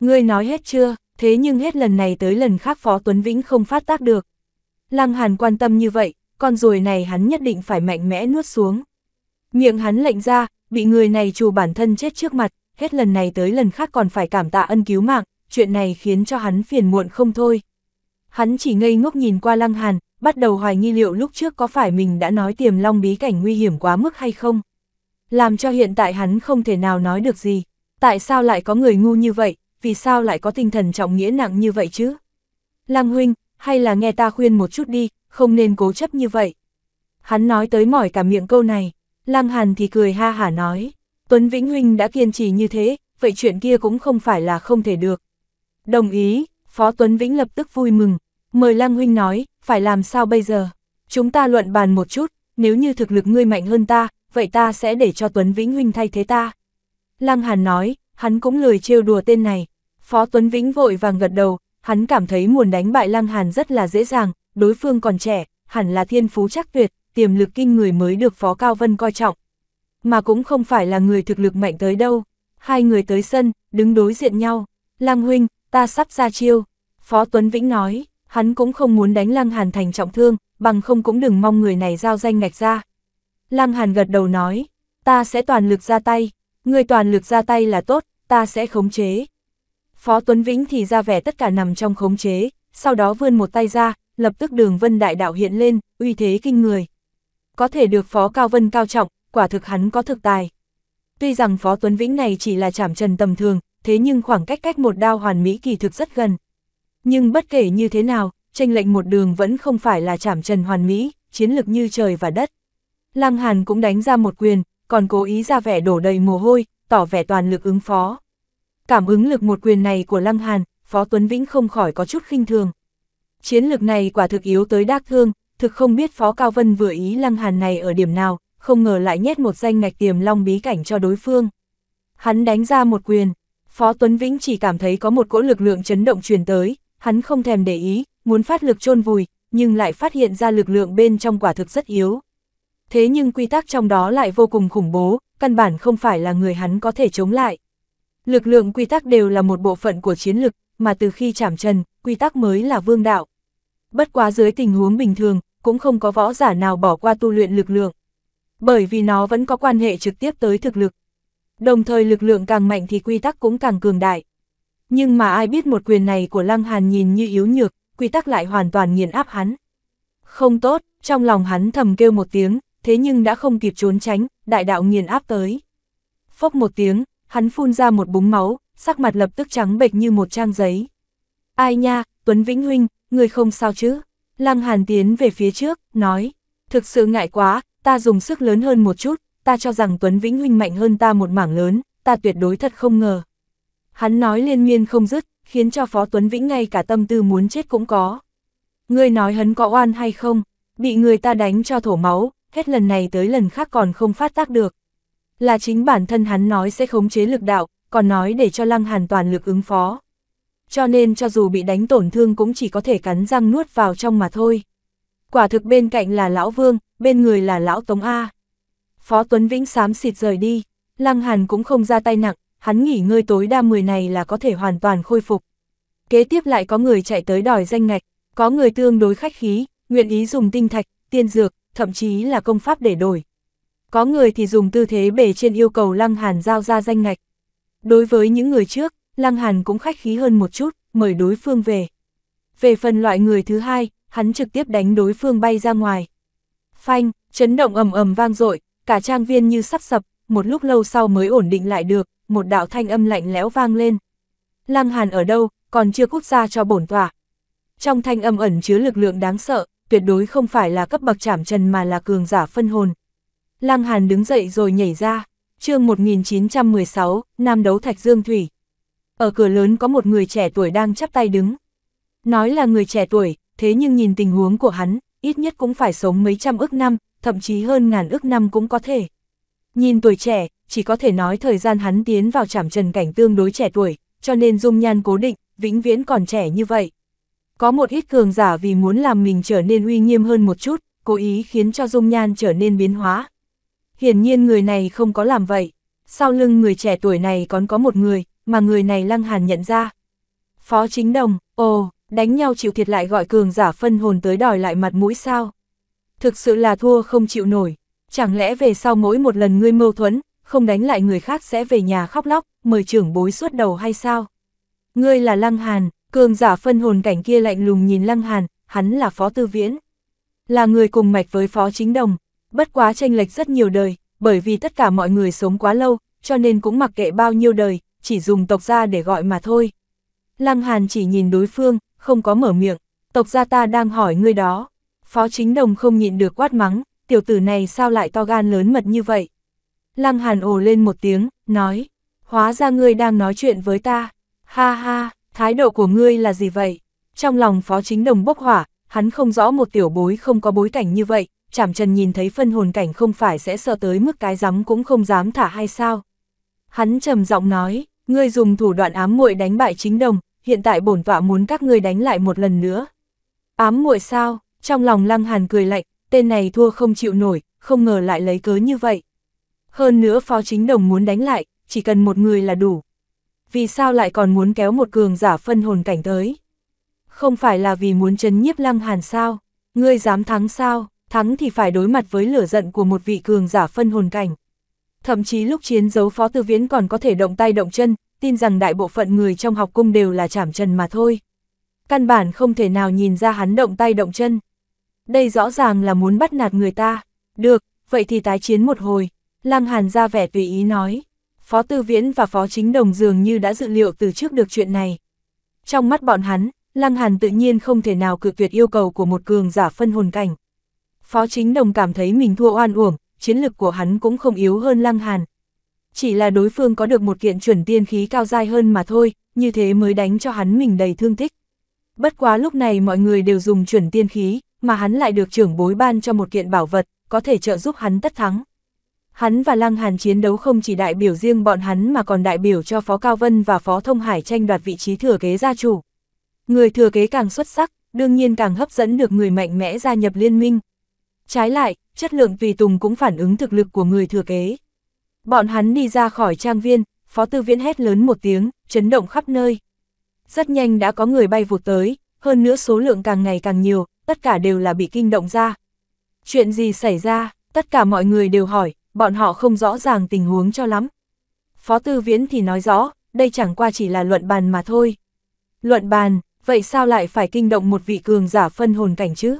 Ngươi nói hết chưa? Thế nhưng hết lần này tới lần khác Phó Tuấn Vĩnh không phát tác được. Lăng Hàn quan tâm như vậy, con ruồi này hắn nhất định phải mạnh mẽ nuốt xuống. Miệng hắn lệnh ra, bị người này trù bản thân chết trước mặt, hết lần này tới lần khác còn phải cảm tạ ân cứu mạng, chuyện này khiến cho hắn phiền muộn không thôi. Hắn chỉ ngây ngốc nhìn qua Lăng Hàn, bắt đầu hoài nghi liệu lúc trước có phải mình đã nói Tiềm Long bí cảnh nguy hiểm quá mức hay không. Làm cho hiện tại hắn không thể nào nói được gì, tại sao lại có người ngu như vậy, vì sao lại có tinh thần trọng nghĩa nặng như vậy chứ? Lăng huynh, hay là nghe ta khuyên một chút đi, không nên cố chấp như vậy. Hắn nói tới mỏi cả miệng câu này, Lăng Hàn thì cười ha hả nói, Tuấn Vĩnh Huynh đã kiên trì như thế, vậy chuyện kia cũng không phải là không thể được. Đồng ý, Phó Tuấn Vĩnh lập tức vui mừng, mời Lăng huynh nói, phải làm sao bây giờ? Chúng ta luận bàn một chút, nếu như thực lực ngươi mạnh hơn ta, vậy ta sẽ để cho Tuấn Vĩnh Huynh thay thế ta. Lăng Hàn nói, hắn cũng lười trêu đùa tên này. Phó Tuấn Vĩnh vội vàng gật đầu, hắn cảm thấy muốn đánh bại Lăng Hàn rất là dễ dàng, đối phương còn trẻ, hẳn là thiên phú chắc tuyệt, tiềm lực kinh người mới được Phó Cao Vân coi trọng. Mà cũng không phải là người thực lực mạnh tới đâu. Hai người tới sân, đứng đối diện nhau. Lăng huynh, ta sắp ra chiêu. Phó Tuấn Vĩnh nói, hắn cũng không muốn đánh Lăng Hàn thành trọng thương, bằng không cũng đừng mong người này giao danh ngạch ra. Lăng Hàn gật đầu nói, ta sẽ toàn lực ra tay. Ngươi toàn lực ra tay là tốt, ta sẽ khống chế. Phó Tuấn Vĩnh thì ra vẻ tất cả nằm trong khống chế, sau đó vươn một tay ra, lập tức đường vân đại đạo hiện lên, uy thế kinh người. Có thể được Phó Cao Vân cao trọng, quả thực hắn có thực tài. Tuy rằng Phó Tuấn Vĩnh này chỉ là chạm trần tầm thường, thế nhưng khoảng cách cách một đao hoàn mỹ kỳ thực rất gần. Nhưng bất kể như thế nào, chênh lệnh một đường vẫn không phải là chạm trần hoàn mỹ, chiến lực như trời và đất. Lăng Hàn cũng đánh ra một quyền, còn cố ý ra vẻ đổ đầy mồ hôi, tỏ vẻ toàn lực ứng phó. Cảm ứng lực một quyền này của Lăng Hàn, Phó Tuấn Vĩnh không khỏi có chút khinh thường. Chiến lực này quả thực yếu tới đắc thương, thực không biết Phó Cao Vân vừa ý Lăng Hàn này ở điểm nào, không ngờ lại nhét một danh ngạch Tiềm Long bí cảnh cho đối phương. Hắn đánh ra một quyền, Phó Tuấn Vĩnh chỉ cảm thấy có một cỗ lực lượng chấn động truyền tới, hắn không thèm để ý, muốn phát lực chôn vùi, nhưng lại phát hiện ra lực lượng bên trong quả thực rất yếu. Thế nhưng quy tắc trong đó lại vô cùng khủng bố, căn bản không phải là người hắn có thể chống lại. Lực lượng quy tắc đều là một bộ phận của chiến lực, mà từ khi chạm trần, quy tắc mới là vương đạo. Bất quá dưới tình huống bình thường, cũng không có võ giả nào bỏ qua tu luyện lực lượng. Bởi vì nó vẫn có quan hệ trực tiếp tới thực lực. Đồng thời lực lượng càng mạnh thì quy tắc cũng càng cường đại. Nhưng mà ai biết một quyền này của Lăng Hàn nhìn như yếu nhược, quy tắc lại hoàn toàn nghiền áp hắn. Không tốt, trong lòng hắn thầm kêu một tiếng, thế nhưng đã không kịp trốn tránh, đại đạo nghiền áp tới. Phốc một tiếng, hắn phun ra một búng máu, sắc mặt lập tức trắng bệch như một trang giấy. Ai nha, Tuấn Vĩnh Huynh, ngươi không sao chứ? Lăng Hàn tiến về phía trước, nói, thực sự ngại quá, ta dùng sức lớn hơn một chút, ta cho rằng Tuấn Vĩnh Huynh mạnh hơn ta một mảng lớn, ta tuyệt đối thật không ngờ. Hắn nói liên miên không dứt, khiến cho Phó Tuấn Vĩnh ngay cả tâm tư muốn chết cũng có. Ngươi nói hắn có oan hay không, bị người ta đánh cho thổ máu, hết lần này tới lần khác còn không phát tác được. Là chính bản thân hắn nói sẽ khống chế lực đạo, còn nói để cho Lăng Hàn toàn lực ứng phó. Cho nên cho dù bị đánh tổn thương cũng chỉ có thể cắn răng nuốt vào trong mà thôi. Quả thực bên cạnh là Lão Vương, bên người là Lão Tống A. Phó Tuấn Vĩnh xám xịt rời đi, Lăng Hàn cũng không ra tay nặng, hắn nghỉ ngơi tối đa 10 ngày là có thể hoàn toàn khôi phục. Kế tiếp lại có người chạy tới đòi danh ngạch, có người tương đối khách khí, nguyện ý dùng tinh thạch, tiên dược, thậm chí là công pháp để đổi. Có người thì dùng tư thế bề trên yêu cầu Lăng Hàn giao ra danh ngạch. Đối với những người trước, Lăng Hàn cũng khách khí hơn một chút, mời đối phương về. Về phần loại người thứ hai, hắn trực tiếp đánh đối phương bay ra ngoài. Phanh, chấn động ầm ầm vang dội, cả trang viên như sắp sập, một lúc lâu sau mới ổn định lại được, một đạo thanh âm lạnh lẽo vang lên. Lăng Hàn ở đâu, còn chưa cút ra cho bổn tọa. Trong thanh âm ẩn chứa lực lượng đáng sợ, tuyệt đối không phải là cấp bậc chạm trần mà là cường giả phân hồn. Lăng Hàn đứng dậy rồi nhảy ra, Chương 1916, Nam Đấu Thạch Dương Thủy. Ở cửa lớn có một người trẻ tuổi đang chắp tay đứng. Nói là người trẻ tuổi, thế nhưng nhìn tình huống của hắn, ít nhất cũng phải sống mấy trăm ức năm, thậm chí hơn ngàn ức năm cũng có thể. Nhìn tuổi trẻ, chỉ có thể nói thời gian hắn tiến vào trảm trần cảnh tương đối trẻ tuổi, cho nên dung nhan cố định, vĩnh viễn còn trẻ như vậy. Có một ít cường giả vì muốn làm mình trở nên uy nghiêm hơn một chút, cố ý khiến cho dung nhan trở nên biến hóa. Hiển nhiên người này không có làm vậy. Sau lưng người trẻ tuổi này còn có một người, mà người này Lăng Hàn nhận ra. Phó Chính Đồng, đánh nhau chịu thiệt lại gọi cường giả phân hồn tới đòi lại mặt mũi sao? Thực sự là thua không chịu nổi. Chẳng lẽ về sau mỗi một lần ngươi mâu thuẫn, không đánh lại người khác sẽ về nhà khóc lóc, mời trưởng bối suốt đầu hay sao? Ngươi là Lăng Hàn, cường giả phân hồn cảnh kia lạnh lùng nhìn Lăng Hàn, hắn là Phó Tư Viễn. Là người cùng mạch với Phó Chính Đồng. Bất quá chênh lệch rất nhiều đời, bởi vì tất cả mọi người sống quá lâu, cho nên cũng mặc kệ bao nhiêu đời, chỉ dùng tộc gia để gọi mà thôi. Lăng Hàn chỉ nhìn đối phương, không có mở miệng. Tộc gia ta đang hỏi ngươi đó. Phó Chính Đồng không nhịn được quát mắng, tiểu tử này sao lại to gan lớn mật như vậy? Lăng Hàn ồ lên một tiếng, nói, hóa ra ngươi đang nói chuyện với ta. Ha ha, thái độ của ngươi là gì vậy? Trong lòng Phó Chính Đồng bốc hỏa, hắn không rõ một tiểu bối không có bối cảnh như vậy. Trảm trần nhìn thấy phân hồn cảnh không phải sẽ sợ tới mức cái rắm cũng không dám thả hay sao? Hắn trầm giọng nói, ngươi dùng thủ đoạn ám muội đánh bại Chính Đồng, hiện tại bổn tọa muốn các ngươi đánh lại một lần nữa. Ám muội sao? Trong lòng Lăng Hàn cười lạnh, tên này thua không chịu nổi, không ngờ lại lấy cớ như vậy. Hơn nữa Phó Chính Đồng muốn đánh lại, chỉ cần một người là đủ. Vì sao lại còn muốn kéo một cường giả phân hồn cảnh tới? Không phải là vì muốn trấn nhiếp Lăng Hàn sao? Ngươi dám thắng sao? Thắng thì phải đối mặt với lửa giận của một vị cường giả phân hồn cảnh. Thậm chí lúc chiến đấu Phó Tư Viễn còn có thể động tay động chân, tin rằng đại bộ phận người trong học cung đều là trảm trần mà thôi. Căn bản không thể nào nhìn ra hắn động tay động chân. Đây rõ ràng là muốn bắt nạt người ta. Được, vậy thì tái chiến một hồi. Lăng Hàn ra vẻ tùy ý nói. Phó Tư Viễn và Phó Chính Đồng dường như đã dự liệu từ trước được chuyện này. Trong mắt bọn hắn, Lăng Hàn tự nhiên không thể nào cự tuyệt yêu cầu của một cường giả phân hồn cảnh. Phó Chính Đồng cảm thấy mình thua oan uổng, chiến lực của hắn cũng không yếu hơn Lăng Hàn. Chỉ là đối phương có được một kiện chuẩn tiên khí cao giai hơn mà thôi, như thế mới đánh cho hắn mình đầy thương tích. Bất quá lúc này mọi người đều dùng chuẩn tiên khí, mà hắn lại được trưởng bối ban cho một kiện bảo vật, có thể trợ giúp hắn tất thắng. Hắn và Lăng Hàn chiến đấu không chỉ đại biểu riêng bọn hắn mà còn đại biểu cho Phó Cao Vân và Phó Thông Hải tranh đoạt vị trí thừa kế gia chủ. Người thừa kế càng xuất sắc, đương nhiên càng hấp dẫn được người mạnh mẽ gia nhập liên minh. Trái lại, chất lượng tùy tùng cũng phản ứng thực lực của người thừa kế. Bọn hắn đi ra khỏi trang viên, Phó Tư Viễn hét lớn một tiếng, chấn động khắp nơi. Rất nhanh đã có người bay vụt tới, hơn nữa số lượng càng ngày càng nhiều, tất cả đều là bị kinh động ra. Chuyện gì xảy ra, tất cả mọi người đều hỏi, bọn họ không rõ ràng tình huống cho lắm. Phó Tư Viễn thì nói rõ, đây chẳng qua chỉ là luận bàn mà thôi. Luận bàn, vậy sao lại phải kinh động một vị cường giả phân hồn cảnh chứ?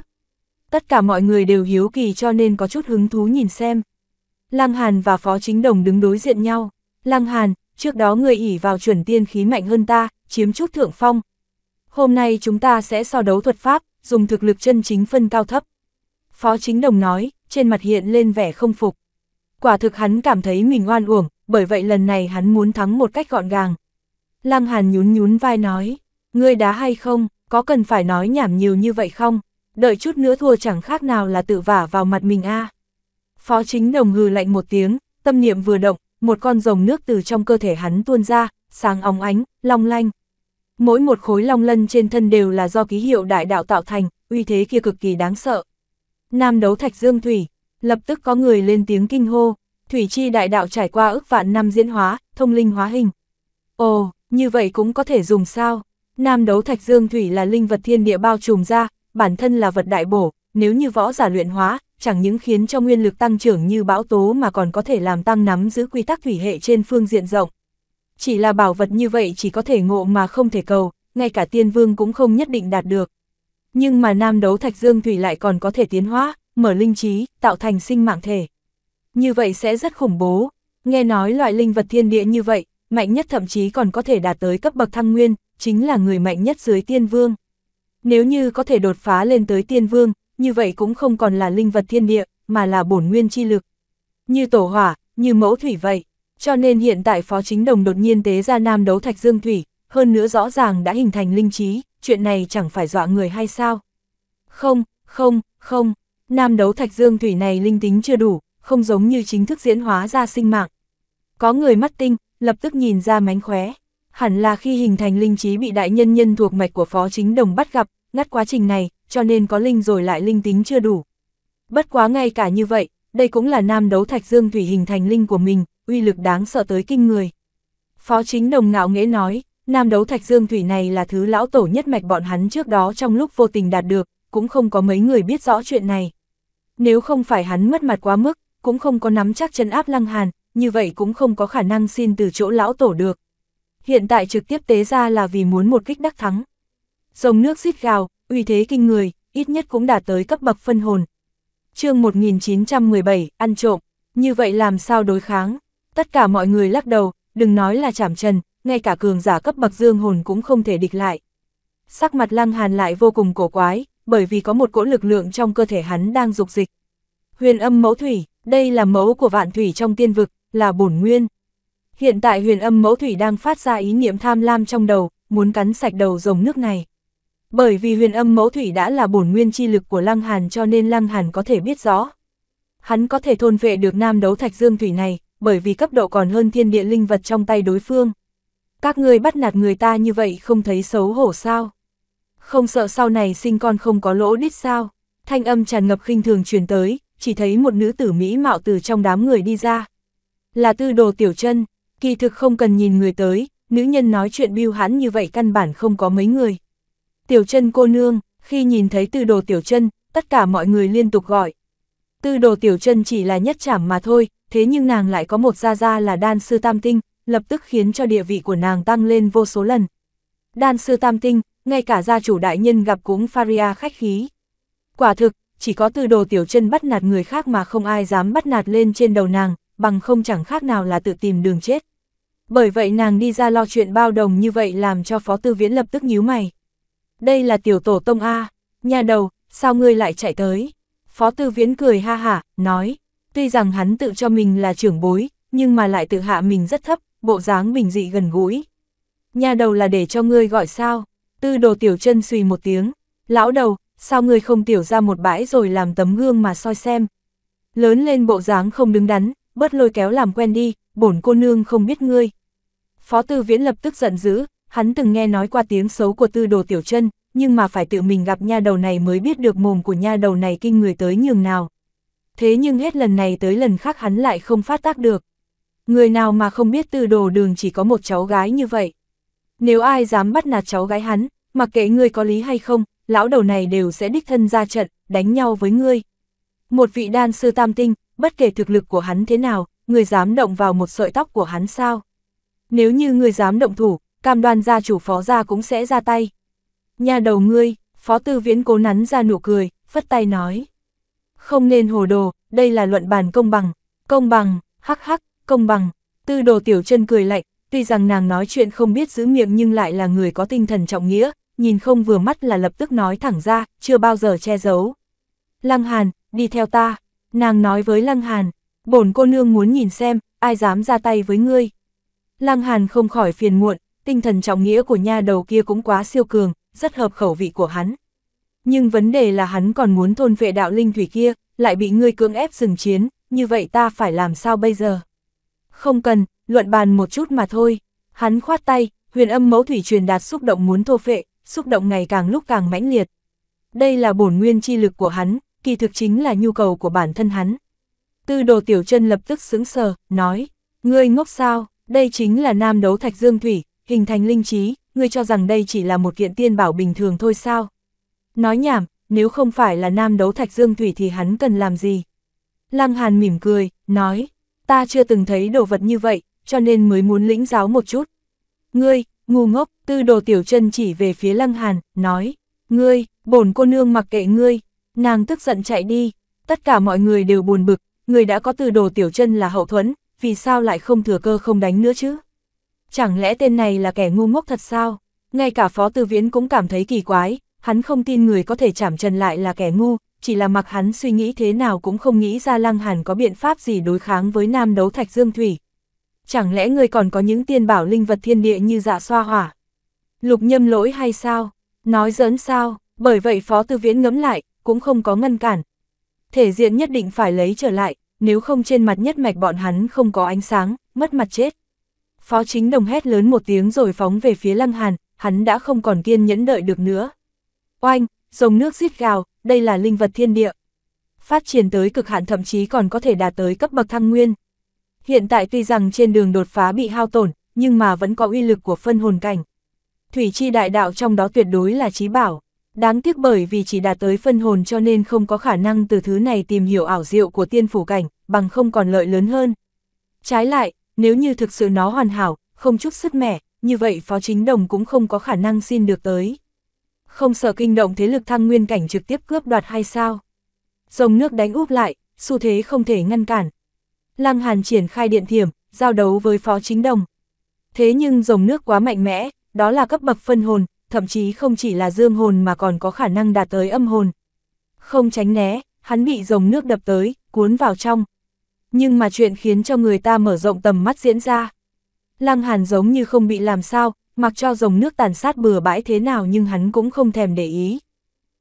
Tất cả mọi người đều hiếu kỳ cho nên có chút hứng thú nhìn xem. Lăng Hàn và Phó Chính Đồng đứng đối diện nhau. Lăng Hàn, trước đó ngươi ỷ vào chuẩn tiên khí mạnh hơn ta, chiếm chút thượng phong. Hôm nay chúng ta sẽ so đấu thuật pháp, dùng thực lực chân chính phân cao thấp. Phó Chính Đồng nói, trên mặt hiện lên vẻ không phục. Quả thực hắn cảm thấy mình oan uổng, bởi vậy lần này hắn muốn thắng một cách gọn gàng. Lăng Hàn nhún vai nói, ngươi đá hay không, có cần phải nói nhảm nhiều như vậy không? Đợi chút nữa thua chẳng khác nào là tự vả vào mặt mình a. Phó Chính Đồng hừ lạnh một tiếng, tâm niệm vừa động, một con rồng nước từ trong cơ thể hắn tuôn ra, sáng óng ánh, long lanh. Mỗi một khối long lân trên thân đều là do ký hiệu đại đạo tạo thành, uy thế kia cực kỳ đáng sợ. Nam Đấu Thạch Dương Thủy, lập tức có người lên tiếng kinh hô, thủy chi đại đạo trải qua ức vạn năm diễn hóa, thông linh hóa hình. Ồ, như vậy cũng có thể dùng sao? Nam Đấu Thạch Dương Thủy là linh vật thiên địa bao trùm ra. Bản thân là vật đại bổ, nếu như võ giả luyện hóa, chẳng những khiến cho nguyên lực tăng trưởng như bão tố mà còn có thể làm tăng nắm giữ quy tắc thủy hệ trên phương diện rộng. Chỉ là bảo vật như vậy chỉ có thể ngộ mà không thể cầu, ngay cả tiên vương cũng không nhất định đạt được. Nhưng mà Nam Đấu Thạch Dương Thủy lại còn có thể tiến hóa, mở linh trí, tạo thành sinh mạng thể. Như vậy sẽ rất khủng bố, nghe nói loại linh vật thiên địa như vậy, mạnh nhất thậm chí còn có thể đạt tới cấp bậc thăng nguyên, chính là người mạnh nhất dưới tiên vương. Nếu như có thể đột phá lên tới tiên vương, như vậy cũng không còn là linh vật thiên địa, mà là bổn nguyên chi lực. Như tổ hỏa, như mẫu thủy vậy, Cho nên hiện tại Phó Chính Đồng đột nhiên tế ra Nam Đấu Thạch Dương Thủy, hơn nữa rõ ràng đã hình thành linh trí, chuyện này chẳng phải dọa người hay sao? Không, Nam Đấu Thạch Dương Thủy này linh tính chưa đủ, không giống như chính thức diễn hóa ra sinh mạng. Có người mắt tinh, lập tức nhìn ra mánh khóe. Hẳn là khi hình thành linh trí bị đại nhân nhân thuộc mạch của Phó Chính Đồng bắt gặp, ngắt quá trình này, cho nên có linh rồi lại linh tính chưa đủ. Bất quá ngay cả như vậy, đây cũng là Nam Đấu Thạch Dương Thủy hình thành linh của mình, uy lực đáng sợ tới kinh người. Phó Chính Đồng ngạo nghễ nói, Nam Đấu Thạch Dương Thủy này là thứ lão tổ nhất mạch bọn hắn trước đó trong lúc vô tình đạt được, cũng không có mấy người biết rõ chuyện này. Nếu không phải hắn mất mặt quá mức, cũng không có nắm chắc trấn áp Lăng Hàn, như vậy cũng không có khả năng xin từ chỗ lão tổ được. Hiện tại trực tiếp tế ra là vì muốn một kích đắc thắng. Dòng nước rít gào, uy thế kinh người, ít nhất cũng đạt tới cấp bậc phân hồn. Chương 1917, ăn trộm, như vậy làm sao đối kháng? Tất cả mọi người lắc đầu, đừng nói là chảm trần, ngay cả cường giả cấp bậc dương hồn cũng không thể địch lại. Sắc mặt Lăng Hàn lại vô cùng cổ quái, bởi vì có một cỗ lực lượng trong cơ thể hắn đang dục dịch. Huyền Âm Mẫu Thủy, đây là mẫu của vạn thủy trong tiên vực, là bổn nguyên. Hiện tại Huyền Âm Mẫu Thủy đang phát ra ý niệm tham lam trong đầu, muốn cắn sạch đầu rồng nước này. Bởi vì Huyền Âm Mẫu Thủy đã là bổn nguyên chi lực của Lăng Hàn, cho nên Lăng Hàn có thể biết rõ. Hắn có thể thôn vệ được Nam Đấu Thạch Dương Thủy này, bởi vì cấp độ còn hơn thiên địa linh vật trong tay đối phương. Các ngươi bắt nạt người ta như vậy không thấy xấu hổ sao? Không sợ sau này sinh con không có lỗ đít sao? Thanh âm tràn ngập khinh thường truyền tới, chỉ thấy một nữ tử mỹ mạo từ trong đám người đi ra. Là Tư Đồ Tiểu Trân, kỳ thực không cần nhìn người tới, nữ nhân nói chuyện biêu hãn như vậy căn bản không có mấy người. Tiểu Trân cô nương, khi nhìn thấy Tư Đồ Tiểu Trân, tất cả mọi người liên tục gọi. Tư Đồ Tiểu Trân chỉ là nhất trảm mà thôi, thế nhưng nàng lại có một gia gia là đan sư tam tinh, lập tức khiến cho địa vị của nàng tăng lên vô số lần. Đan sư tam tinh, ngay cả gia chủ đại nhân gặp cũng Faria khách khí. Quả thực, chỉ có Tư Đồ Tiểu Trân bắt nạt người khác mà không ai dám bắt nạt lên trên đầu nàng, bằng không chẳng khác nào là tự tìm đường chết. Bởi vậy nàng đi ra lo chuyện bao đồng như vậy làm cho Phó Tư Viễn lập tức nhíu mày. Đây là tiểu tổ tông a, nhà đầu, sao ngươi lại chạy tới? Phó Tư Viễn cười ha hả, nói, tuy rằng hắn tự cho mình là trưởng bối, nhưng mà lại tự hạ mình rất thấp, bộ dáng bình dị gần gũi. Nhà đầu là để cho ngươi gọi sao? Tư Đồ Tiểu Trân suy một tiếng, lão đầu, sao ngươi không tiểu ra một bãi rồi làm tấm gương mà soi xem? Lớn lên bộ dáng không đứng đắn, bớt lôi kéo làm quen đi, bổn cô nương không biết ngươi. Phó Tư Viễn lập tức giận dữ, hắn từng nghe nói qua tiếng xấu của Tư Đồ Tiểu Trân, nhưng mà phải tự mình gặp nha đầu này mới biết được mồm của nha đầu này kinh người tới nhường nào. Thế nhưng hết lần này tới lần khác hắn lại không phát tác được. Người nào mà không biết Tư Đồ Đường chỉ có một cháu gái như vậy. Nếu ai dám bắt nạt cháu gái hắn, mặc kệ ngươi có lý hay không, lão đầu này đều sẽ đích thân ra trận, đánh nhau với ngươi. Một vị đan sư tam tinh, bất kể thực lực của hắn thế nào, ngươi dám động vào một sợi tóc của hắn sao? Nếu như ngươi dám động thủ, cam đoan gia chủ Phó gia cũng sẽ ra tay. Nhà đầu ngươi, Phó Tư Viễn cố nắn ra nụ cười, phất tay nói. Không nên hồ đồ, đây là luận bàn công bằng, hắc hắc, công bằng. Tư Đồ Tiểu Trân cười lạnh, tuy rằng nàng nói chuyện không biết giữ miệng nhưng lại là người có tinh thần trọng nghĩa, nhìn không vừa mắt là lập tức nói thẳng ra, chưa bao giờ che giấu. Lăng Hàn, đi theo ta, nàng nói với Lăng Hàn, bổn cô nương muốn nhìn xem, ai dám ra tay với ngươi. Lăng Hàn không khỏi phiền muộn, tinh thần trọng nghĩa của nha đầu kia cũng quá siêu cường, rất hợp khẩu vị của hắn. Nhưng vấn đề là hắn còn muốn thôn vệ đạo linh thủy kia, lại bị ngươi cưỡng ép dừng chiến, như vậy ta phải làm sao bây giờ? Không cần, luận bàn một chút mà thôi. Hắn khoát tay, Huyền Âm Mẫu Thủy truyền đạt xúc động muốn thôn vệ, xúc động ngày càng lúc càng mãnh liệt. Đây là bổn nguyên chi lực của hắn, kỳ thực chính là nhu cầu của bản thân hắn. Tư Đồ Tiểu Trân lập tức sững sờ, nói, ngươi ngốc sao, đây chính là Nam Đấu Thạch Dương Thủy, hình thành linh trí, ngươi cho rằng đây chỉ là một kiện tiên bảo bình thường thôi sao? Nói nhảm, nếu không phải là Nam Đấu Thạch Dương Thủy thì hắn cần làm gì? Lăng Hàn mỉm cười, nói, ta chưa từng thấy đồ vật như vậy, cho nên mới muốn lĩnh giáo một chút. Ngươi, ngu ngốc, Tư Đồ Tiểu Trân chỉ về phía Lăng Hàn, nói, ngươi, bổn cô nương mặc kệ ngươi. Nàng tức giận chạy đi, tất cả mọi người đều buồn bực, người đã có Tư Đồ Tiểu Trân là hậu thuẫn, vì sao lại không thừa cơ không đánh nữa chứ? Chẳng lẽ tên này là kẻ ngu ngốc thật sao? Ngay cả Phó Tư Viễn cũng cảm thấy kỳ quái, hắn không tin người có thể chảm trần lại là kẻ ngu, chỉ là mặc hắn suy nghĩ thế nào cũng không nghĩ ra Lăng Hàn có biện pháp gì đối kháng với Nam Đấu Thạch Dương Thủy. chẳng lẽ người còn có những tiên bảo linh vật thiên địa như Dạ Xoa Hỏa, Lục Nhâm Lỗi hay sao? Nói giỡn sao? Bởi vậy Phó Tư Viễn ngẫm lại, cũng không có ngăn cản. Thể diện nhất định phải lấy trở lại, nếu không trên mặt nhất mạch bọn hắn không có ánh sáng, mất mặt chết. Phó Chính Đồng hét lớn một tiếng rồi phóng về phía Lăng Hàn, hắn đã không còn kiên nhẫn đợi được nữa. Oanh, dòng nước rít gào, đây là linh vật thiên địa. Phát triển tới cực hạn thậm chí còn có thể đạt tới cấp bậc thăng nguyên. Hiện tại tuy rằng trên đường đột phá bị hao tổn, nhưng mà vẫn có uy lực của phân hồn cảnh. Thủy chi đại đạo trong đó tuyệt đối là chí bảo. Đáng tiếc bởi vì chỉ đạt tới phân hồn cho nên không có khả năng từ thứ này tìm hiểu ảo diệu của tiên phủ cảnh, bằng không còn lợi lớn hơn. Trái lại, nếu như thực sự nó hoàn hảo, không chút sứt mẻ, như vậy Phó Chính Đồng cũng không có khả năng xin được tới. Không sợ kinh động thế lực thăng nguyên cảnh trực tiếp cướp đoạt hay sao? Dòng nước đánh úp lại, xu thế không thể ngăn cản. Lăng Hàn triển khai điện thiểm, giao đấu với Phó Chính Đồng. Thế nhưng dòng nước quá mạnh mẽ, đó là cấp bậc phân hồn, thậm chí không chỉ là dương hồn mà còn có khả năng đạt tới âm hồn. Không tránh né, hắn bị dòng nước đập tới, cuốn vào trong. Nhưng mà chuyện khiến cho người ta mở rộng tầm mắt diễn ra. Lăng Hàn giống như không bị làm sao, mặc cho dòng nước tàn sát bừa bãi thế nào nhưng hắn cũng không thèm để ý.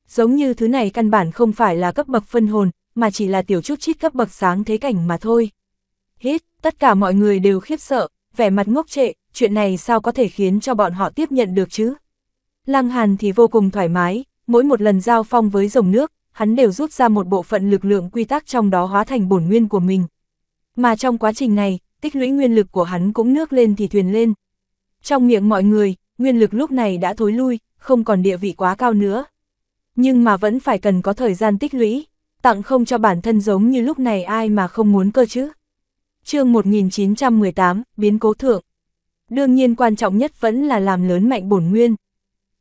Giống như thứ này căn bản không phải là cấp bậc phân hồn, mà chỉ là tiểu chút chít cấp bậc sáng thế cảnh mà thôi. Hết, tất cả mọi người đều khiếp sợ, vẻ mặt ngốc trệ, chuyện này sao có thể khiến cho bọn họ tiếp nhận được chứ? Lăng Hàn thì vô cùng thoải mái, mỗi một lần giao phong với dòng nước, hắn đều rút ra một bộ phận lực lượng quy tắc trong đó hóa thành bổn nguyên của mình. Mà trong quá trình này, tích lũy nguyên lực của hắn cũng nước lên thì thuyền lên. Trong miệng mọi người, nguyên lực lúc này đã thối lui, không còn địa vị quá cao nữa. Nhưng mà vẫn phải cần có thời gian tích lũy, tặng không cho bản thân giống như lúc này ai mà không muốn cơ chứ. Chương 1918, biến cố thượng. Đương nhiên quan trọng nhất vẫn là làm lớn mạnh bổn nguyên.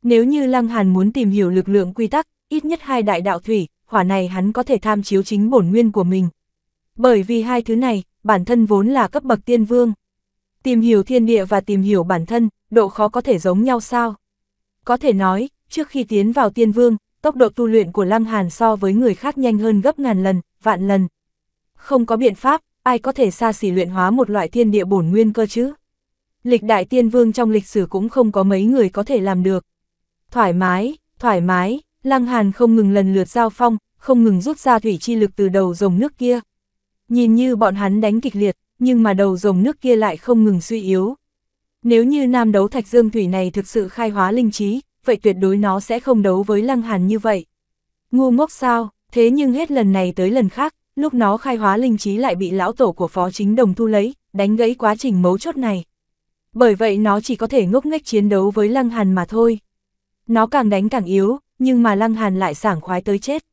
Nếu như Lăng Hàn muốn tìm hiểu lực lượng quy tắc, ít nhất hai đại đạo thủy, hỏa này hắn có thể tham chiếu chính bổn nguyên của mình. Bởi vì hai thứ này, bản thân vốn là cấp bậc tiên vương. Tìm hiểu thiên địa và tìm hiểu bản thân, độ khó có thể giống nhau sao? Có thể nói, trước khi tiến vào tiên vương, tốc độ tu luyện của Lăng Hàn so với người khác nhanh hơn gấp ngàn lần, vạn lần. Không có biện pháp, ai có thể xa xỉ luyện hóa một loại thiên địa bổn nguyên cơ chứ? Lịch đại tiên vương trong lịch sử cũng không có mấy người có thể làm được. Thoải mái, Lăng Hàn không ngừng lần lượt giao phong, không ngừng rút ra thủy chi lực từ đầu dòng nước kia. Nhìn như bọn hắn đánh kịch liệt, nhưng mà đầu dòng nước kia lại không ngừng suy yếu. Nếu như Nam Đấu Thạch Dương Thủy này thực sự khai hóa linh trí, vậy tuyệt đối nó sẽ không đấu với Lăng Hàn như vậy. Ngu ngốc sao, thế nhưng hết lần này tới lần khác, lúc nó khai hóa linh trí lại bị lão tổ của Phó Chính Đồng thu lấy, đánh gãy quá trình mấu chốt này. Bởi vậy nó chỉ có thể ngốc nghếch chiến đấu với Lăng Hàn mà thôi. Nó càng đánh càng yếu, nhưng mà Lăng Hàn lại sảng khoái tới chết.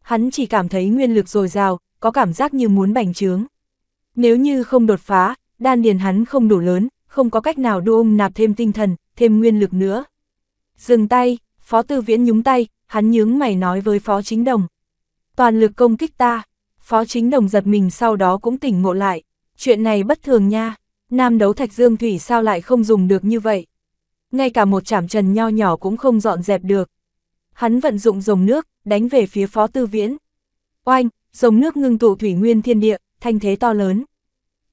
Hắn chỉ cảm thấy nguyên lực dồi dào, có cảm giác như muốn bành trướng. Nếu như không đột phá, đan điền hắn không đủ lớn, không có cách nào đu ôm nạp thêm tinh thần, thêm nguyên lực nữa. Dừng tay, Phó Tư Viễn nhúng tay, hắn nhướng mày nói với Phó Chính Đồng. Toàn lực công kích ta, Phó Chính Đồng giật mình sau đó cũng tỉnh ngộ lại. Chuyện này bất thường nha, Nam Đấu Thạch Dương Thủy sao lại không dùng được như vậy? Ngay cả một chảm trần nho nhỏ cũng không dọn dẹp được. Hắn vận dụng dòng nước, đánh về phía Phó Tư Viễn. Oanh, dòng nước ngưng tụ thủy nguyên thiên địa, thanh thế to lớn.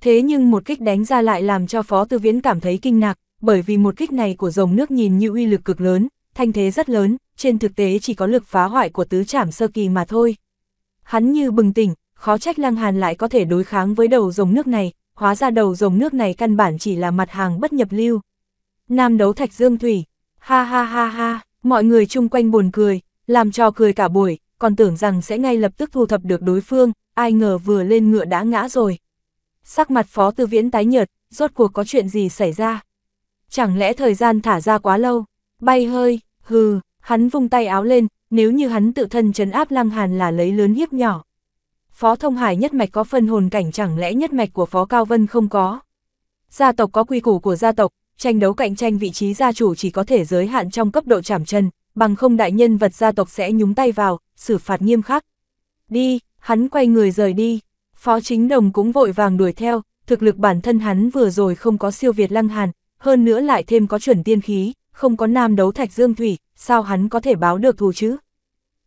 Thế nhưng một kích đánh ra lại làm cho Phó Tư Viễn cảm thấy kinh ngạc, bởi vì một kích này của dòng nước nhìn như uy lực cực lớn, thanh thế rất lớn, trên thực tế chỉ có lực phá hoại của tứ chảm sơ kỳ mà thôi. Hắn như bừng tỉnh, khó trách Lăng Hàn lại có thể đối kháng với đầu dòng nước này, hóa ra đầu dòng nước này căn bản chỉ là mặt hàng bất nhập lưu. Nam Đấu Thạch Dương Thủy, ha ha ha ha, mọi người chung quanh buồn cười, làm cho cười cả buổi, còn tưởng rằng sẽ ngay lập tức thu thập được đối phương, ai ngờ vừa lên ngựa đã ngã rồi. Sắc mặt Phó Tư Viễn tái nhợt, rốt cuộc có chuyện gì xảy ra? Chẳng lẽ thời gian thả ra quá lâu? Bay hơi, hừ, hắn vung tay áo lên, nếu như hắn tự thân trấn áp Lăng Hàn là lấy lớn hiếp nhỏ. Phó Thông Hải nhất mạch có phân hồn cảnh, chẳng lẽ nhất mạch của Phó Cao Vân không có? Gia tộc có quy củ của gia tộc. Tranh đấu cạnh tranh vị trí gia chủ chỉ có thể giới hạn trong cấp độ chảm chân, bằng không đại nhân vật gia tộc sẽ nhúng tay vào, xử phạt nghiêm khắc. Đi, hắn quay người rời đi, Phó Chính Đồng cũng vội vàng đuổi theo, thực lực bản thân hắn vừa rồi không có siêu việt Lăng Hàn, hơn nữa lại thêm có chuẩn tiên khí, không có Nam Đấu Thạch Dương Thủy, sao hắn có thể báo được thù chứ?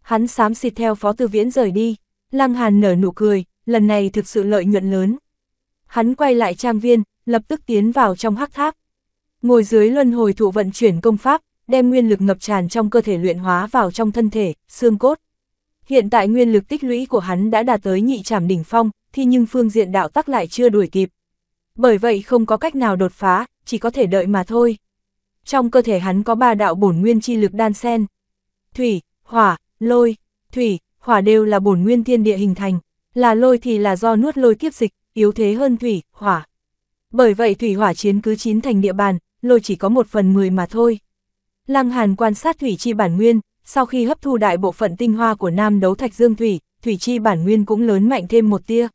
Hắn xám xịt theo Phó Tư Viễn rời đi, Lăng Hàn nở nụ cười, lần này thực sự lợi nhuận lớn. Hắn quay lại trang viên, lập tức tiến vào trong hắc tháp. Ngồi dưới luân hồi thụ vận chuyển công pháp, đem nguyên lực ngập tràn trong cơ thể luyện hóa vào trong thân thể, xương cốt. Hiện tại nguyên lực tích lũy của hắn đã đạt tới nhị trảm đỉnh phong, thì nhưng phương diện đạo tắc lại chưa đuổi kịp. Bởi vậy không có cách nào đột phá, chỉ có thể đợi mà thôi. Trong cơ thể hắn có ba đạo bổn nguyên chi lực đan xen. Thủy, hỏa, lôi, thủy, hỏa đều là bổn nguyên thiên địa hình thành, là lôi thì là do nuốt lôi kiếp dịch, yếu thế hơn thủy, hỏa. Bởi vậy thủy hỏa chiến cứ 9 thành địa bàn, lôi chỉ có 1/10 mà thôi. Lăng Hàn quan sát thủy chi bản nguyên, sau khi hấp thu đại bộ phận tinh hoa của Nam Đấu Thạch Dương Thủy, thủy chi bản nguyên cũng lớn mạnh thêm một tia.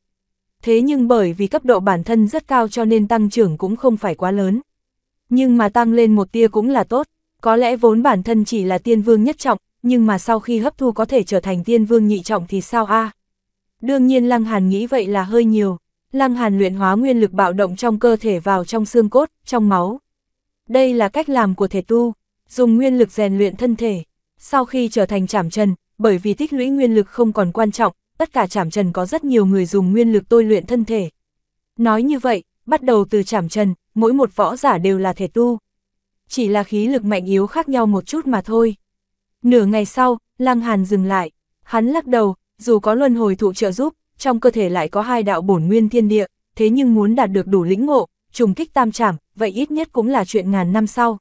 Thế nhưng bởi vì cấp độ bản thân rất cao cho nên tăng trưởng cũng không phải quá lớn. Nhưng mà tăng lên một tia cũng là tốt, có lẽ vốn bản thân chỉ là tiên vương nhất trọng, nhưng mà sau khi hấp thu có thể trở thành tiên vương nhị trọng thì sao a? Đương nhiên Lăng Hàn nghĩ vậy là hơi nhiều. Lăng Hàn luyện hóa nguyên lực bạo động trong cơ thể vào trong xương cốt, trong máu. Đây là cách làm của thể tu, dùng nguyên lực rèn luyện thân thể. Sau khi trở thành trảm trần, bởi vì tích lũy nguyên lực không còn quan trọng, tất cả trảm trần có rất nhiều người dùng nguyên lực tôi luyện thân thể. Nói như vậy, bắt đầu từ trảm trần, mỗi một võ giả đều là thể tu. Chỉ là khí lực mạnh yếu khác nhau một chút mà thôi. Nửa ngày sau, Lăng Hàn dừng lại, hắn lắc đầu, dù có luân hồi thụ trợ giúp, trong cơ thể lại có hai đạo bổn nguyên thiên địa, thế nhưng muốn đạt được đủ lĩnh ngộ, trùng kích tam trảm, vậy ít nhất cũng là chuyện ngàn năm sau.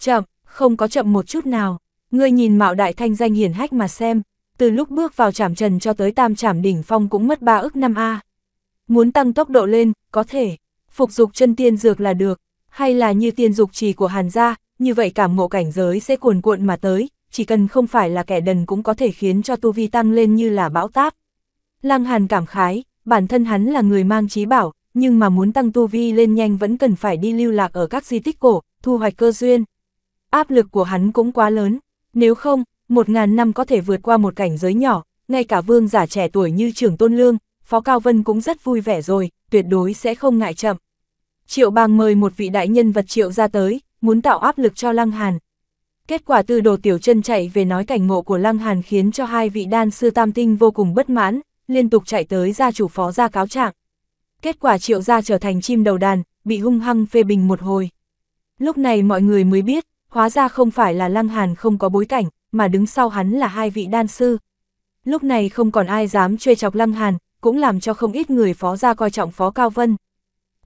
Chậm, không có chậm một chút nào. Ngươi nhìn Mạo Đại thanh danh hiển hách mà xem, từ lúc bước vào trảm trần cho tới tam trảm đỉnh phong cũng mất 3 ức năm a. Muốn tăng tốc độ lên, có thể phục dục chân tiên dược là được, hay là như tiên dục trì của Hàn gia, như vậy cảm ngộ cảnh giới sẽ cuồn cuộn mà tới, chỉ cần không phải là kẻ đần cũng có thể khiến cho tu vi tăng lên như là bão táp. Lăng Hàn cảm khái, bản thân hắn là người mang trí bảo, nhưng mà muốn tăng tu vi lên nhanh vẫn cần phải đi lưu lạc ở các di tích cổ, thu hoạch cơ duyên. Áp lực của hắn cũng quá lớn, nếu không, 1000 năm có thể vượt qua một cảnh giới nhỏ, ngay cả vương giả trẻ tuổi như Trưởng Tôn Lương, Phó Cao Vân cũng rất vui vẻ rồi, tuyệt đối sẽ không ngại chậm. Triệu Bàng mời một vị đại nhân vật Triệu ra tới, muốn tạo áp lực cho Lăng Hàn. Kết quả Tư Đồ Tiểu Trân chạy về nói cảnh ngộ của Lăng Hàn khiến cho hai vị đan sư tam tinh vô cùng bất mãn, liên tục chạy tới gia chủ Phó gia cáo trạng. Kết quả Triệu gia trở thành chim đầu đàn, bị hung hăng phê bình một hồi. Lúc này mọi người mới biết, hóa ra không phải là Lăng Hàn không có bối cảnh, mà đứng sau hắn là hai vị đan sư. Lúc này không còn ai dám chê chọc Lăng Hàn, cũng làm cho không ít người Phó gia coi trọng Phó Cao Vân.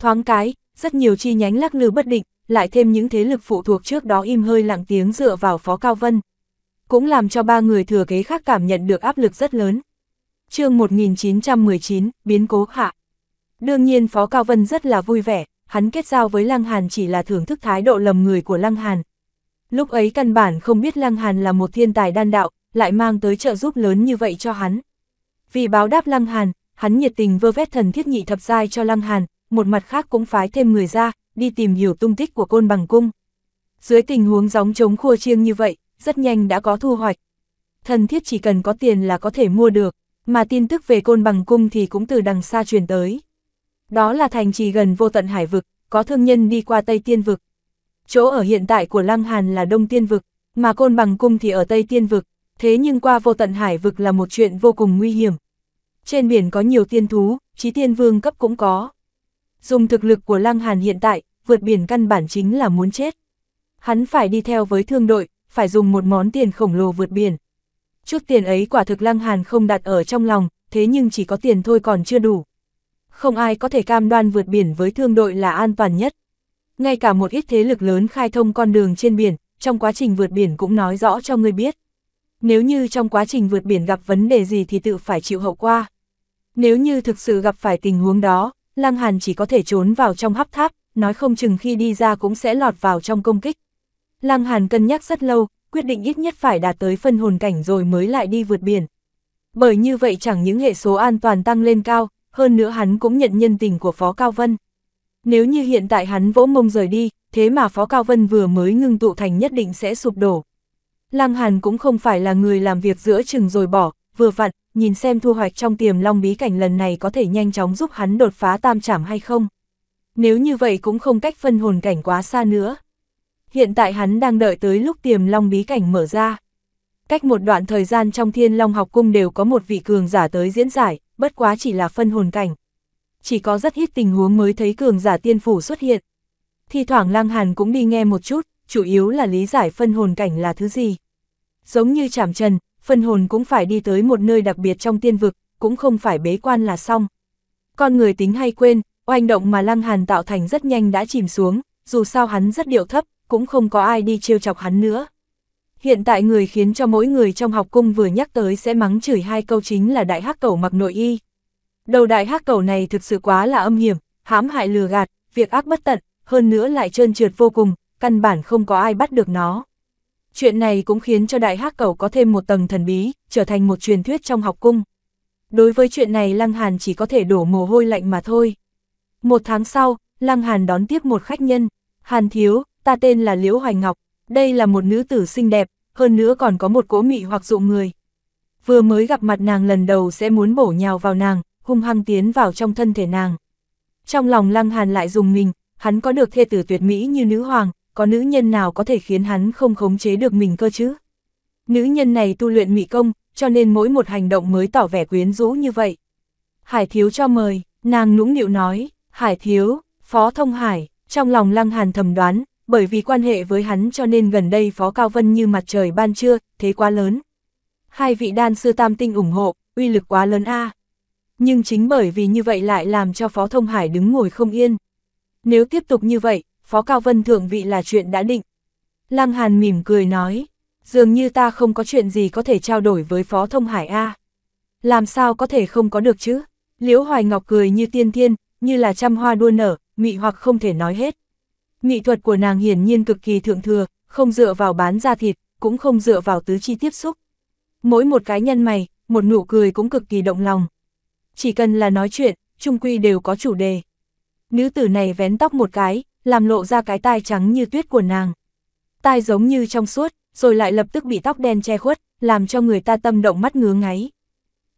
Thoáng cái, rất nhiều chi nhánh lắc lư bất định, lại thêm những thế lực phụ thuộc trước đó im hơi lặng tiếng dựa vào Phó Cao Vân. Cũng làm cho ba người thừa kế khác cảm nhận được áp lực rất lớn. Chương 1919, biến cố hạ. Đương nhiên Phó Cao Vân rất là vui vẻ, hắn kết giao với Lăng Hàn chỉ là thưởng thức thái độ lầm người của Lăng Hàn. Lúc ấy căn bản không biết Lăng Hàn là một thiên tài đan đạo, lại mang tới trợ giúp lớn như vậy cho hắn. Vì báo đáp Lăng Hàn, hắn nhiệt tình vơ vét thần thiết nhị thập giai cho Lăng Hàn, một mặt khác cũng phái thêm người ra, đi tìm hiểu tung tích của Côn Bằng Cung. Dưới tình huống gióng trống khua chiêng như vậy, rất nhanh đã có thu hoạch. Thần thiết chỉ cần có tiền là có thể mua được, mà tin tức về Côn Bằng Cung thì cũng từ đằng xa truyền tới. Đó là thành trì gần vô tận hải vực, có thương nhân đi qua Tây Tiên Vực. Chỗ ở hiện tại của Lăng Hàn là Đông Tiên Vực, mà Côn Bằng Cung thì ở Tây Tiên Vực, thế nhưng qua vô tận hải vực là một chuyện vô cùng nguy hiểm. Trên biển có nhiều tiên thú, chí tiên vương cấp cũng có. Dùng thực lực của Lăng Hàn hiện tại, vượt biển căn bản chính là muốn chết. Hắn phải đi theo với thương đội, phải dùng một món tiền khổng lồ vượt biển. Chút tiền ấy quả thực Lăng Hàn không đặt ở trong lòng, thế nhưng chỉ có tiền thôi còn chưa đủ. Không ai có thể cam đoan vượt biển với thương đội là an toàn nhất. Ngay cả một ít thế lực lớn khai thông con đường trên biển, trong quá trình vượt biển cũng nói rõ cho người biết. Nếu như trong quá trình vượt biển gặp vấn đề gì thì tự phải chịu hậu quả. Nếu như thực sự gặp phải tình huống đó, Lăng Hàn chỉ có thể trốn vào trong hắc tháp, nói không chừng khi đi ra cũng sẽ lọt vào trong công kích. Lăng Hàn cân nhắc rất lâu, quyết định ít nhất phải đạt tới phân hồn cảnh rồi mới lại đi vượt biển. Bởi như vậy chẳng những hệ số an toàn tăng lên cao, hơn nữa hắn cũng nhận nhân tình của Phó Cao Vân. Nếu như hiện tại hắn vỗ mông rời đi, thế mà Phó Cao Vân vừa mới ngưng tụ thành nhất định sẽ sụp đổ. Lăng Hàn cũng không phải là người làm việc giữa chừng rồi bỏ, vừa vặn, nhìn xem thu hoạch trong Tiềm Long Bí Cảnh lần này có thể nhanh chóng giúp hắn đột phá tam trảm hay không. Nếu như vậy cũng không cách phân hồn cảnh quá xa nữa. Hiện tại hắn đang đợi tới lúc Tiềm Long Bí Cảnh mở ra. Cách một đoạn thời gian trong Thiên Long Học Cung đều có một vị cường giả tới diễn giải, bất quá chỉ là phân hồn cảnh. chỉ có rất ít tình huống mới thấy cường giả tiên phủ xuất hiện. Thi thoảng Lăng Hàn cũng đi nghe một chút, chủ yếu là lý giải phân hồn cảnh là thứ gì. Giống như Trảm Trần, phân hồn cũng phải đi tới một nơi đặc biệt trong tiên vực, cũng không phải bế quan là xong. Con người tính hay quên, oanh động mà Lăng Hàn tạo thành rất nhanh đã chìm xuống, dù sao hắn rất điệu thấp, cũng không có ai đi trêu chọc hắn nữa. Hiện tại người khiến cho mỗi người trong học cung vừa nhắc tới sẽ mắng chửi hai câu chính là Đại Hắc Cẩu mặc nội y. Đầu Đại Hắc Cẩu này thực sự quá là âm hiểm, hãm hại lừa gạt, việc ác bất tận, hơn nữa lại trơn trượt vô cùng, căn bản không có ai bắt được nó. Chuyện này cũng khiến cho Đại Hắc Cẩu có thêm một tầng thần bí, trở thành một truyền thuyết trong học cung. Đối với chuyện này Lăng Hàn chỉ có thể đổ mồ hôi lạnh mà thôi. Một tháng sau, Lăng Hàn đón tiếp một khách nhân. Hàn thiếu, ta tên là Liễu Hoài Ngọc, đây là một nữ tử xinh đẹp, hơn nữa còn có một cỗ mị hoặc dụ người. Vừa mới gặp mặt nàng lần đầu sẽ muốn bổ nhào vào nàng, hung hăng tiến vào trong thân thể nàng. Trong lòng Lăng Hàn lại rùng mình, hắn có được thê tử tuyệt mỹ như nữ hoàng, có nữ nhân nào có thể khiến hắn không khống chế được mình cơ chứ? Nữ nhân này tu luyện mị công, cho nên mỗi một hành động mới tỏ vẻ quyến rũ như vậy. Hải thiếu cho mời, nàng nũng nịu nói. Hải thiếu, Phó Thông Hải, trong lòng Lăng Hàn thầm đoán, bởi vì quan hệ với hắn cho nên gần đây Phó Cao Vân như mặt trời ban trưa, thế quá lớn. Hai vị đan sư tam tinh ủng hộ, uy lực quá lớn a. Nhưng chính bởi vì như vậy lại làm cho Phó Thông Hải đứng ngồi không yên. Nếu tiếp tục như vậy, Phó Cao Vân thượng vị là chuyện đã định. Lăng Hàn mỉm cười nói, dường như ta không có chuyện gì có thể trao đổi với Phó Thông Hải a. Làm sao có thể không có được chứ? Liễu Hoài Ngọc cười như tiên thiên, như là trăm hoa đua nở, mị hoặc không thể nói hết. Mỹ thuật của nàng hiển nhiên cực kỳ thượng thừa, không dựa vào bán da thịt, cũng không dựa vào tứ chi tiếp xúc. Mỗi một cái nhăn mày, một nụ cười cũng cực kỳ động lòng. Chỉ cần là nói chuyện, chung quy đều có chủ đề. Nữ tử này vén tóc một cái, làm lộ ra cái tai trắng như tuyết của nàng. Tai giống như trong suốt, rồi lại lập tức bị tóc đen che khuất, làm cho người ta tâm động mắt ngứa ngáy.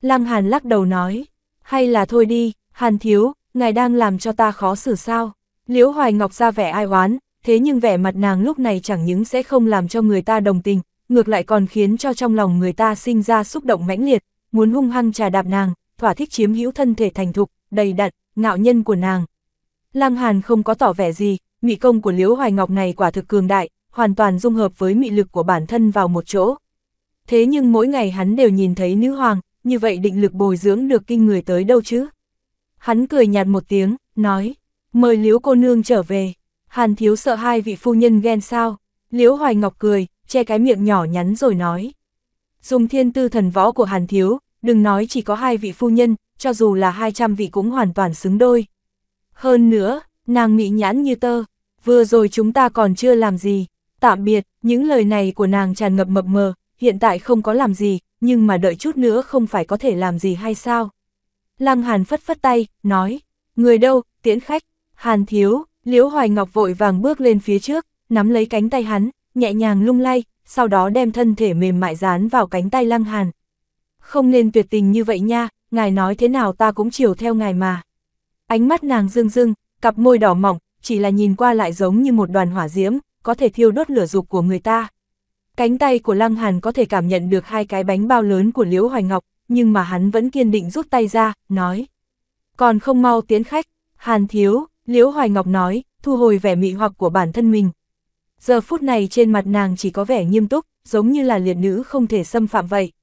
Lăng Hàn lắc đầu nói, hay là thôi đi, Hàn thiếu, ngài đang làm cho ta khó xử sao? Liễu Hoài Ngọc ra vẻ ai oán, thế nhưng vẻ mặt nàng lúc này chẳng những sẽ không làm cho người ta đồng tình, ngược lại còn khiến cho trong lòng người ta sinh ra xúc động mãnh liệt, muốn hung hăng trà đạp nàng, thỏa thích chiếm hữu thân thể thành thục, đầy đặn, ngạo nhân của nàng. Lăng Hàn không có tỏ vẻ gì, mị công của Liễu Hoài Ngọc này quả thực cường đại, hoàn toàn dung hợp với mị lực của bản thân vào một chỗ. Thế nhưng mỗi ngày hắn đều nhìn thấy nữ hoàng, như vậy định lực bồi dưỡng được kinh người tới đâu chứ? Hắn cười nhạt một tiếng, nói, mời Liễu cô nương trở về. Hàn thiếu sợ hai vị phu nhân ghen sao? Liễu Hoài Ngọc cười, che cái miệng nhỏ nhắn rồi nói, dùng thiên tư thần võ của Hàn thiếu, đừng nói chỉ có hai vị phu nhân, cho dù là 200 vị cũng hoàn toàn xứng đôi. Hơn nữa, nàng mị nhãn như tơ, vừa rồi chúng ta còn chưa làm gì. Tạm biệt, những lời này của nàng tràn ngập mập mờ, hiện tại không có làm gì, nhưng mà đợi chút nữa không phải có thể làm gì hay sao? Lăng Hàn phất phất tay, nói, người đâu, tiễn khách. Hàn thiếu, Liễu Hoài Ngọc vội vàng bước lên phía trước, nắm lấy cánh tay hắn, nhẹ nhàng lung lay, sau đó đem thân thể mềm mại dán vào cánh tay Lăng Hàn. Không nên tuyệt tình như vậy nha, ngài nói thế nào ta cũng chiều theo ngài mà. Ánh mắt nàng rưng rưng, cặp môi đỏ mỏng, chỉ là nhìn qua lại giống như một đoàn hỏa diễm, có thể thiêu đốt lửa dục của người ta. Cánh tay của Lăng Hàn có thể cảm nhận được hai cái bánh bao lớn của Liễu Hoài Ngọc, nhưng mà hắn vẫn kiên định rút tay ra, nói, còn không mau tiến khách. Hàn thiếu, Liễu Hoài Ngọc nói, thu hồi vẻ mị hoặc của bản thân mình. Giờ phút này trên mặt nàng chỉ có vẻ nghiêm túc, giống như là liệt nữ không thể xâm phạm vậy.